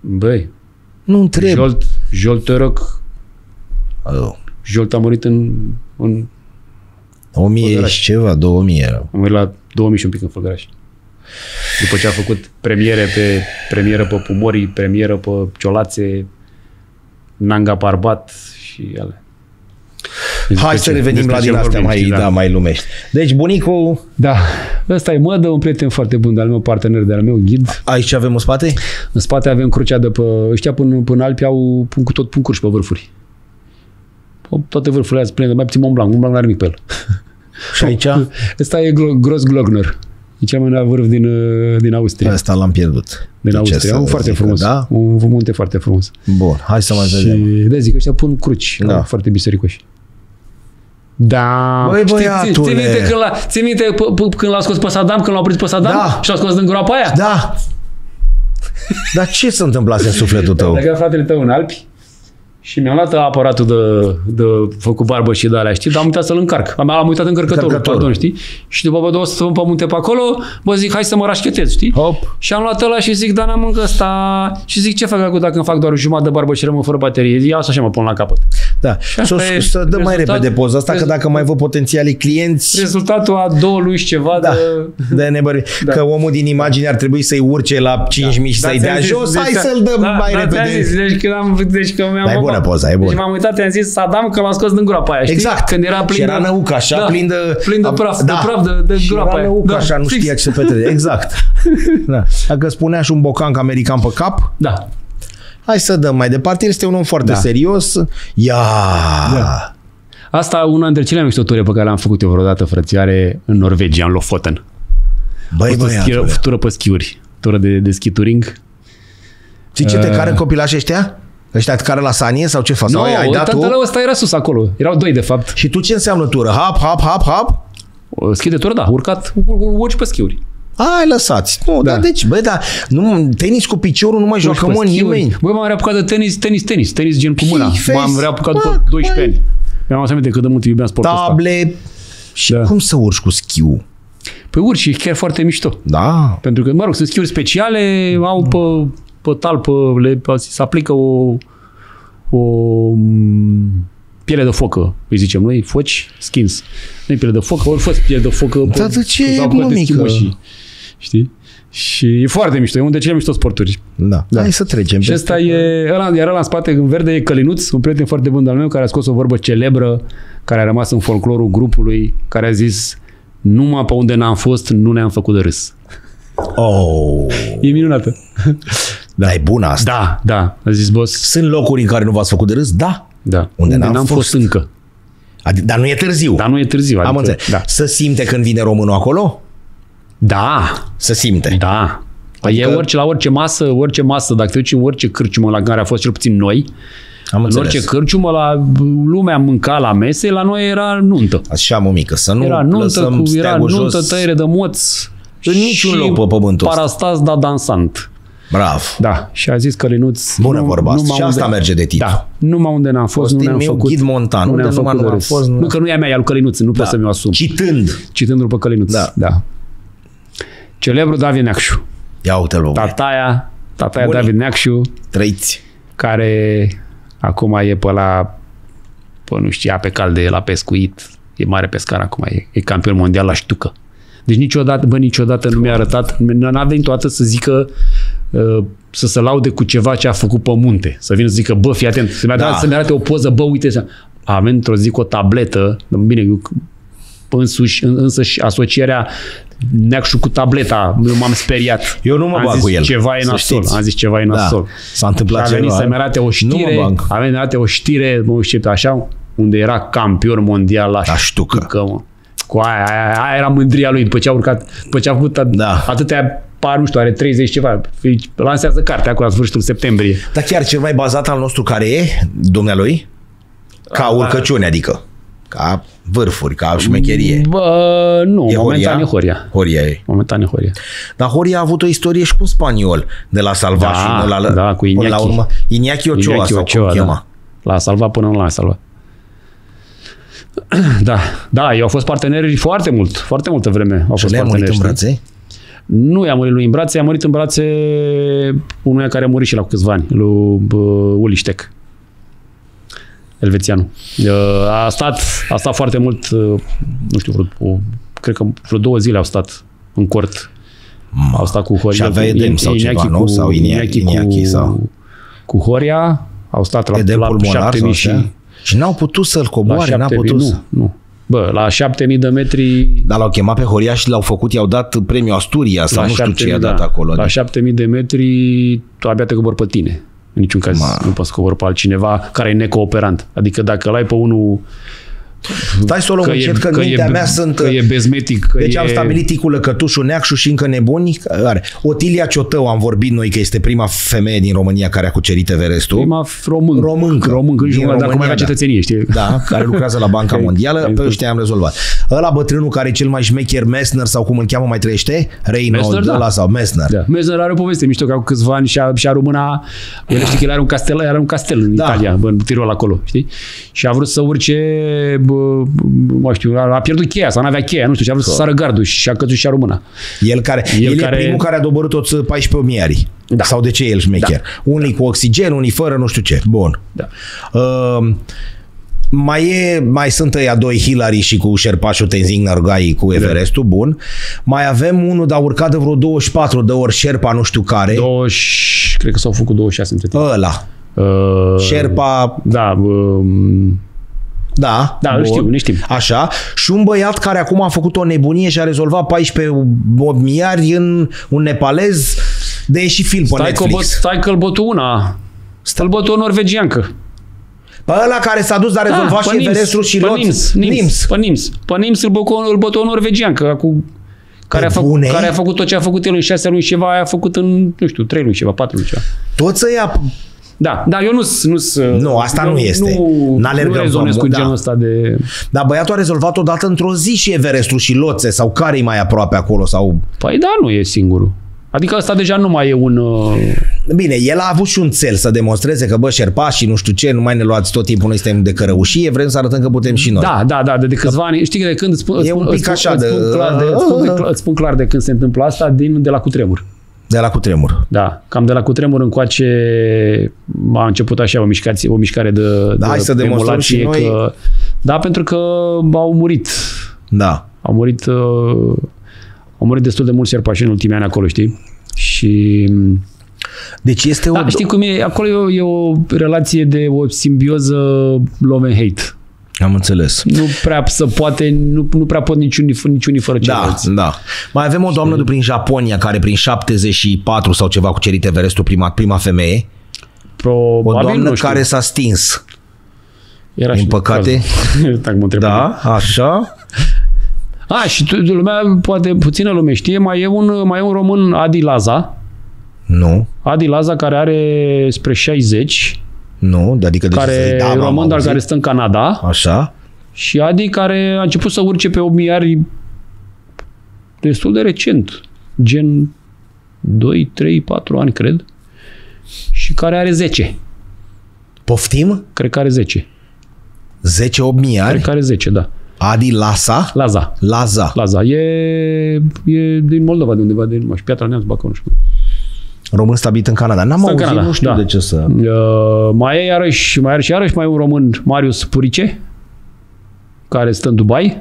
Băi, nu întreb. Jolt, Jolt Török. Alo. Jolt a murit în... în o mie și ceva, două mii era. Am murit la două mii și un pic în Făgăraș. După ce a făcut premiere pe, premieră pe Pumorii, premieră pe Ciolațe, Nanga Parbat și ale. Hai să revenim la din astea mai, da, mai lumești. Deci bunicul... Da, ăsta e mădă, un prieten foarte bun de-al meu, partener de-al meu, ghid. Aici avem în spate? În spate avem crucea de pe... Ăștia până, până Alpi au pun cu tot puncuri și pe vârfuri. Toate vârfurile aia pline, mai puțin Mont Blanc. Mont Blanc n-are nimic pe el. Și aici? Ăsta e Gros Glockner. E cel mai vârf din, din Austria. Asta l-am pierdut. Din Austria. Un foarte frumos. Da? Un munte foarte frumos. Bun, hai să mai vedem. Da, zic, ăștia pun cruci. Da. Foarte bisericoși. Da. Băi, băiatule. Ții minte când l-a, ții minte când l-a scos pe Saddam, când l-a oprit pe Saddam? Da. Și l-a scos din groapa aia? Da. Dar ce se întâmplase în sufletul tău? Dacă fratele tău în Alpi. Și mi-am luat aparatul de, de făcut barbă și de alea, știi? Dar am uitat să-l încarc. Am, am uitat încărcătorul, încărcător. Pardon, știi? Și după bă, două să vă pe munte pe acolo, bă, zic, hai să mă rașchetez, știi? Hop. Și am luat ăla și zic, da, n-am încă ăsta. Și zic, ce fac acum dacă îmi fac doar o jumătate de barbă și rămân fără baterie? Ia asta și mă pun la capăt. Da. Să dăm rezultat, mai repede poza asta, că dacă mai văd potențialii clienți... Rezultatul a două luni și ceva da, de... de nebări. Da. Că omul din imagine ar trebui să-i urce la cinci mii da. Și să-i dea jos. Hai să-l dăm mai repede. Deci că mi-am bună poza, e bună. Deci m-am uitat, i-am zis Saddam că l-am scos din groapa aia, știi? Exact. Când era plin de... era năuc așa, da, plin de... Plin de praf, da, de praf, de, de groapa aia. Era năuc da, așa, fix. Nu știa ce se petrece. Exact. Da. Dacă spunea și un bocanc american pe cap... Da. Hai să dăm mai departe. Este un om foarte da. Serios. Ia! Da. Asta una dintre cele mai mișto ture pe care l-am făcut eu vreodată, frățioare, în Norvegia, în Lofoten. Băi, băiatule. Tură pe schiuri. Tură de, de skituring. Știi ce te uh... care copilași ăștia? Ăștia care la sanie sau ce faci? Nu, no, tatăl ăsta era sus acolo. Erau doi de fapt. Și tu ce înseamnă tură? Hap, hap, hap, hap? Schi de tură, da. Urcat, urci pe schiuri. Ai, lăsați. Nu, da. Dar deci, bă, da, nu, tenis cu piciorul nu mai joacă, mă, nimeni. Băi, m-am reapucat de tenis, tenis, tenis. Tenis gen cu mâna. M-am reapucat după doisprezece ani. Mi-am să aminte cât de mult iubeam sportul ăsta. Table. Și cum să urci cu schiul? Păi urci, e chiar foarte mișto. Da. Pentru că, mă rog, sunt schiuri speciale, au pe... pe talpă le, se aplică o, o piele de focă, îi zicem noi, foci, skins. Nu e piele de focă, ori fost piele de focă. Dar de ce e mămică? Știi? Și e foarte mișto, e unul de cele mișto sporturi. Da, da. Hai să trecem. Și ăsta e, ăla, iar ăla în spate, în verde, e Călinuț, un prieten foarte bun de-al meu, care a scos o vorbă celebră, care a rămas în folclorul grupului, care a zis, numai pe unde n-am fost, nu ne-am făcut de râs. Oh. E minunată. Da. Dar e bună asta. Da, da. A zis boss. Sunt locuri în care nu v-ați făcut de râs? Da. Da. Unde, unde n-am fost. fost încă. Adică, dar nu e târziu. Dar nu e târziu. Adică, am înțeles. Da. Să simte când vine românul acolo? Da. Să simte. Da. Adică... E orice, la orice masă, orice masă, dacă te duci în orice cârciumă la care a fost cel puțin noi, am în orice cârciumă, la lumea mânca la mese, la noi era nuntă. Așa, mămică, să nu era lăsăm cu, era nuntă, jos. Tăiere de moți. În niciun loc pe pământul ăsta. Parastas, da, dansant. Brav. Da. Și a zis Călinuț... Bună vorba asta. Și asta merge de tip. Da. Numai unde n-am fost, Costin nu ne-am făcut. Ghid Montan. Nu ne-am făcut nu, fost, nu, nu că nu e a mea, e al Călinuț. Nu da. Pot să mi-o asum. Citând. Citând după Călinuț. Da. Da. Celebrul David Neacșu. Ia uite-l, băi. Tataia. Tataia David Neacșu. Trăiți. care acum e pe la, pe, nu știu, ape calde, la pescuit, e mare pescar acum, e, e campion mondial la ștucă. Deci niciodată, bă, niciodată nu mi-a arătat, n-a venit toată să zică, să se laude cu ceva ce a făcut pe munte. Să vină să zică, bă, fii atent, să-mi da. să arate o poză, bă, uite. Avem într-o zi o tabletă, bine, eu, însuși, însăși asocierea Neacșu cu tableta, eu m-am speriat. Eu nu mă bag cu el. Ceva e nasol. Am zis ceva e nasol. S-a întâmplat ceva. A venit să-mi arate o știre, a venit să-mi arate o știre, mă știu, așa, unde era campion mondial la ștucă. Cu aia, aia, aia era mândria lui după ce a urcat, după ce a făcut da. atâtea par, nu știu, are treizeci ceva, lansează cartea acolo la sfârșitul septembrie. Dar chiar cel mai bazat al nostru care e, dumnealui? Ca da, urcăciune, adică. Ca vârfuri, ca șmecherie. Bă, nu, e momentan Horia? e Horia. Horia e. Momentan e Horia. Dar Horia a avut o istorie și cu un spaniol, de la salvat da, și până la, da, cu Iñaki. Până la urmă. Iñaki Ochoa, Iñaki Ochoa, Ochoa da. chema. L-a salvat până nu l-a salvat. Da, da, eu au fost parteneri foarte mult, foarte multă vreme au fost parteneri. Și le-a murit în brațe? Nu i-a murit lui în brațe, i-a murit în brațe unuia care a murit și la câțiva ani, lui Uliștec, elvețianul. A stat, a stat foarte mult, nu știu, vreo, o, cred că vreo două zile au stat în cort. Ma. Au stat cu Horia. Și avea edem sau ceva, nu? Sau Iñaki sau... Cu Horia au stat la, la șapte mii și... Și n-au putut să-l coboare, n-a putut să... Nu, nu. Bă, la șapte mii de metri... Dar l-au chemat pe Horia și l-au făcut, i-au dat premiul Asturia sau nu știu ce i-a dat acolo. La șapte mii de metri tu abia te cobori pe tine. În niciun caz Ma. nu poți să cobori pe altcineva care e necooperant. Adică dacă l-ai pe unul... Stai să o luăm încet, că în mintea mea sunt... Că e bezmetic, că Deci e... am stabilit Ticu Lăcătușu, Neacșu și încă nebuni. Otilia Ciotău am vorbit noi că este prima femeie din România care a cucerit Everestul. Prima român. Româncă. Româncă, din România, dacă mai avea cetățenie, știi? Da, care lucrează la Banca Mondială, pe ăștia am rezolvat. Ăla bătrânul care e cel mai șmecher, Messner sau cum îl cheamă, mai trăiește? Reinhold ăla da. sau Messner. Da. Messner are o poveste mișto, că au câțiva ani și-a și rumâna, el știe că el are un castel, are un castel în da. Italia, în Tirol acolo, știi? Și a vrut să urce mă știu, a pierdut cheia sau n-avea cheia, nu știu, și a vrut so. să sară gardul și a căzut și a rumâna. El, care, el, el care... e primul care a doborât toți paisprezece mii da. Sau de ce el șmecher? Da. Unii da. cu oxigen, unii fără, nu știu ce. Bun. Da. Uh, mai, e, mai sunt ăia doi, Hillary și cu șerpașul Tenzing Norgay cu Everestul, da. bun. Mai avem unul, dar urcat de vreo douăzeci și patru de ori șerpa, nu știu care. douăzeci, cred că s-au făcut douăzeci și șase între timp. Ăla. Uh, șerpa... Da... Uh, Da, da nu știu, nu știu. Așa. Și un băiat care acum a făcut o nebunie și a rezolvat paisprezece miliarde în un nepalez de și film pe Netflix. Stai că îl bătu una. Stai îl bătu o norvegiancă. Pe ăla care s-a dus, dar a rezolvat și Everestul și Lot. Nims. Pe Nims. Pe Nims îl bătu o norvegiancă. Cu... Care a, făcut, care a făcut tot ce a făcut el în șase luni ceva, aia a făcut în, nu știu, trei luni ceva, patru luni ceva. Toți ăia... Da, dar eu nu sunt... Nu, asta nu este. Nu rezonez cu genul ăsta de... Dar băiatul a rezolvat odată într-o zi și Everestul și Loțe sau care-i mai aproape acolo sau... Păi da, nu e singurul. Adică ăsta deja nu mai e un... Bine, el a avut și un cel să demonstreze că bă, șerpașii, nu știu ce, nu mai ne luați tot timpul, noi suntem de cărăușie, vrem să arătăm că putem și noi. Da, da, da, de, de câțiva ani. Știi că de când îți spun, e un pic așa de... Îți spun clar de când se întâmplă asta din de la cutremur. De la cutremur. Da, cam de la cutremur încoace a început așa o, mișcație, o mișcare de, da, de hai să demonstrăm și noi. Că, da, pentru că au murit. Da. Au murit, au murit destul de mulți șerpași în ultimii ani acolo, știi? Și... Deci este o... Da, știi cum e? Acolo e o, e o relație de o simbioză love and hate. Am înțeles. Nu prea să poate, nu, nu prea pot niciunii niciuni fără ceilalți. Da, da. Mai avem o doamnă de prin Japonia care prin șaptezeci și patru sau ceva a cucerit Everestul, prima, prima femeie. Probabil, o doamnă care s-a stins. Era din păcate. Da, așa. A, și tu, lumea, poate puțină lume știe, mai e un, mai e un român, Adi Lază. Nu. Adi Lază care are spre șaizeci. Nu, adică de care e da, român, dar care stă în Canada. Așa. Și Adi care a început să urce pe opt mii destul de recent, gen doi, trei, patru ani, cred, și care are zece. Poftim? Cred că are zece. zece opt mii? Cred că are zece, da. Adi Lază? Lază. Lază. Lază. E, e din Moldova, de undeva, de nu știu, Piatra Neamț, Bacău, nu știu. Român stabilit în Canada. N-am auzit, Canada, nu știu da. de ce să... Uh, mai e iarăși, mai e și iarăși mai e un român, Marius Purice, care stă în Dubai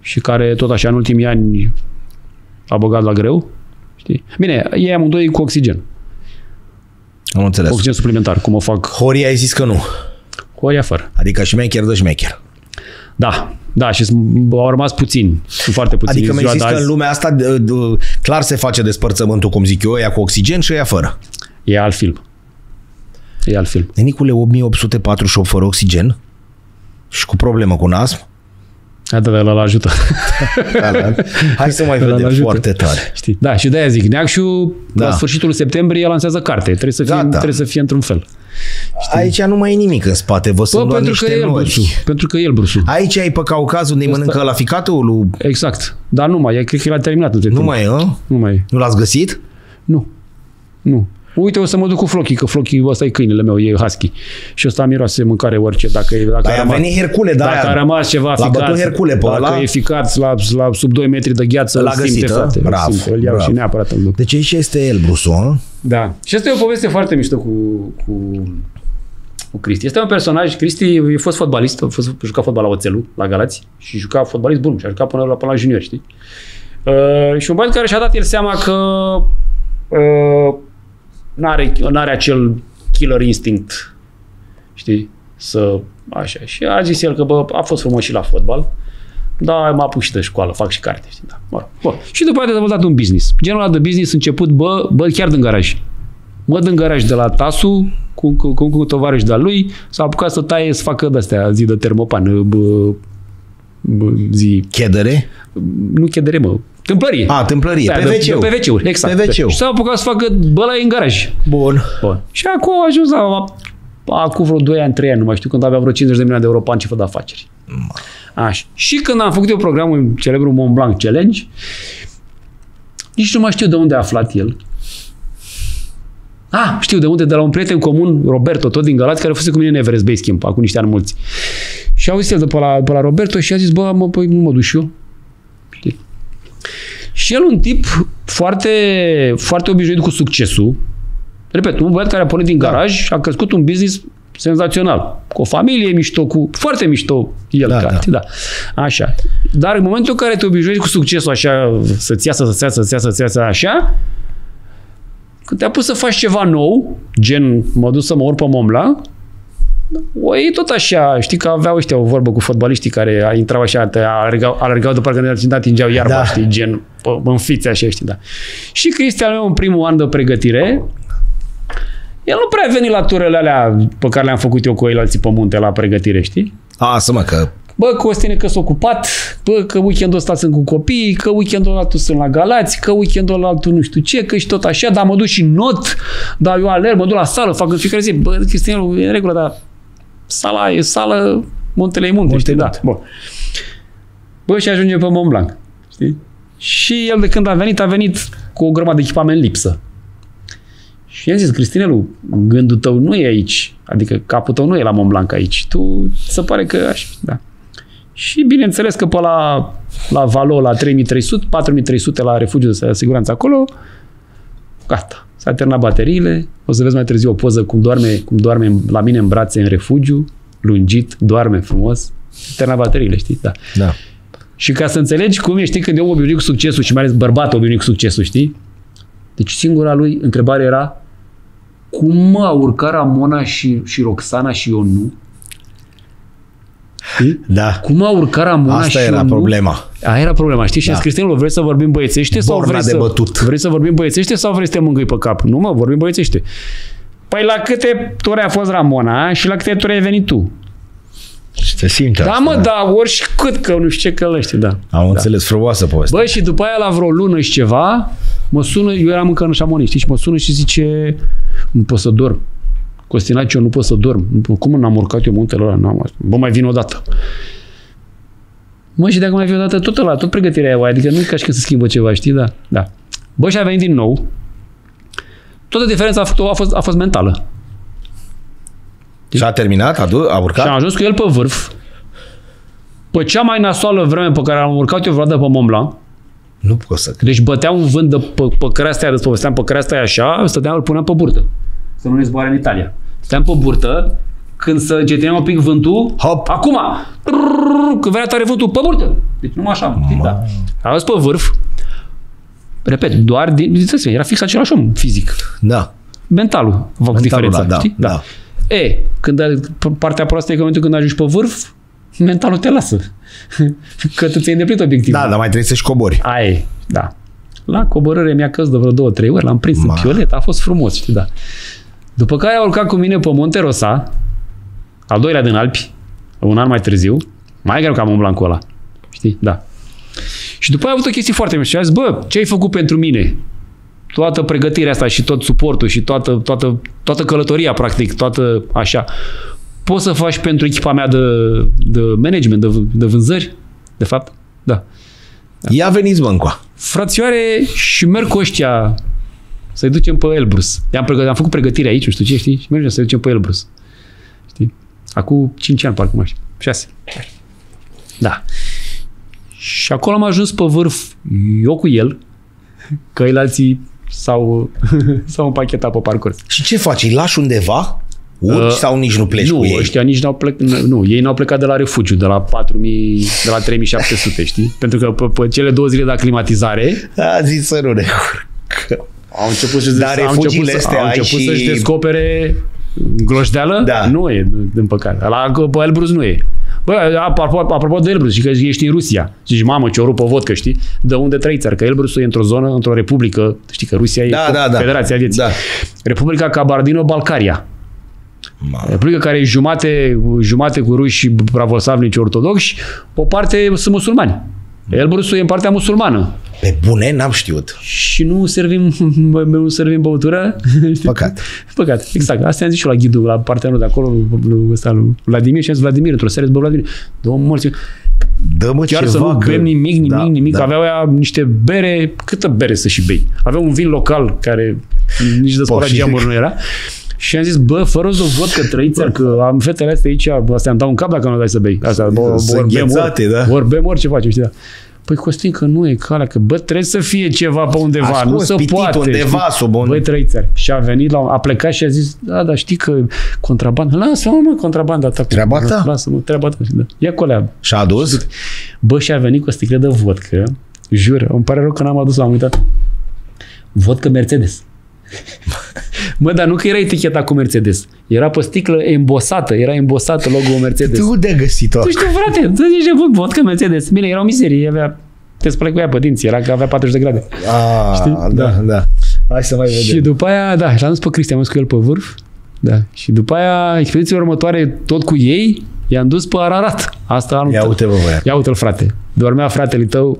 și care tot așa în ultimii ani a băgat la greu. Știi? Bine, ei amândoi cu oxigen. Am înțeles. Oxigen suplimentar, cum o fac... Horia ai zis că nu. Horia fără. Adică șmecher de șmecher. Da. Da, și au rămas puțin, foarte puțin. Adică mi-ai zis că în lumea asta clar se face despărțământul, cum zic eu, ăia cu oxigen și ăia fără. E alt film. E alt film. Nenicule, opt mii opt sute patruzeci și opt fără oxigen și cu problemă cu nasm. Hai da, la ajută. Da, da. Hai să mai vedem foarte tare. Știi? Da, și de-aia zic, Neacșu, da. la sfârșitul septembrie lansează carte. Trebuie să fie, da, da. trebuie să fie într-un fel. Știi? Aici nu mai e nimic în spate, vă sunt doar niște noi. Pentru că e Elbrusul. Aici e pe Caucaz unde îi mănâncă la ficatul lui... Exact. Dar nu mai e, cred că l-a terminat. Nu timp. mai e, a? Nu mai e. Nu l-ați găsit? Nu. Nu. Uite, o să mă duc cu Flocky, că Flocky ăsta e câinele meu, e husky. Și ăsta miroase mâncare orice. Dacă, dacă a venit Hercule, da, dacă a rămas ceva ficat, l-a bătut Hercule pe ăla. Dacă e ficat la, la sub doi metri de gheață, l-a găsit, frate. Bravo, îl iau și neapărat îl duc. Deci aici este Elbrusul. Da. Și asta e o poveste foarte mișto cu, cu, cu Cristi. Este un personaj, Cristi e fost fotbalist, a fost, juca fotbal la Oțelul, la Galați, și juca fotbalist bun, și a jucat până la, până la junior, știi? Uh, și un băiat care și-a dat el seama că uh, N-are, n-are acel killer instinct, știi, să, așa. Și a zis el că, bă, a fost frumos și la fotbal, dar mă apuc și de școală, fac și carte, știi, da. Mă rog. Bă. Și după aceea a dezvoltat un business. Genul ăla de business început, bă, bă, chiar din garaj. Mă din garaj de la Tasu, cu, cu, cu, cu tovarăș de-a lui, s-a apucat să taie, să facă de-astea, zi de termopană, bă, bă, zi... Chedere? Nu chedere, mă. Tâmplărie. A, tâmplărie. Pe ve ce-uri. Exact. Pe ve ce-uri. Și s-a apucat să facă bălaie în garaj. Bun. Bun. Și acum a ajuns la... Acum vreo doi ani, trei ani, nu mai știu, când avea vreo cincizeci de milioane de euro pe an cifră de afaceri. Așa. Și când am făcut eu programul celebrul Mont Blanc Challenge, nici nu mai știu de unde a aflat el. Ah, știu de unde, de la un prieten comun, Roberto, tot din Galați, care a fost cu mine în Everest Base Camp, acum niște ani mulți. Și a auzit el de pe la, pe la Roberto și a zis, bă, mă, păi, nu mă duc și eu. Știi? Și el un tip foarte, foarte obișnuit cu succesul. Repet, un băiat care a pornit din garaj, da. a crescut un business senzațional. Cu o familie mișto, cu foarte mișto el. Da, carte, da. da. Așa. Dar în momentul în care te obișnuiești cu succesul așa, să-ți iasă, să-ți iasă, să-ți iasă, să-ți iasă, așa, când te-a pus să faci ceva nou, gen mă duc să mă urc pe Mont Blanc, ei tot așa, știi că aveau ăștia o vorbă cu fotbaliștii care intrau așa, te alergau, alergau de parcă ne atingeau iarba, da. știi, gen înfiți așa, știi, da. Și Cristian meu în primul an de pregătire, el nu prea veni la turele alea pe care le-am făcut eu cu ei alții pe munte la pregătire, știi? A, să mă, că... Bă, Costine, că s-a ocupat, bă, că weekendul ăsta sunt cu copiii, că weekendul altul sunt la Galați, că weekendul altul nu știu ce, că și tot așa, dar mă duc și not, dar eu alerg, mă duc la sală, fac în fiecare zi, bă, Cristian, e în regulă, dar... Sala e sală, muntele e munte, știi, da. Bun. Bă, și ajunge pe Mont Blanc, știi? Și el de când a venit, a venit cu o grămadă de echipament lipsă. Și i-am zis, Cristinelu, gândul tău nu e aici, adică capul tău nu e la Mont Blanc aici, tu se pare că așa, da. Și bineînțeles că pe la, la Valo, la trei mii trei sute, patru mii trei sute, la refugiul de siguranță acolo, gata. S-a terminat bateriile, o să vezi mai târziu o poză cum doarme, cum doarme la mine în brațe, în refugiu, lungit, doarme frumos. S-a terminat bateriile, știi? Da. da. Și ca să înțelegi cum e, știi, când eu mă obișnuit cu succesul și mai ales bărbatul obișnuit cu succesul, știi? Deci singura lui întrebare era cum mă a urcat Ramona și, și Roxana și eu nu? Știi? Da. Cum a urcat Ramona Asta și Asta era eu problema. Nu? Aia era problema, știi? Și da. Cristianul, vrei să vorbim băiețește sau vrei să, vrei să vorbim băiețește sau vrei să te mângâi pe cap? Nu mă, vorbim băiețește. Păi la câte ture a fost Ramona și la câte ture ai venit tu? Și te simte Da, asta, mă, da, da oricât, că nu știu ce călăște, da. Am da. înțeles, frumoasă povestea. Bă, și după aia la vreo lună și ceva, mă sună, eu eram încă în Chamonix, știi? Și mă sună și zice, nu pot să dorm. Costinaci, eu nu pot să dorm. Cum n-am urcat eu muntele ăla? N-am urcat. Bă, mai vin o dată. Mă, și dacă mai vin o dată, tot ăla, tot pregătirea aia, adică nu e ca și când se schimbă ceva, știi? Da, da. Bă, și a venit din nou. Toată diferența a, făcut, a, fost, a fost mentală. Și a terminat, a, du- a urcat? Și am ajuns cu el pe vârf. Pe cea mai nasoală vreme pe care am urcat eu vreodată pe Mont Blanc, Nu pot să crezi. Deci băteam un vânt de pe, pe crastea, îți povesteam, pe crastea așa, stăteam, îl puneam pe burtă. Să nu ne zboare în Italia. Stăteam pe burtă, când să încetineam un pic vântul, hop. Acum, trrr, când venea tare vântul, pe burtă. Deci numai așa, știi, da. Am ajuns pe vârf, repet, doar din, ziceți-vă, era fix același om fizic. Da. Mentalul, fac diferența, da, știi? Da. Da. E, când, partea proastă e că în momentul când ajungi pe vârf, mentalul te lasă. Că tu ți-ai îndeplinit obiectivul. Da, dar mai trebuie să-și cobori. Ai, da. La coborâre mi-a căzut de vreo două, trei ori, l-am prins Ma. în piolet, a fost frumos, știi, da. După care a urcat cu mine pe Monte Rosa, al doilea din Alpi, un an mai târziu, mai greu ca Mont Blancul ăla, știi, da. Și după aia a avut o chestie foarte mișto și a zis, bă, ce ai făcut pentru mine? Toată pregătirea asta și tot suportul și toată, toată, toată călătoria, practic, toată așa. Poți să faci pentru echipa mea de, de management, de, de vânzări? De fapt, da. Da. Ia veniți, mă, încoa. Frățioare, și merg cu ăștia să-i ducem pe Elbrus. Am, am făcut pregătire aici, nu știu ce, știi? Și mergem să-i ducem pe Elbrus. Știi? Acum cinci ani, parcă mai știu. șase. Da. Și acolo am ajuns pe vârf, eu cu el, că ceilalți s-au împachetat pe parcurs. Și ce faci? Îi lași undeva? Urci uh, sau nici nu pleci nu, cu ei? Ăștia nici n-au plecat, nu, ei n-au plecat de la refugiu, de la patru mii, de la trei mii șapte sute, știi? Pentru că pe, pe cele două zile de aclimatizare... A zis să nu ne urcă. Au început să-și să, și... descopere gloșdeală? Da. Nu e, din păcate. La pe Elbrus nu e. Bă, apropo, apropo de Elbrus, și că ești în Rusia. Zici, mamă, ce o rupă văd, că știi? De unde trăiți? Că Elbrusul e într-o zonă, într-o republică, știi că Rusia e da, da, Federația da. Vieții. Da. Republica Cabardino-Balcaria. Republica care e jumate, jumate cu ruși și pravoslavnici ortodoxi, o parte sunt musulmani. Elbrusul e în partea musulmană. Pe bune, n-am știut. Și nu servim, nu servim băutură. Păcat. Păcat, exact. Asta am zis și la ghidul, la partenerul de acolo, ăsta, lui Vladimir, și am zis Vladimir, într-o serie, bă, Vladimir, două morți. Dă-mă chiar ceva, să nu bem nimic, nimic, da, nimic. Da. Aveau aia niște bere, câtă bere să și bei. Aveau un vin local care nici de spălat geamuri nu era. Și am zis, bă, fără să văd că trăiți, că am fetele astea aici, astea îmi dau un cap dacă nu dai să bei. Astea, bă, sunt înghețate, da? Ori bem, orice facem, știi, da. Păi, Costin, că nu e calea, că bă, trebuie să fie ceva pe undeva, ascult, nu se poate. Undeva, sub un... Băi, trăițări. Și a venit, la, a plecat și a zis, da, dar știi că contrabandă, lasă-mă, mă, contrabanda ta. Treaba ta? Lasă-mă, treaba ta. Da. Ia colea. Și a adus? Bă, și a venit cu o sticlă de vodcă, jur, îmi pare rău că n-am adus, am uitat. Vodcă Mercedes. Mă, dar nu că era eticheta cu Mercedes. Era pe sticlă embosată, era embosată logo-ul Mercedes. Tu de-ai găsit-o? Tu știu, frate, tu zici, bă, vodcă Mercedes. Bine, era o miserie, avea... Te spălai cu ea pe dinți, era că avea patruzeci de grade. Ah, știi? Da, da, da. Hai să mai vedem. Și după aia, da, l-am dus pe Cristi, am dus cu el pe vârf. Da. Și după aia, expedițiile următoare, tot cu ei, i-am dus pe Ararat. Asta anul. Ia uite-l, ia uite-l, frate. Dormea fratele tău,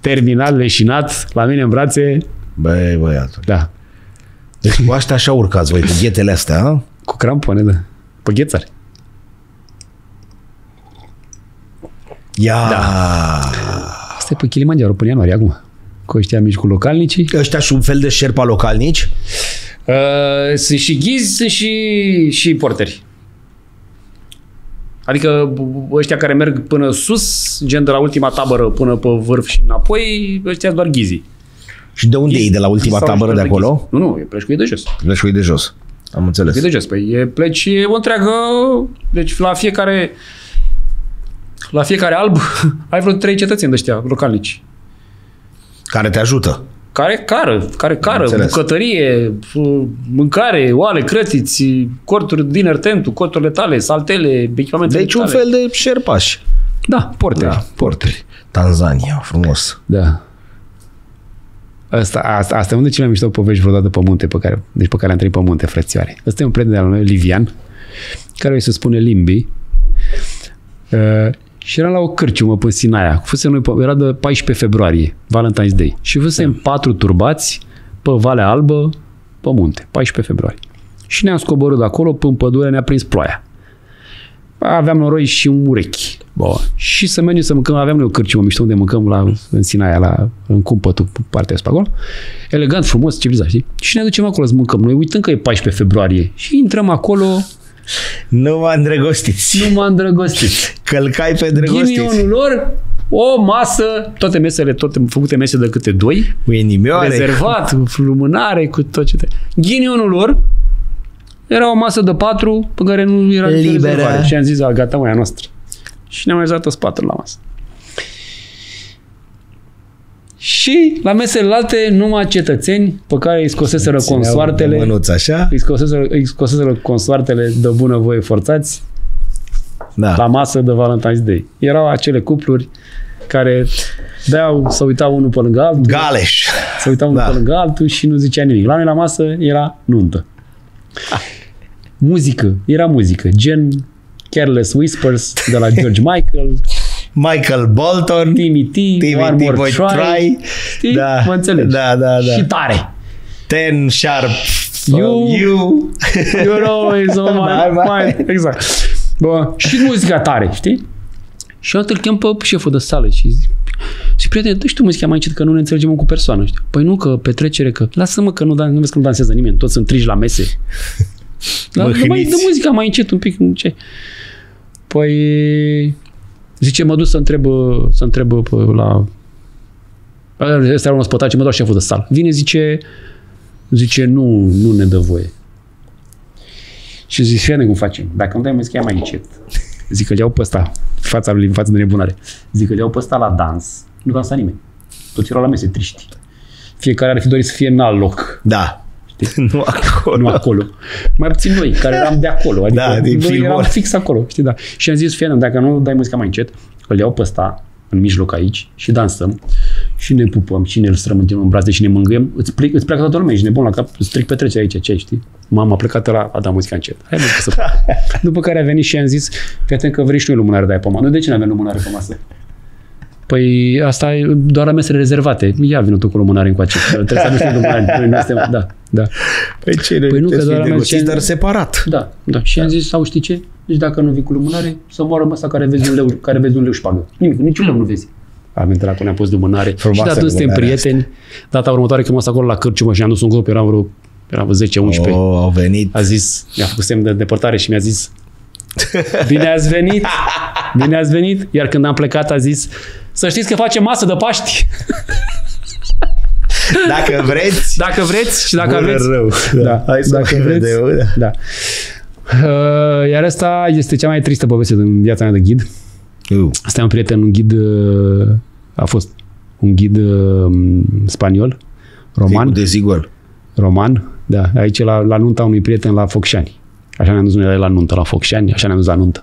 terminal, leșinat, la mine în brațe. Băi, băiatul. Da. Deci cu asta așa urcați voi, cu ghetele astea, a? Cu crampoane, da. Pe ghețari. Ia! Da. Asta e pe Kilimanjaro până ianuarie acum. Cu ăștia mici, cu localnicii. Ăștia sunt un fel de șerpa localnici? Uh, sunt și ghizi, sunt și, și porteri. Adică ăștia care merg până sus, gen de la ultima tabără până pe vârf și înapoi, ăștia doar ghizii. Și de unde e? De la ultima tabără de acolo? Nu, nu, e pleci cu ei de jos. Pleci cu ei de jos. Am înțeles. Pleci de jos. Păi e pleci e o întreagă... Deci la fiecare... La fiecare alb ai vreo trei cetățeni de ăștia localnici. Care te ajută. Care cară, care cară, bucătărie, mâncare, oale, crătiți, corturi din ertentul, corturile tale, saltele, echipamentele deci tale. Deci un fel de șerpași. Da, porteri. Da, porteri. Tanzania, frumos. Da. Asta, asta, asta e unul de cele mai mișto povești vreodată pe munte, pe care, deci pe care am trăit pe munte, frățioare. Ăsta e un prieten al meu, Livian, care îi se spune Limbi. Uh, și eram la o cârciumă pe Sinaia. Fusem noi, era de paisprezece februarie, Valentine's Day. Și fusem da. patru turbați pe Valea Albă, pe munte, paisprezece februarie. Și ne-am scoborât de acolo, până în pădure, ne-a prins ploaia. Aveam noroi și un urechi. Bă. Și să mergem să mâncăm, aveam noi o cârciumă mișto unde mâncăm la, în Sinaia, la, în cumpătul, partea asta acolo. Elegant, frumos, civilizat, știi? Și ne ducem acolo să mâncăm. Noi uităm că e paisprezece februarie și intrăm acolo. Nu mă îndrăgostiți. Nu mă îndrăgostiți. Călcai pe îndrăgostiți. Ghinionul lor, o masă, toate mesele, toate făcute mese de câte doi, cu inimioare, rezervat, cu lumânare, cu tot ce trebuie. Ghinionul lor era o masă de patru pe care nu era liberă. Și am zis, a, gata, măia noastră. Și ne-am rezervat toți patru la masă. Și la mesele alte numai cetățeni pe care îi scoseseră consoartele, mânuț, așa? Îi, scoseseră, îi scoseseră consoartele de bunăvoie forțați, da, la masă de Valentine's Day. Erau acele cupluri care beau, se uitau unul pe lângă altul. Galeș! Se uitau unul, da, pe lângă altul și nu zicea nimic. La noi la masă era nuntă. Ah. Muzică, era muzică, gen Careless Whispers de la George Michael, Michael Bolton, Timmy T, One More Try, știi? Da, mă înțelegi? Da, da, da. Și tare. Ten sharp you, you, you're always on my mind. Exact. Bă, și muzica tare, știi? Și eu îl chem pe șeful de sală și zic, și prietene, dă-și tu muzica mai încet că nu ne înțelegem cu persoană. Știi? Păi nu, că petrecere, că lasă-mă că nu, dan nu vezi că nu dansează nimeni, toți sunt triși la mese. Dar mă mai dă muzica mai încet un pic. Ce? Păi zice, mă duc să întreb, să întreb pe, la... Ăsta era un ospătar, ce mă dau șeful de sală. Vine, zice, zice, nu, nu ne dă voie. Și zic, fie cum facem? Dacă îmi dai muzica mai încet. Zic că iau pe ăsta, fața lui, față de nebunare. Zic că iau pe ăsta la dans. Nu dansa nimeni. Toți erau la mese triști. Fiecare ar fi dorit să fie în alt loc. Da. Știi? Nu acolo. Nu acolo. Mai puțin noi, care eram de acolo. Adică da, din noi eram fix acolo. Știi, da. Și am zis, fie dacă nu dai muzica mai încet, îl iau pe ăsta în mijloc aici și dansăm. Și ne pupăm și ne strământim în brațe și ne mângâiem. Îți, plec, îți pleacă toată lumea, ești nebun la cap, îți trec petrecerea aici, ce ai, știi? Mama a plecat la a da muzica încet. Hai, să după care a venit și am zis, fii că vrei și noi lumânare de aia pe masă. Noi de ce nu avem lumânare pe masă? Păi asta e doar la mesele rezervate. Ia vină tu cu lumânare încoace. Trebuie să nu lumânare. Noi nu suntem, da, da. Păi ce, păi nu, că doar la mesele, dar separat. Da, da. Și da, am zis, sau știi ce? Deci dacă nu vii cu lumânare, să moară măsa care vezi un leu, care vezi un leu șpagă. Nimic, niciun leu nu vezi. Am intrat cu ne-am pus de mânare. Frumoasă. Și de atunci suntem prieteni. Asta. Data următoare când m-am stat acolo la Cârciumă și am dus un grup, eram vreo, eram zece unsprezece. Oh, au venit. A zis, mi-a făcut semn de depărtare și mi-a zis, bine ați venit, bine ați venit. Iar când am plecat a zis, să știți că facem masă de Paști. Dacă vreți. Dacă vreți și dacă bună aveți. Rău. Da. Da. Hai să dacă vreți. Vedem. Da. Uh, iar asta este cea mai tristă poveste din viața mea de ghid. Uh. Asta e un prieten, un ghid, a fost un ghid spaniol, Roman. De Zigol. Roman, da. Aici la, la nunta unui prieten la Focșani. Așa ne-am dus noi la nuntă, la Focșani, așa ne-am dus la nuntă.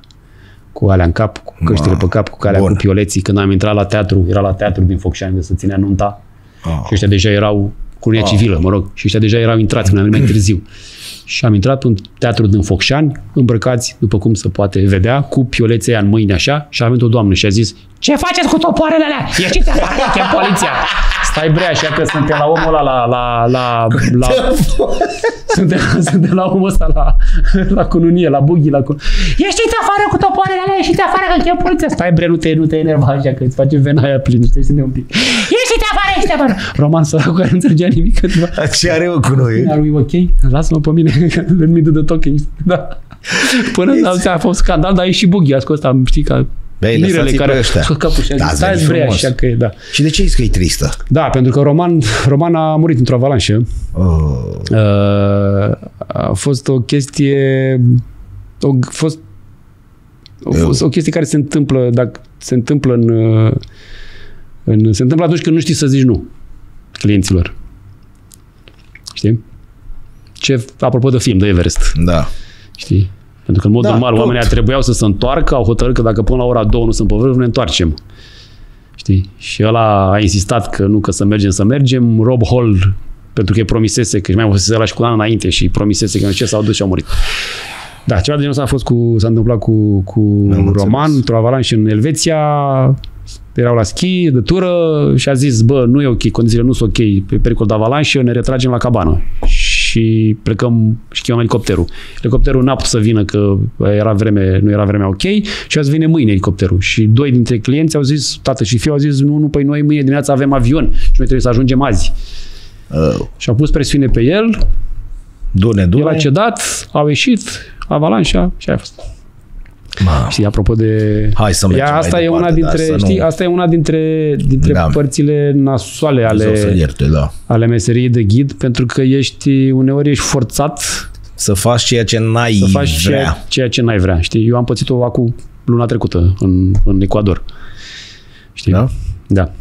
Cu alea în cap, cu căștile Ma. pe cap, cu alea bun, cu pioleții. Când am intrat la teatru, era la teatru din Focșani, unde se ținea nunta. Ah. Și ăștia deja erau, colonia ah. civilă, mă rog, și ăștia deja erau intrați, când am venit mai târziu. Și am intrat în teatru din Focșani, îmbrăcați, după cum se poate vedea, cu piolețe aia în mâini așa, și a venit o doamnă și a zis, ce faceți cu topoarele alea? Ieșiți afară, chem poliția! Stai bre, așa că suntem la omul ăla la... la, la, la suntem, suntem la omul ăsta la, la cununie, la bughi, la cun... Ieșiți afară cu topoarele alea, ieșiți afară că chem poliția! Stai bre, nu te, nu te enerva așa că îți face vena aia plină, știi, suntem un pic. Ieșiți afară, ieșiți afară! Roman săracu care nu înțelegea nimic. Ce are eu cu noi? Are we ok? Lasă-mă pe mine. În middle de token. Da. Până la a fost scandal, dar e și bughi. A scos ăsta, știi, ca Băi, lirele care scos capul și a zis, da, stai vrea, așa că e, da. Și de ce zici că e tristă? Da, pentru că Roman, Roman a murit într-o avalanșă. Oh. A fost o chestie... A fost, a fost o chestie care se întâmplă, dacă se întâmplă în, în... Se întâmplă atunci când nu știi să zici nu clienților. Știi? Ce, apropo de film, de Everest. Da. Știi? Pentru că în mod da, normal tot. Oamenii trebuiau să se întoarcă, au hotărât că dacă până la ora două nu sunt pe vârf, ne întoarcem. Știi? Și ăla a insistat că nu, că să mergem, să mergem. Rob Hall, pentru că îi promisese, că mai fusese ăla și cu an înainte și promisese că nu știu, s-au dus și au murit. Da, ceva de genul ăsta a fost cu, s-a întâmplat cu, cu Roman, într-o avalanșă în Elveția, erau la schi, de tură și a zis, bă, nu e ok, condițiile nu sunt ok, pe pericol de avalanșă, ne retragem la cabană. Și plecăm și chemăm elicopterul. Elicopterul n-a putut să vină că era vreme, nu era vremea ok și azi vine mâine elicopterul. Și doi dintre clienți au zis, tată și fiu, au zis, nu, nu, păi noi mâine dimineața avem avion și noi trebuie să ajungem azi. Oh. Și au pus presiune pe el, dune, dune. El a cedat, au ieșit, avalanșa și aia a fost. Ma. Și apropo de... Hai să mergem Ia, asta mai e departe, una dintre, da, știi, nu... Asta e una dintre, dintre da. părțile nasoale ale, ierte, da. ale meseriei de ghid, pentru că ești, uneori ești forțat să faci ceea ce n-ai vrea. Să faci ceea, ceea ce n-ai vrea. Știi? Eu am pățit-o acum luna trecută în, în Ecuador. Știi? Da? Da.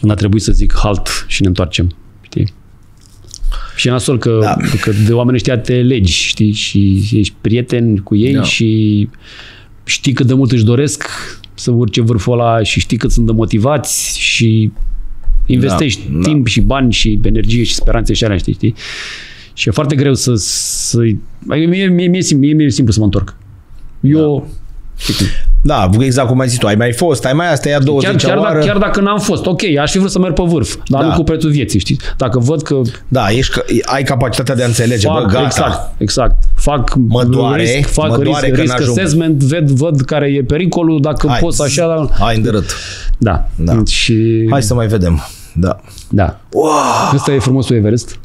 N-a trebuit să zic halt și ne întoarcem. Știi? Și e nasol că, da. că de oameni ăștia te legi, știi? Și ești prieten cu ei da. și știi cât de mult își doresc să urce vârful ăla și știi cât sunt de motivați și investești da. timp da. și bani și energie și speranțe și alea, știi? știi? Și e foarte greu să... să... Mie, mie, mie, mie, mie e simplu să mă întorc. Eu... Da, da exact cum ai zis tu. Ai mai fost, ai mai asta, e a douăzecea oară. Chiar dacă n-am fost. Ok, aș fi vrut să merg pe vârf, dar da. nu cu prețul vieții, știi? Dacă văd că... Da, ești că ai capacitatea de a înțelege. Fac, bă, gata. Exact, exact. Fac mă doare, risc, fac mă doare risc, risc assessment, ved, văd care e pericolul, dacă hai, poți așa... Dar... Hai îndărât. Da. da. Și... Hai să mai vedem. Da. Da. Wow! Ăsta e frumosul Everest.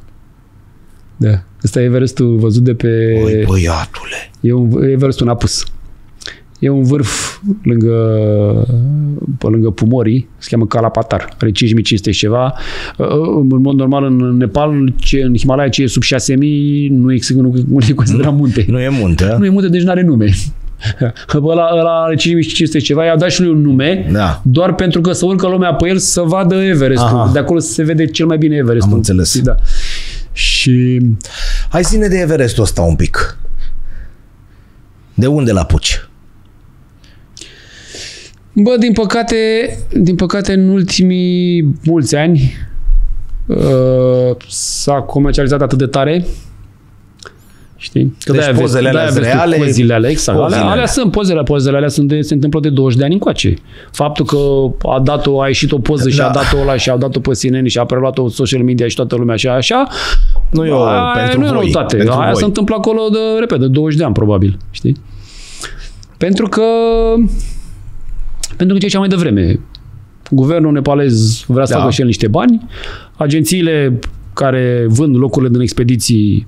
Da. Ăsta e Everestul văzut de pe... Băi, băiatule! E un, Everestul în apus. E un vârf lângă, pe lângă Pumorii, se cheamă Calapatar, are cinci mii cinci sute și ceva. În mod normal, în Nepal, ce, în Himalaya, ce e sub șase mii, nu e, nu, nu e considerat munte. Nu e munte. Nu e munte, deci nu are nume. Ăla, ăla are cinci mii cinci sute și ceva, i-au dat și lui un nume, da. doar pentru că să urcă lumea pe el să vadă Everestul. Aha. De acolo se vede cel mai bine Everestul. Am înțeles. Da. Și... Hai ține de Everestul ăsta un pic. De unde l-apuci? Bă, din păcate, din păcate, în ultimii mulți ani uh, s-a comercializat atât de tare, știi? Că deci pozele alea sunt reale? Pozele alea, exact. Pozele alea, alea sunt pozele, pozele alea sunt de, se întâmplă de douăzeci de ani încoace. Faptul că a dat-o, a ieșit o poză da. și a dat-o ăla și a dat-o pe C N N și a preluat-o social media și toată lumea și așa, nu e o noutate. Aia, aia se întâmplă acolo de, repede, douăzeci de ani probabil, știi? Pentru că Pentru că cea mai devreme, guvernul nepalez vrea să da. facă și el niște bani, agențiile care vând locurile din expediții,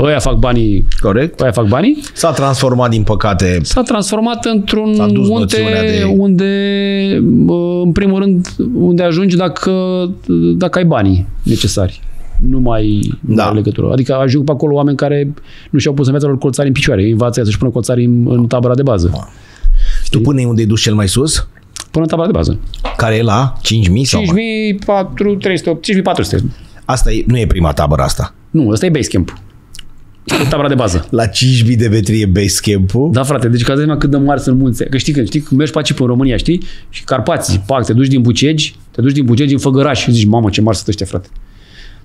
ăia fac banii. Corect. Ăia fac banii. S-a transformat, din păcate. S-a transformat într-un munte de... unde, în primul rând, unde ajungi dacă, dacă ai banii necesari. Nu mai da. are legătură. Adică ajung pe acolo oameni care nu și-au pus în viața lor colțarii în picioare. Îi învață să-și pună colțarii în, în tabăra de bază. Da. Tu până unde-i duci cel mai sus? Până în tabla de bază. Care e la cinci mii sau? cinci mii patru sute, cinci mii patru sute. Asta e, nu e prima tabără asta. Nu, asta e base camp. E tabla de bază. La cinci mii de metri e base camp-ul? Da, frate, deci ca să cât de mari sunt munții. Că știi, că, știi, că mergi pe aici, pe România, știi? Și Carpați, pac, te duci din Bucegi, te duci din Bucegi în Făgăraș și zici, mamă, ce mari sunt ăștia, frate.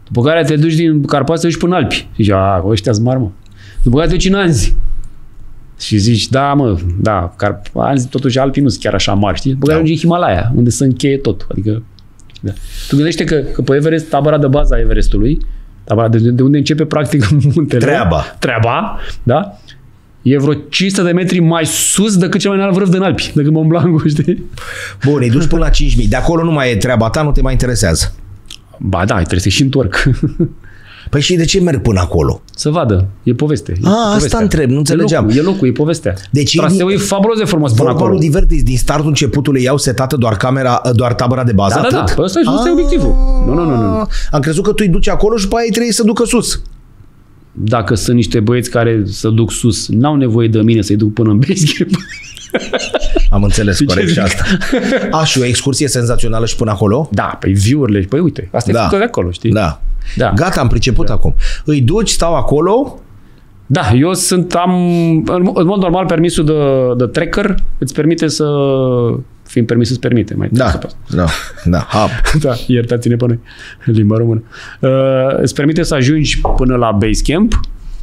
După care te duci din Carpați, te duci până Alpi. Zici, a, ăștia-s mari, mă. După care te duci în Anzi. Și zici, da, mă, da, Anzi, totuși Alpii nu sunt chiar așa mari, știi? Bă, da. ajungi în Himalaya, unde se încheie tot. Adică, da. Tu gândește că, că pe Everest, tabăra de bază a Everestului, tabăra de, de unde începe practic muntele, treaba, treaba, da? E vreo cinci sute de metri mai sus decât cel mai înalt vârf din Alpi, decât Mont Blanc, știi? Bun, îi duci până la cinci mii, de acolo nu mai e treaba ta, nu te mai interesează. Ba da, trebuie să și întorc. Păi și de ce merg până acolo? Să vadă. E poveste. E a, povestea. Asta întreb. Nu înțelegeam. E locul, e, locul, e povestea. Deci traseul e, e fabulos de frumos până acolo. Divertis. Din startul începutului iau setată doar camera, doar tabăra de bază? Da, da, da. Păi ăsta e obiectivul. Nu, nu, nu, nu. Am crezut că tu îi duci acolo și pe aia trebuie să ducă sus. Dacă sunt niște băieți care să duc sus, n-au nevoie de mine să-i duc până în basecamp. Am înțeles, corect și asta. A, și o excursie senzațională și până acolo? Da, păi view-urile. Păi uite, asta da. e făcut de acolo, știi? Da. Da. Gata, am priceput da. acum. Îi duci, stau acolo? Da, eu sunt, am, în mod normal, permisul de, de trekker îți permite să, fiind permisul îți permite. Mai da, da, da, hap. Da, iertați-ne pe noi, limba română. Uh, îți permite să ajungi până la basecamp,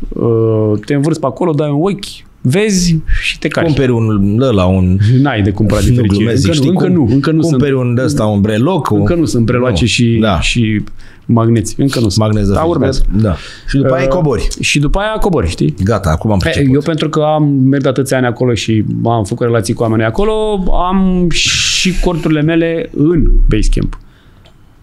uh, te învârți pe acolo, dai un ochi, vezi și te cari. Cumperi un ăla, un... N-ai de cumpărat de fericire. Încă, știi, încă cum, nu, încă nu. Cumperi sunt, un ăsta, un breloc. Încă nu sunt breloace și... Da. și magneți. Încă nu sunt. Magneză. Da, urmează. Da. Și după aia uh, cobori. Și după aia cobori, știi? Gata, acum am priceput. Eu pentru că am mers atâția ani acolo și am făcut relații cu oamenii acolo, am și corturile mele în basecamp.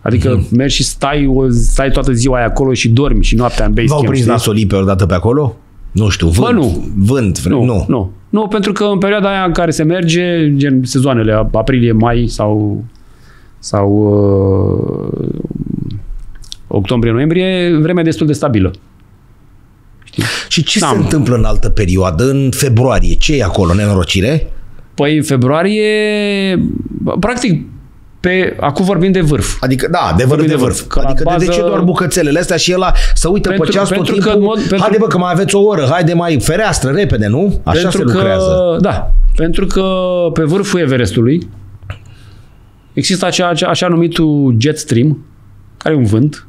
Adică mm-hmm. mergi și stai, stai toată ziua aia acolo și dormi și noaptea în basecamp. V-au prins nasolii pe o dată pe acolo? nu știu, vânt, Bă, nu. vânt nu, nu. nu. Nu, pentru că în perioada aia în care se merge, gen sezoanele aprilie, mai sau, sau uh, octombrie, noiembrie, vremea destul de stabilă. Știi? Și ce Sam. se întâmplă în altă perioadă, în februarie? Ce e acolo, nenorocire? Păi în februarie, practic, pe, acum vorbim de vârf. Adică, da, de vârf, de vârf. vârf. Adică bază... de ce doar bucățelele astea și ăla să uită pentru, pe ceas tot timpul? Că mod, pentru... Haide bă, că mai aveți o oră, haide mai fereastră, repede, nu? Așa pentru se că, lucrează. Da, pentru că pe vârful Everestului există acea, acea, așa numitul jet stream, care e un vânt,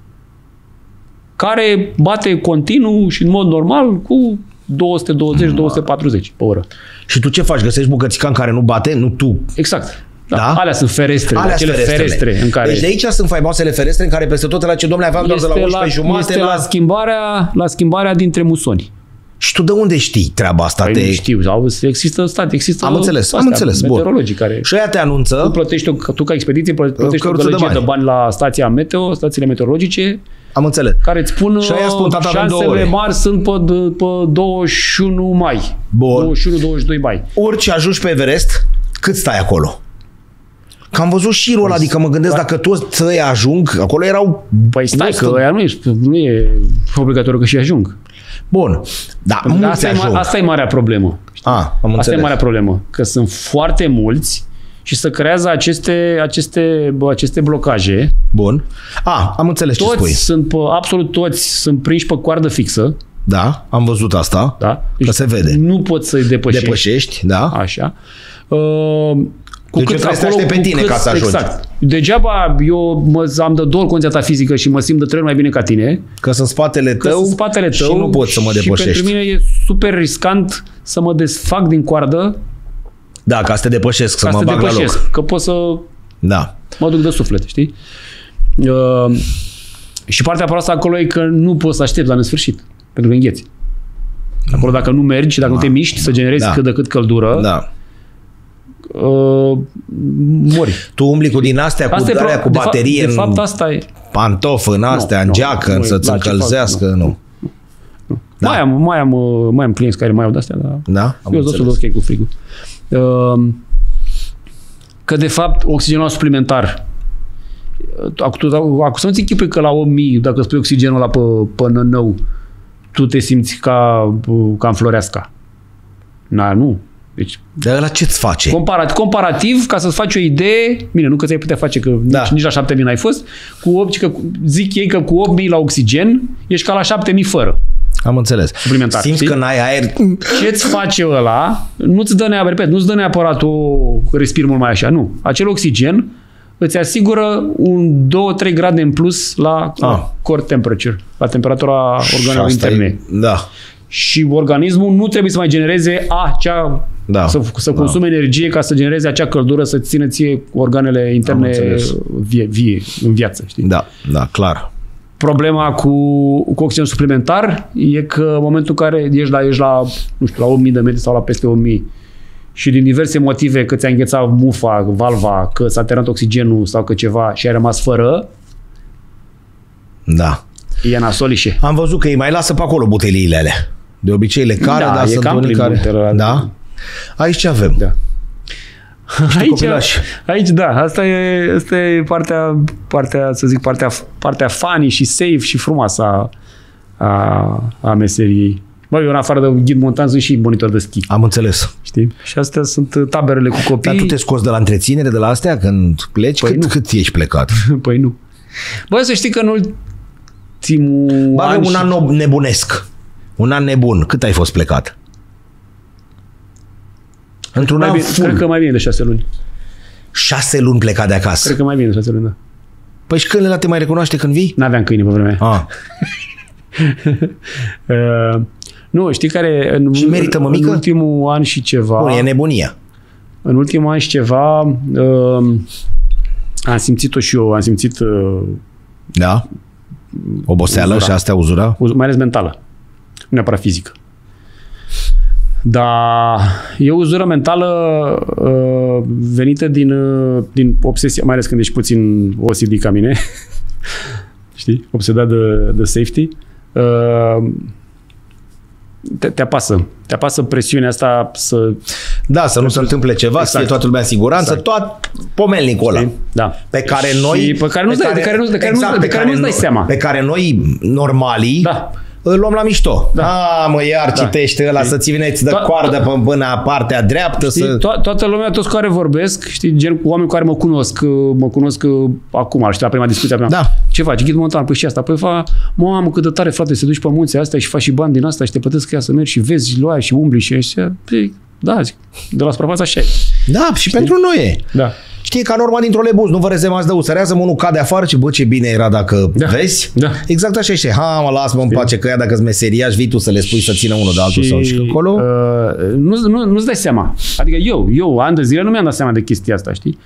care bate continuu și în mod normal cu două sute douăzeci două sute patruzeci pe oră. Și tu ce faci? Găsești bucățica în care nu bate? Nu tu. Exact. Da. Da? Alea sunt ferestre. Alea sunt ferestre în care... Deci de aici sunt faimoasele ferestre în care peste tot la ce domnule aveam doar de la unsprezece jumate. Este la... la, schimbarea, la schimbarea dintre musoni. Și tu de unde știi treaba asta? Păi te... nu știu. Există stat, există... Am înțeles, am înțeles. Meteorologii care... Și aia te anunță... Tu, plătești o, tu ca expediție plătești o gălăgie de bani. de bani la stația meteo, stațiile meteorologice... Am înțeles. Care îți spun, și aia spun șansele mari sunt pe, pe douăzeci și unu mai. Bun. douăzeci și unu douăzeci și doi mai. Orice ajungi pe Everest, cât stai acolo? Că am văzut șirul ăla, adică mă gândesc dacă toți ăia ajung, acolo erau... Păi stai că ăia nu, nu e obligatoriu că și ajung. Bun, da, mulți ajung. Asta e marea problemă. A, am asta e marea problemă, că sunt foarte mulți și se creează aceste, aceste, aceste blocaje. Bun. A, am înțeles toți ce spui. Sunt, absolut toți sunt prinși pe coardă fixă. Da, am văzut asta, da? Deci că se vede. Nu poți să-i depășești. Depășești, da. Așa. Uh, Cu deci cât acolo, pe cu tine cât, ca să ajungi. Exact. Degeaba eu mă, am de două ori condiția ta fizică și mă simt de trei ori mai bine ca tine. Că sunt spatele tău, că sunt spatele tău și nu pot să mă depășești. Și pentru mine e super riscant să mă desfac din coardă. Da, ca să te depășesc, ca să mă bag depășesc, la loc. Că pot să da. mă duc de suflet, știi? Uh, și partea proastă acolo e că nu poți să aștepți la nesfârșit. Pentru că îngheți. Acolo dacă nu mergi și dacă da. nu te miști, să generezi da. cât de cât căldură. Da. Uh, mori. Tu umbli cu din astea, asta cu, alea, cu de baterie fapt, de fapt, asta e... pantof în astea, nu, în geacă, nu, să-ți încălzească, fac, nu. nu. nu. Da. Mai, am, mai, am, mai am clienți care mai au de-astea, dar da? eu sunt ok cu frigul. Uh, că de fapt, oxigenul suplimentar, acum să nu-ți închipui că la opt mii, dacă spui oxigenul ăla pe, până nou, tu te simți ca, ca în Floreasca. Na, nu. Deci, dar la ce-ți face? Comparat, comparativ, ca să-ți faci o idee, bine, nu că ți-ai putea face, că da. nici, nici la șapte mii n-ai fost, cu opt, că, zic ei că cu opt mii la oxigen ești ca la șapte mii fără. Am înțeles. Suplimentar. Simți că n-ai aer. Ce-ți face ăla, nu-ți dă neapărat, repet, nu-ți dă neapărat o respir mult mai așa, nu. Acel oxigen îți asigură un două trei grade în plus la ah. core temperature, la temperatura organelor interne. Da. Și organismul nu trebuie să mai genereze acea, da, să, să consume da. energie ca să genereze acea căldură, să țină ție organele interne vie, vie, în viață. Știi? Da, da, clar. Problema cu, cu oxigen suplimentar e că în momentul în care ești la, ești la, nu știu, la opt mii de metri sau la peste opt mii și din diverse motive, că ți-a înghețat mufa, valva, că s-a terminat oxigenul sau că ceva și ai rămas fără, da. e nasolișe. Am văzut că îi mai lasă pe acolo buteliile alea. De obicei le care, da, dar sunt unii care... Da? Aici ce avem? Da. Aici, aici, da, asta e, asta e partea, partea, să zic, partea, partea funny și safe și frumoasă a, a, a meseriei. Bă, eu în afară de ghid montan sunt și monitor de schi. Am înțeles. Știi? Și astea sunt taberele cu copii. Dar tu te scoți de la întreținere, de la astea, când pleci? Păi cât, cât ești plecat? Păi nu. Bă, să știi că în ultimul Bă, an... un an nebunesc. Un an nebun. Cât ai fost plecat? Într-un an full. Cred că mai bine de șase luni. Șase luni plecat de acasă? Cred că mai bine de șase luni, da. Păi și câinele ăla te mai recunoaște când vii? N-aveam câine pe vremea aia. Ah. uh, nu, știi care... În, și merită, mămică? În ultimul an și ceva... Bun, e nebunia. În ultimul an și ceva uh, am simțit-o și eu. Am simțit... Uh, da? Oboseală uzura. Și astea uzura? Uz, mai ales mentală. Nu neapărat fizică. Dar e o uzură mentală uh, venită din, uh, din obsesie, mai ales când ești puțin O C D ca mine, știi? Obsedat de, de safety. Uh, Te, te apasă. Te apasă presiunea asta să... Da, să nu se întâmple ceva, exact. Să fie toată lumea siguranță, exact. Tot pomelnicul ăla. Da. Pe care noi... Și pe care nu-ți dai, care, care, care exact, nu, care nu dai seama. Pe care noi, normalii, da. Îl luăm la mișto. Da, a, mă, iar da. Citește ăla, să ți vineți de to coardă to până partea dreaptă. Știi, să... to toată lumea, toți care vorbesc, știi, gen cu oameni care mă cunosc, mă cunosc acum, știi, la prima discuție a mea. Da. Ce faci? Ghid montan, păi și asta. Păi fa, mamă, cât de tare, frate, să duci pe munții astea și faci și bani din asta și te plătesc ea să mergi și vezi și lua și umbli și așa. Păi, da, zic, de la suprafața așa e. Da, și știi? Pentru noi e. Da. Știi, ca normal dintr-o lebuz, nu vă rezemați de usărează, mă, unul cade afară și bă, ce bine era dacă da, vezi. Da. Exact așa și ha, mă, las-mă în pace, că ea dacă-s meseriaș, vii tu să le spui să țină unul de altul și, sau și acolo. Uh, nu, nu, nu-ți dai seama. Adică eu, eu, ani de zile nu mi-am dat seama de chestia asta, știi?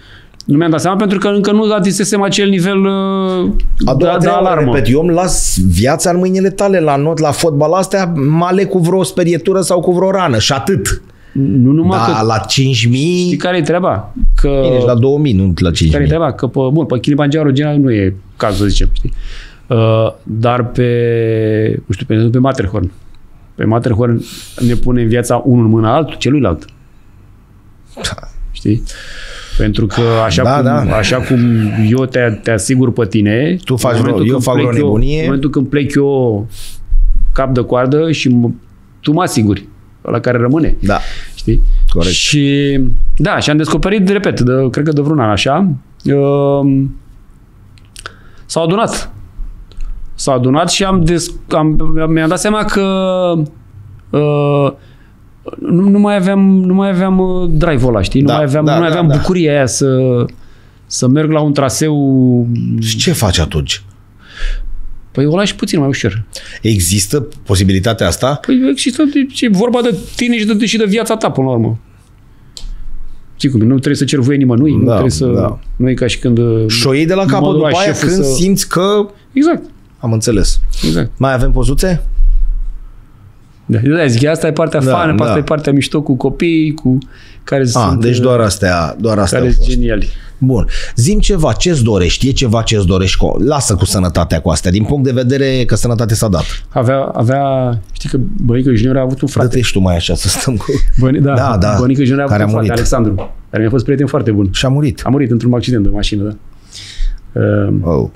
Nu mi-am dat seama pentru că încă nu atinsesem acel nivel uh, de, de alarmă. Repet, eu îmi las viața în mâinile tale, la not, la fotbal, astea mă aleg cu vreo sperietură sau cu vreo rană și atât. Nu numai da, că, la cinci mii... Știi care-i treaba? Că, bine, și la două mii, nu la cinci mii. Care-i treaba? Că, pe, bun, pe Kilimanjaro general nu e cazul, să zicem, știi? Uh, dar pe, nu știu, pe, pe Matterhorn. Pe Matterhorn ne pune în viața unul în mâna altul, celuilalt. Știi? Pentru că așa, da, cum, da. Așa cum eu te, te asigur pe tine... Tu faci vreo, eu fac vreo nebunie... În momentul când plec eu cap de coardă și mă, tu mă asiguri. La care rămâne. Da. Știi? Corect. Și da, și am descoperit, repet, de, cred că de vreun an așa, uh, s-au adunat. S-au adunat și am, am mi-am dat seama că uh, nu, nu mai aveam, nu mai aveam drive-ul ăla, știi? Nu da, mai aveam, da, nu mai aveam da, bucuria da. Aia să, să merg la un traseu. Și ce faci atunci? Păi o lași puțin mai ușor. Există posibilitatea asta? Păi există, e vorba de tine și de, și de viața ta, până la urmă. Știi cum, nu trebuie să cer voie nimănui, da, nu trebuie să... Da. Nu e ca și când... Și o iei de la capăt după aia când să... simți că... Exact. Am înțeles. Exact. Mai avem pozuțe? Da, da, zic, asta e partea da, fan, da. Asta e partea mișto cu copiii, cu care a, sunt... Deci doar astea, doar astea care sunt geniali. Bun. Zi-mi ceva, ce-ți dorești? E ceva ce-ți dorești? Lasă cu sănătatea cu astea, din punct de vedere că sănătatea s-a dat. Avea, avea, știi că Bănică Junior a avut un frate. Dă-te și tu mai așa să stăm cu... Băni, da, da, da, Bănică Junior a avut un frate, murit. Alexandru, care mi-a fost prieten foarte bun. Și a murit. A murit într-un accident de mașină, da. Uh, oh.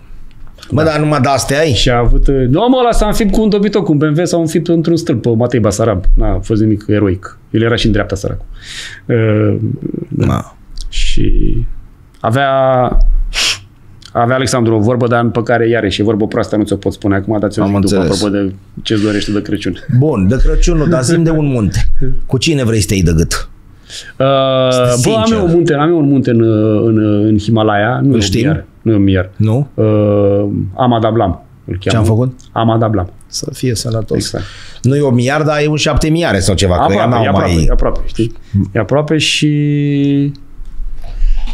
Mă, da. Dar numai de astea ai? Și a avut... Nu, mă, ăla s-a înfipt cu un dobitoc, cu un B M W, s-a înfipt într-un stâlp pe Matei Basarab. N-a fost nimic eroic. El era și în dreapta, săracu. Uh, da. Și avea... Avea Alexandru o vorbă, dar pe care iarăși e vorbă proastă, nu ți-o pot spune acum, dar ți-o zic apropo de ce-ți dorește de Crăciun. Bun, de Crăciun, dar zi-mi de un munte. Cu cine vrei să te iei de gât? Uh, bă, am eu un munte, am eu un munte în, în, în Himalaya. Nu știu. Nu mi iar. Nu? Uh, Amadablam. Ce-am făcut? Amadablam. Să fie sănătos. Exact. Nu e o miliard, dar e un șapte miliare sau ceva. Aproape, că e mai... aproape, aproape, știi? E aproape și...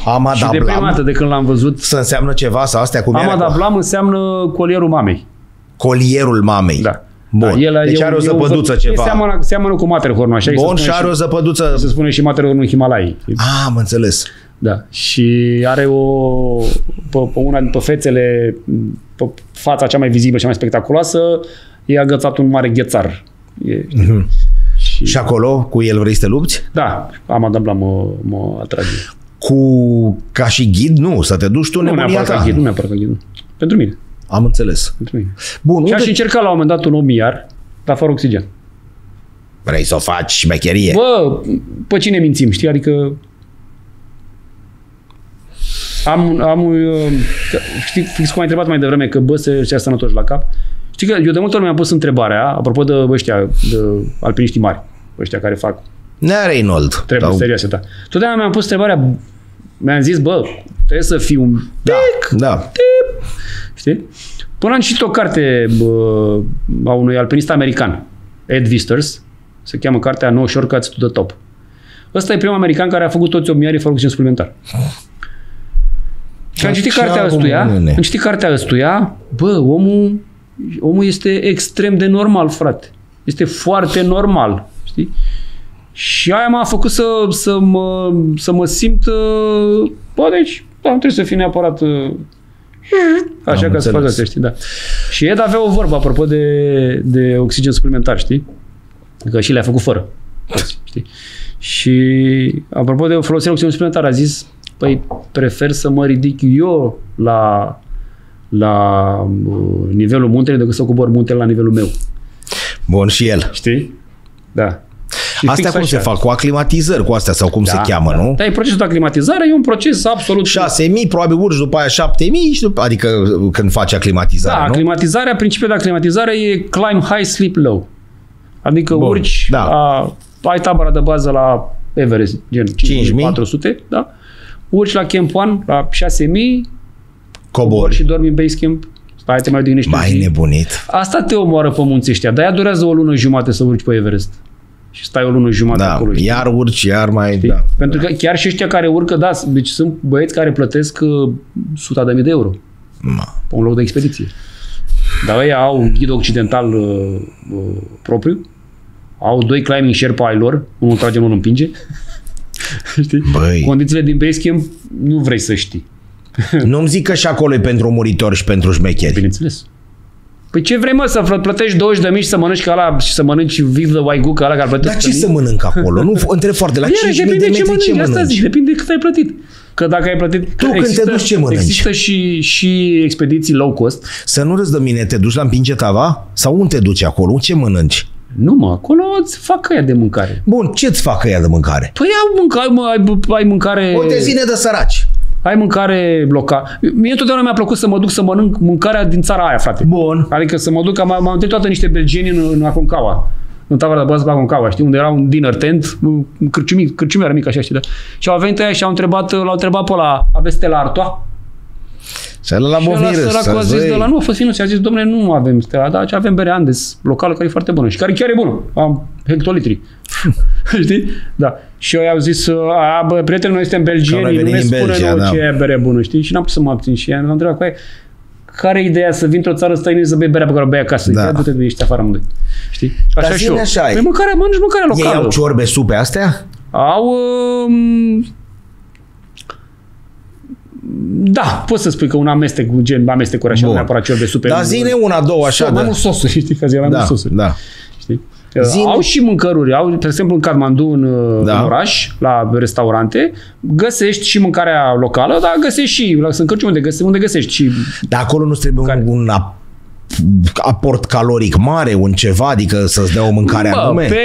Amadablam. Și de prima dată de când l-am văzut... Să înseamnă ceva sau astea cum Amadablam înseamnă colierul mamei. Colierul mamei. Da. Bun. El, deci eu, are o zăpăduță eu, ceva. Seamănă, seamănă cu Matterhorn, așa. Bun, și are și, o zăpăduță. Se spune și Matterhorn în Himalaya. Ah, am înțeles. Da. Și are o... Pe, pe una din fețele, pe fața cea mai vizibilă, cea mai spectaculoasă, e agățat un mare ghețar. E, mm-hmm. și, și acolo, cu el vrei să te lupți? Da. Amadablam mă, mă atrage. Cu... Ca și ghid? Nu, să te duci tu nebunia ta. Nu neapărat ca ghid, nu neapărat ca ghid. Pentru mine. Am înțeles. Bun, și aș încerca la un moment dat un om iar, dar fără oxigen. Vrei să o faci șmecherie? Bă, pe cine mințim, știi? Adică... Am, am... Știi, fix cum ai întrebat mai devreme, că bă, se ia sănătoși la cap. Știi că eu de multe ori mi-am pus întrebarea, apropo de ăștia, de alpiniștii mari, ăștia care fac... Nea Reinhold. Trebuie sau... serioasă, da. Totdeauna mi-am pus întrebarea, mi-am zis, bă, trebuie să fiu un tic, da, da. Tic. Știi? Până am citit o carte bă, a unui alpinist american, Ed Visters, se cheamă cartea No Shortcuts to the Top. Ăsta e primul american care a făcut toți opt mii fără oxigen suplimentar. Și am citit cartea ăstuia, am citit cartea ăstuia, bă, omul, omul este extrem de normal, frate. Este foarte normal, știi? Și aia m-a făcut să, să, mă, să mă simt, bă, deci, da, nu trebuie să fii neapărat așa ca să fac asta, știi, da. Și Ed avea o vorbă, apropo de, de oxigen suplimentar, știi? Că și le-a făcut fără. Știi? Și apropo de folosirea oxigenului suplimentar, a zis, păi prefer să mă ridic eu la, la uh, nivelul muntelui decât să cobor muntele la nivelul meu. Bun, și el. Știi? Da. Și astea cum așa se fac? Cu aclimatizări, cu astea sau cum da, se cheamă, da, nu? Da, e procesul de aclimatizare, e un proces absolut... șase mii, probabil urci, după aia șapte mii, adică când faci aclimatizare, da, nu? Aclimatizarea, principiul de aclimatizare e climb high, sleep low. Adică bun, urci, da. A, ai tabăra de bază la Everest, gen cinci mii patru sute, da? Urci la Camp One, la șase mii, cobori și dormi în base camp. Stai, te mai odihnești. Mai nebunit. Asta te omoară pe munții ăștia, dar ea durează o lună jumate să urci pe Everest. Și stai o lună jumătate da, acolo. Iar urci, iar mai... Da, pentru da. Că chiar și ăștia care urcă, da, deci sunt băieți care plătesc suta de mii de euro Ma. pe un loc de expediție. Dar ei au un ghid occidental uh, uh, propriu, au doi climbing Sherpa ai lor, unul trage, unul împinge. Știi? Băi. Condițiile din base camp nu vrei să știi. Nu-mi zic că și acolo e pentru muritori și pentru șmecheri. Bineînțeles. Păi ce vrei, mă, să plătești douăzeci de mii și să mănânci ca ala și să mănânci viv de waigu ca ala care plătește. Dar ce să mănânc acolo? Nu întreb foarte la cinci mii de metri ce mănânci. Asta zic, depinde cât ai plătit. Că dacă ai plătit... Tu există, când te duci ce mănânci? Există și, și expediții low cost. Să nu râzi de mine, te duci la împinge tava? Sau unde te duci acolo? Ce mănânci? Nu, mă, acolo îți fac aia de mâncare. Bun, ce-ți fac aia de mâncare? Păi ai mâncare, mă, ai, ai mâncare... O tezine de săraci. Ai mâncare bloca. Mie întotdeauna mi-a plăcut să mă duc să mănânc mâncarea din țara aia, frate. Bun. Adică să mă duc, am am întâlnit toată niște belgeni în, în Aconcagua. În tabăra de bază pe Aconcagua, știi? Unde era un dinner tent, un cârciumic, cârciumiar mic, așa, știi, da? Și au venit aia și au întrebat, l-au întrebat pe ăla, aveți stela Artois? Și ăla la Movirâs. Și a zis de la, nu, a fost finuț, a zis, domnule, nu avem stela, dar ce avem bere Andes, locală, care e foarte bună și care chiar e bună. Am hectolitri. Știi? Da. Și eu i-au zis, a, bă, prieteni, noi suntem belgieni, nu ne spune Belgia, da, ce e bere bună, știi? Și n-am putut să mă abțin și am întrebat cu aia, care e ideea să vin într-o țară străină să bei berea pe care o bei acasă? Da. Ia, du-te, ești afară amândoi. Știi? Așa dar și eu. Așa păi mâncarea, mănânci mâncarea locală. Ei au ciorbe, supe astea? Au... Um... Da, poți să spui că un amestec, un gen amestecuri așa, bun, neapărat ciorbe, supe. Dar zine una, două, așa, da. Mai mult sosuri, știi? Că zi, mai mult sosuri. Da, da. Zine. Au și mâncăruri, au, de exemplu, în Kathmandu, în, da, în oraș, la restaurante, găsești și mâncarea locală, dar găsești și, sunt cărciuni unde găsești, unde găsești și... Dar acolo nu trebuie care... un ap aport caloric mare, un ceva, adică să-ți dea o mâncare bă, anume? Pe,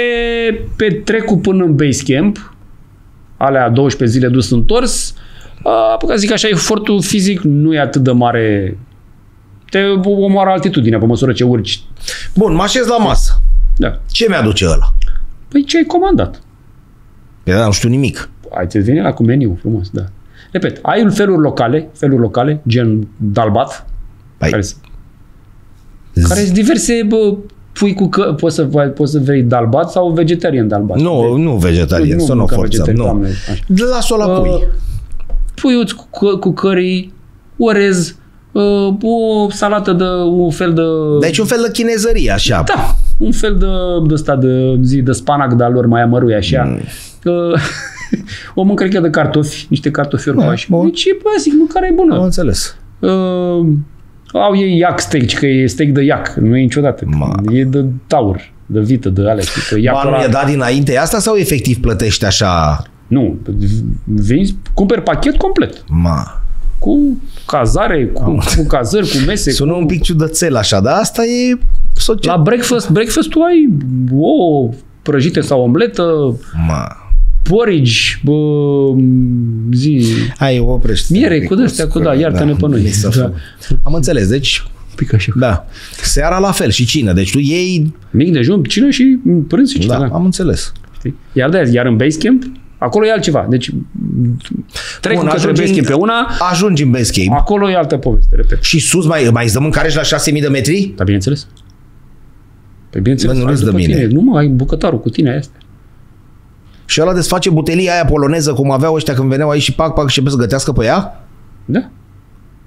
pe trecul până în base camp, alea douăsprezece zile dus întors, a, zic așa, efortul fizic nu e atât de mare, te omoară altitudinea pe măsură ce urci. Bun, mă așez la masă. Da. Ce mi-aduce ăla? Păi ce ai comandat? Păi da, nu știu nimic. Ai ți vine la cu meniu, frumos, da. Repet, ai feluri locale, feluri locale, gen dalbat, păi, care sunt diverse, bă, pui cu că, poți să, poți să vrei dalbat sau vegetarian dalbat. Nu, nu vegetarian, să nu forțăm, nu. Las-o la pui. Uh, puiuți cu, cu, cu curry, orez, uh, o salată de un fel de... Deci un fel de chinezărie, așa. Da. Un fel de, de ăsta de zi de spanac de-al lor mai amărui așa. Mm. Uh, o mâncărică de cartofi, niște cartofi orcoași. No, deci, bă, zic, mâncarea e bună. Am înțeles. Uh, au ei iac steak, că e steak de iac, nu e niciodată. Ma. E de taur, de vită, de alea. Ba, nu e dat dinainte asta sau efectiv plătești așa? Nu, vinzi, cumperi pachet complet. Ma. Cu cazare, cu, cu cazări, cu mese. Sună cu... un pic ciudățel așa, dar asta e... Social. La breakfast, breakfast tu ai ouă prăjite sau omletă, ma, porridge, bă, zi... Hai, oprește. Miere, cu de-astea, cu da, iartă-ne da, pe noi. Da. Am înțeles, deci... Pic așa. Da. Seara la fel și cină, deci tu iei... Mic dejun, cină și prânz și cină. Da, da, am înțeles. Iar de-aia, iar în base camp, acolo e altceva. Deci, trec în către base camp pe una... Ajungi în base camp. Acolo e altă poveste, repet. Și sus mai, mai dăm mâncare și la șase mii de metri? Da, bineînțeles. Păi bineînțeles, nu-ți dă mine. Nu mă, ai bucătarul cu tine, astea. Și ăla desface butelia aia poloneză, cum aveau ăștia când veneau aici și pac, pac și să gătească pe ea? Da.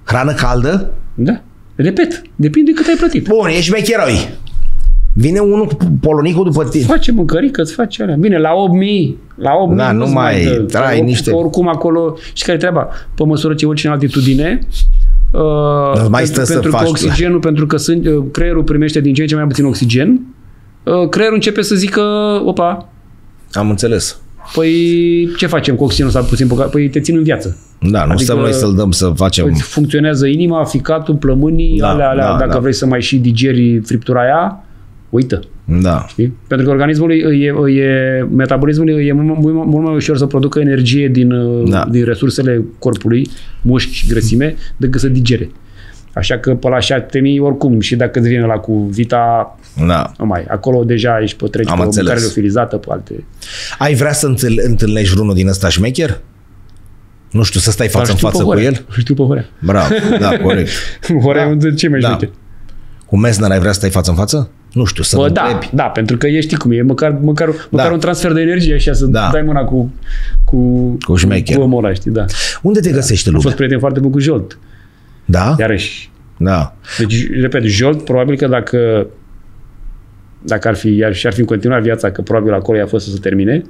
Hrană caldă? Da. Repet, depinde cât ai plătit. Bun, ești mecheroi. Vine unul polonicul după tine. Face mâncărică, îți face alea. Bine, la opt mii, la opt mii. Da, nu mai trai niște... Oricum acolo, și care treaba? Pe măsură ce urci în altitudine... Uh, mai pentru, stă pentru să că faci oxigenul, la... pentru că sunt, creierul primește din ce în ce mai puțin oxigen creierul începe să zică, opa. Am înțeles. Păi ce facem cu oxigenul ăsta puțin? Păi te țin în viață. Da, nu adică, noi să-l dăm să facem. Funcționează inima, ficatul, plămânii, da, alea, alea. Da, dacă da. vrei să mai și digeri friptura aia, uită. Da. Știi? Pentru că organismul e, e, metabolismul e mult, mult mai ușor să producă energie din, da. din resursele corpului, mușchi, grăsime, decât să digere. Așa că pe la șapte mii oricum și dacă îți vine la cu Vita, da. mai, acolo deja ești pe treci, pe mâncare liofilizată, pe alte... Ai vrea să întâlnești vreunul din ăsta șmecher? Nu știu, să stai față în față cu el? Știu pe Horia. Bravo, da, corect. Horia e da. ce mai da. șmecher. Cu Messner ai vrea să stai față în față? Nu știu, să Bă, da, întrebi. Da, pentru că ești cum e, măcar, măcar, da. măcar un transfer de energie așa, să da. dai mâna cu, cu, cu, șmecher. cu omul ăla, știi, da. Unde te da. găsește lumea? Am fost prieten foarte bun cu Jolt. Da? Iarăși. Da. Deci, repet, Jolt, probabil că dacă, dacă ar fi, ar, și-ar fi continuat viața, că probabil acolo i-a fost să se termine.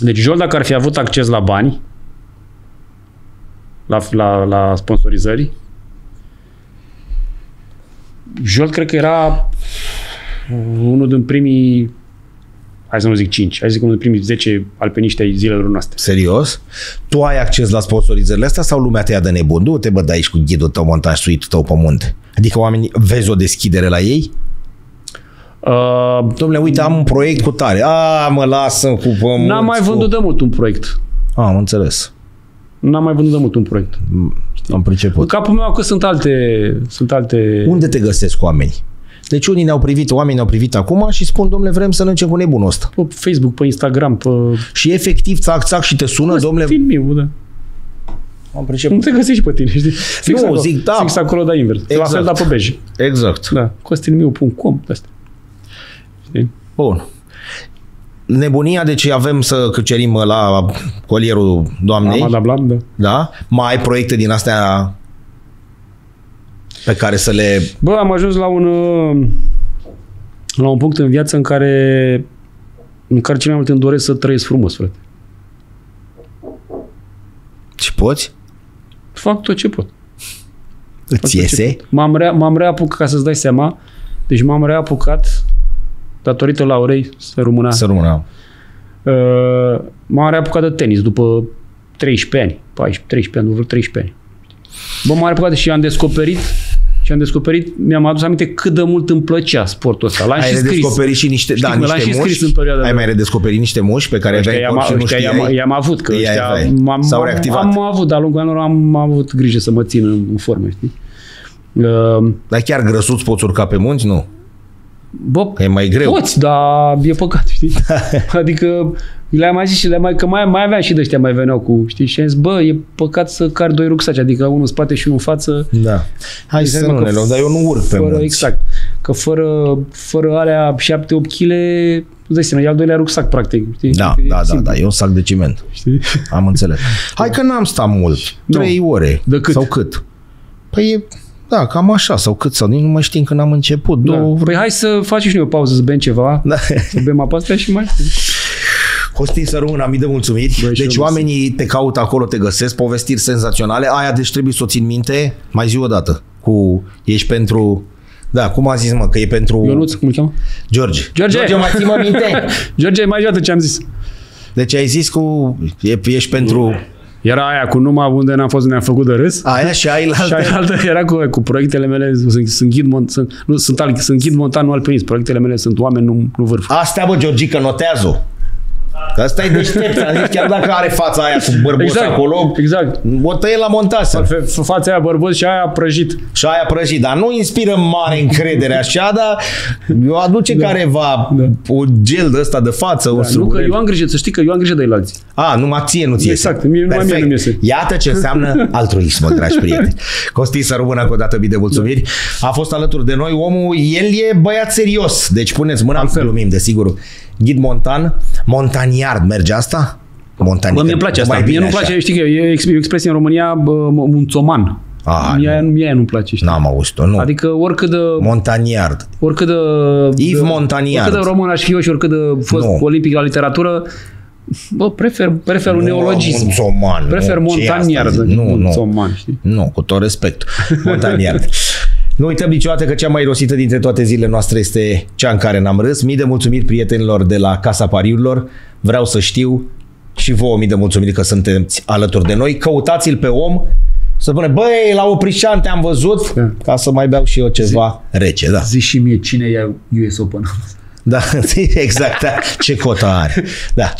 Deci Jolt, dacă ar fi avut acces la bani, la, la, la sponsorizări, Jolt cred că era unul din primii, hai să nu zic cinci, hai să zic unul din primii zece alpiniști ai zilelor noastre. Serios? Tu ai acces la sponsorizările astea sau lumea te ia de nebun? Du-te bă, de aici cu ghidul tău montaj, suitul tău pe munte. Adică oamenii, vezi o deschidere la ei? Uh, Dom'le, uite, am un proiect cu tare. A, mă lasă cu pe munți. N-am mai vândut de mult un proiect. A, am înțeles. N-am mai vândut de mult un proiect. Știi? Am priceput. În capul meu că sunt alte, sunt alte... Unde te găsesc oamenii? Deci unii ne-au privit, oamenii ne-au privit acum și spun, dom'le, vrem să ne cu nebunul ăsta. Pe Facebook, pe Instagram, pe... Și efectiv, țac-țac și te sună, dom'le... Costin Miu, da. Am priceput. Nu te găsești și pe tine, știi? Fix nu, acolo, zic, da. Fix acolo, da, invers. Exact. La fel, da, pe bej. Exact. Da. Costin Miu punct com, de-asta. Știi? Bun. Nebunia, deci avem să căcerim la colierul doamnei. La Madablam, da. Da? Mai ai proiecte din astea... pe care să le... Bă, am ajuns la un la un punct în viață în care în care cel mai mult îmi doresc să trăiesc frumos, frate. Și poți? Fac tot ce pot. Îți iese? M-am, rea, m-am reapucat, ca să-ți dai seama, deci m-am reapucat datorită Laurei Sărumâna. Sărumâna. Uh, m-am reapucat de tenis după treisprezece ani, paisprezece, treisprezece ani, nu vreo treisprezece ani. Bă, m-am reapucat și am descoperit Și am descoperit, mi-am adus aminte cât de mult îmi plăcea sportul ăsta. L-am și redescoperit și niște, da, niște și mușchi. În ai de... mai redescoperit niște mușchi pe care aveai cont și nu știai? I-am avut, că s-au reactivat. Am avut, de-a lungul anilor am avut grijă să mă țin în, în formă, știi? Uh, Dar chiar grăsuți poți urca pe munți, nu? Bă, e mai greu. Poți, dar e păcat, știi? Adică le-am mai zis și le-am mai, că mai, mai aveam și de ăștia, mai veneau cu, știi, și am zis, bă, e păcat să car doi rucsaci, adică unul în spate și unul în față. Da. Hai să nu ne luăm, dar eu nu urc pe munți. Exact. Că fără, fără alea șapte opt kilograme, îți dai seama, e al doilea rucsac, practic, știi? Da, da, da, da, e un sac de ciment. Știi? Am înțeles. Hai că n-am stat mult, trei no. ore. De cât? Sau cât? Păi e... Da, cam așa, sau cât, sau nu mai știm când am început. Da. Două... Păi hai să facem și noi o pauză, să bem ceva, da. să bem apa asta și mai... Costin Sărumâna, mi-i de mulțumit. Bă, deci oamenii te caută acolo, te găsesc, povestiri senzaționale. Aia deci trebuie să o țin minte, mai zi o dată. Cu, ești pentru... Da, cum a zis, mă, că e pentru... Ionuț, cum îl cheamă? George. George, George mai țin mă minte. George, mai joată ce am zis. Deci ai zis cu... E, ești pentru... Era aia cu numai unde n-am fost, ne-am făcut de râs. Aia și aia altă. Era cu, cu proiectele mele, sunt, sunt ghid montan, nu, sunt, al, sunt ghid montan, nu alpinist. Proiectele mele sunt oameni, nu, nu vârf. Asta, bă, Georgica, notează-o. Că ăsta e deștept, chiar dacă are fața aia cu bărbos exact, acolo, exact. O tăie la montasă. Fața aia bărbos și aia prăjit. Și aia prăjit, dar nu inspiră mare încredere așa, dar o aduce da. careva da. o gel de ăsta de față, da, un strugurel. Eu am grijă, să știi că eu am grijă de alții. A, numai ție nu ți iese. Exact, mie, numai mie nu mi iese. Iată ce înseamnă altruism, dragi prieteni. Costin Sărumâna, cu o dată mii de mulțumiri. A fost alături de noi omul, el e băiat serios. Deci puneți mâna, glumim, desigur. Ghid montan, montaniard, merge asta? Montaniard. Bă, mie îmi place asta, mie nu-mi place, știi că e o expresie în România, munțoman. Ah, mie nu. Aia nu-mi place, știi? N-am auzit-o, nu. Adică oricât de... Montaniard. Oricât de... Yves Montaniard. Oricât de român aș fi eu și oricât de fost nu. olimpic la literatură, bă, prefer, prefer nu, un neologism. Munțoman. Prefer montaniard. Nu, nu, nu, cu tot respectul. Montaniard. Nu uităm niciodată că cea mai rosită dintre toate zilele noastre este cea în care n-am râs. Mii de mulțumiri prietenilor de la Casa Pariurilor. Vreau să știu și vouă mii de mulțumiri că sunteți alături de noi. Căutați-l pe om să spune, băi, la Oprișan te-am văzut, da, ca să mai beau și eu ceva zi, rece. Da. Zici și mie cine ia U S Open. Da, exact. Da. Ce cotă are. Da.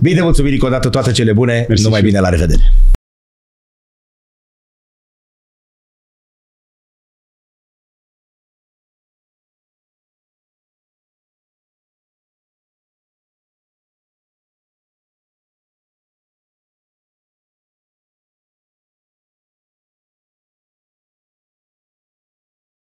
Bine, mulțumiri încă o dată, toate cele bune. Mersi, numai bine, la revedere.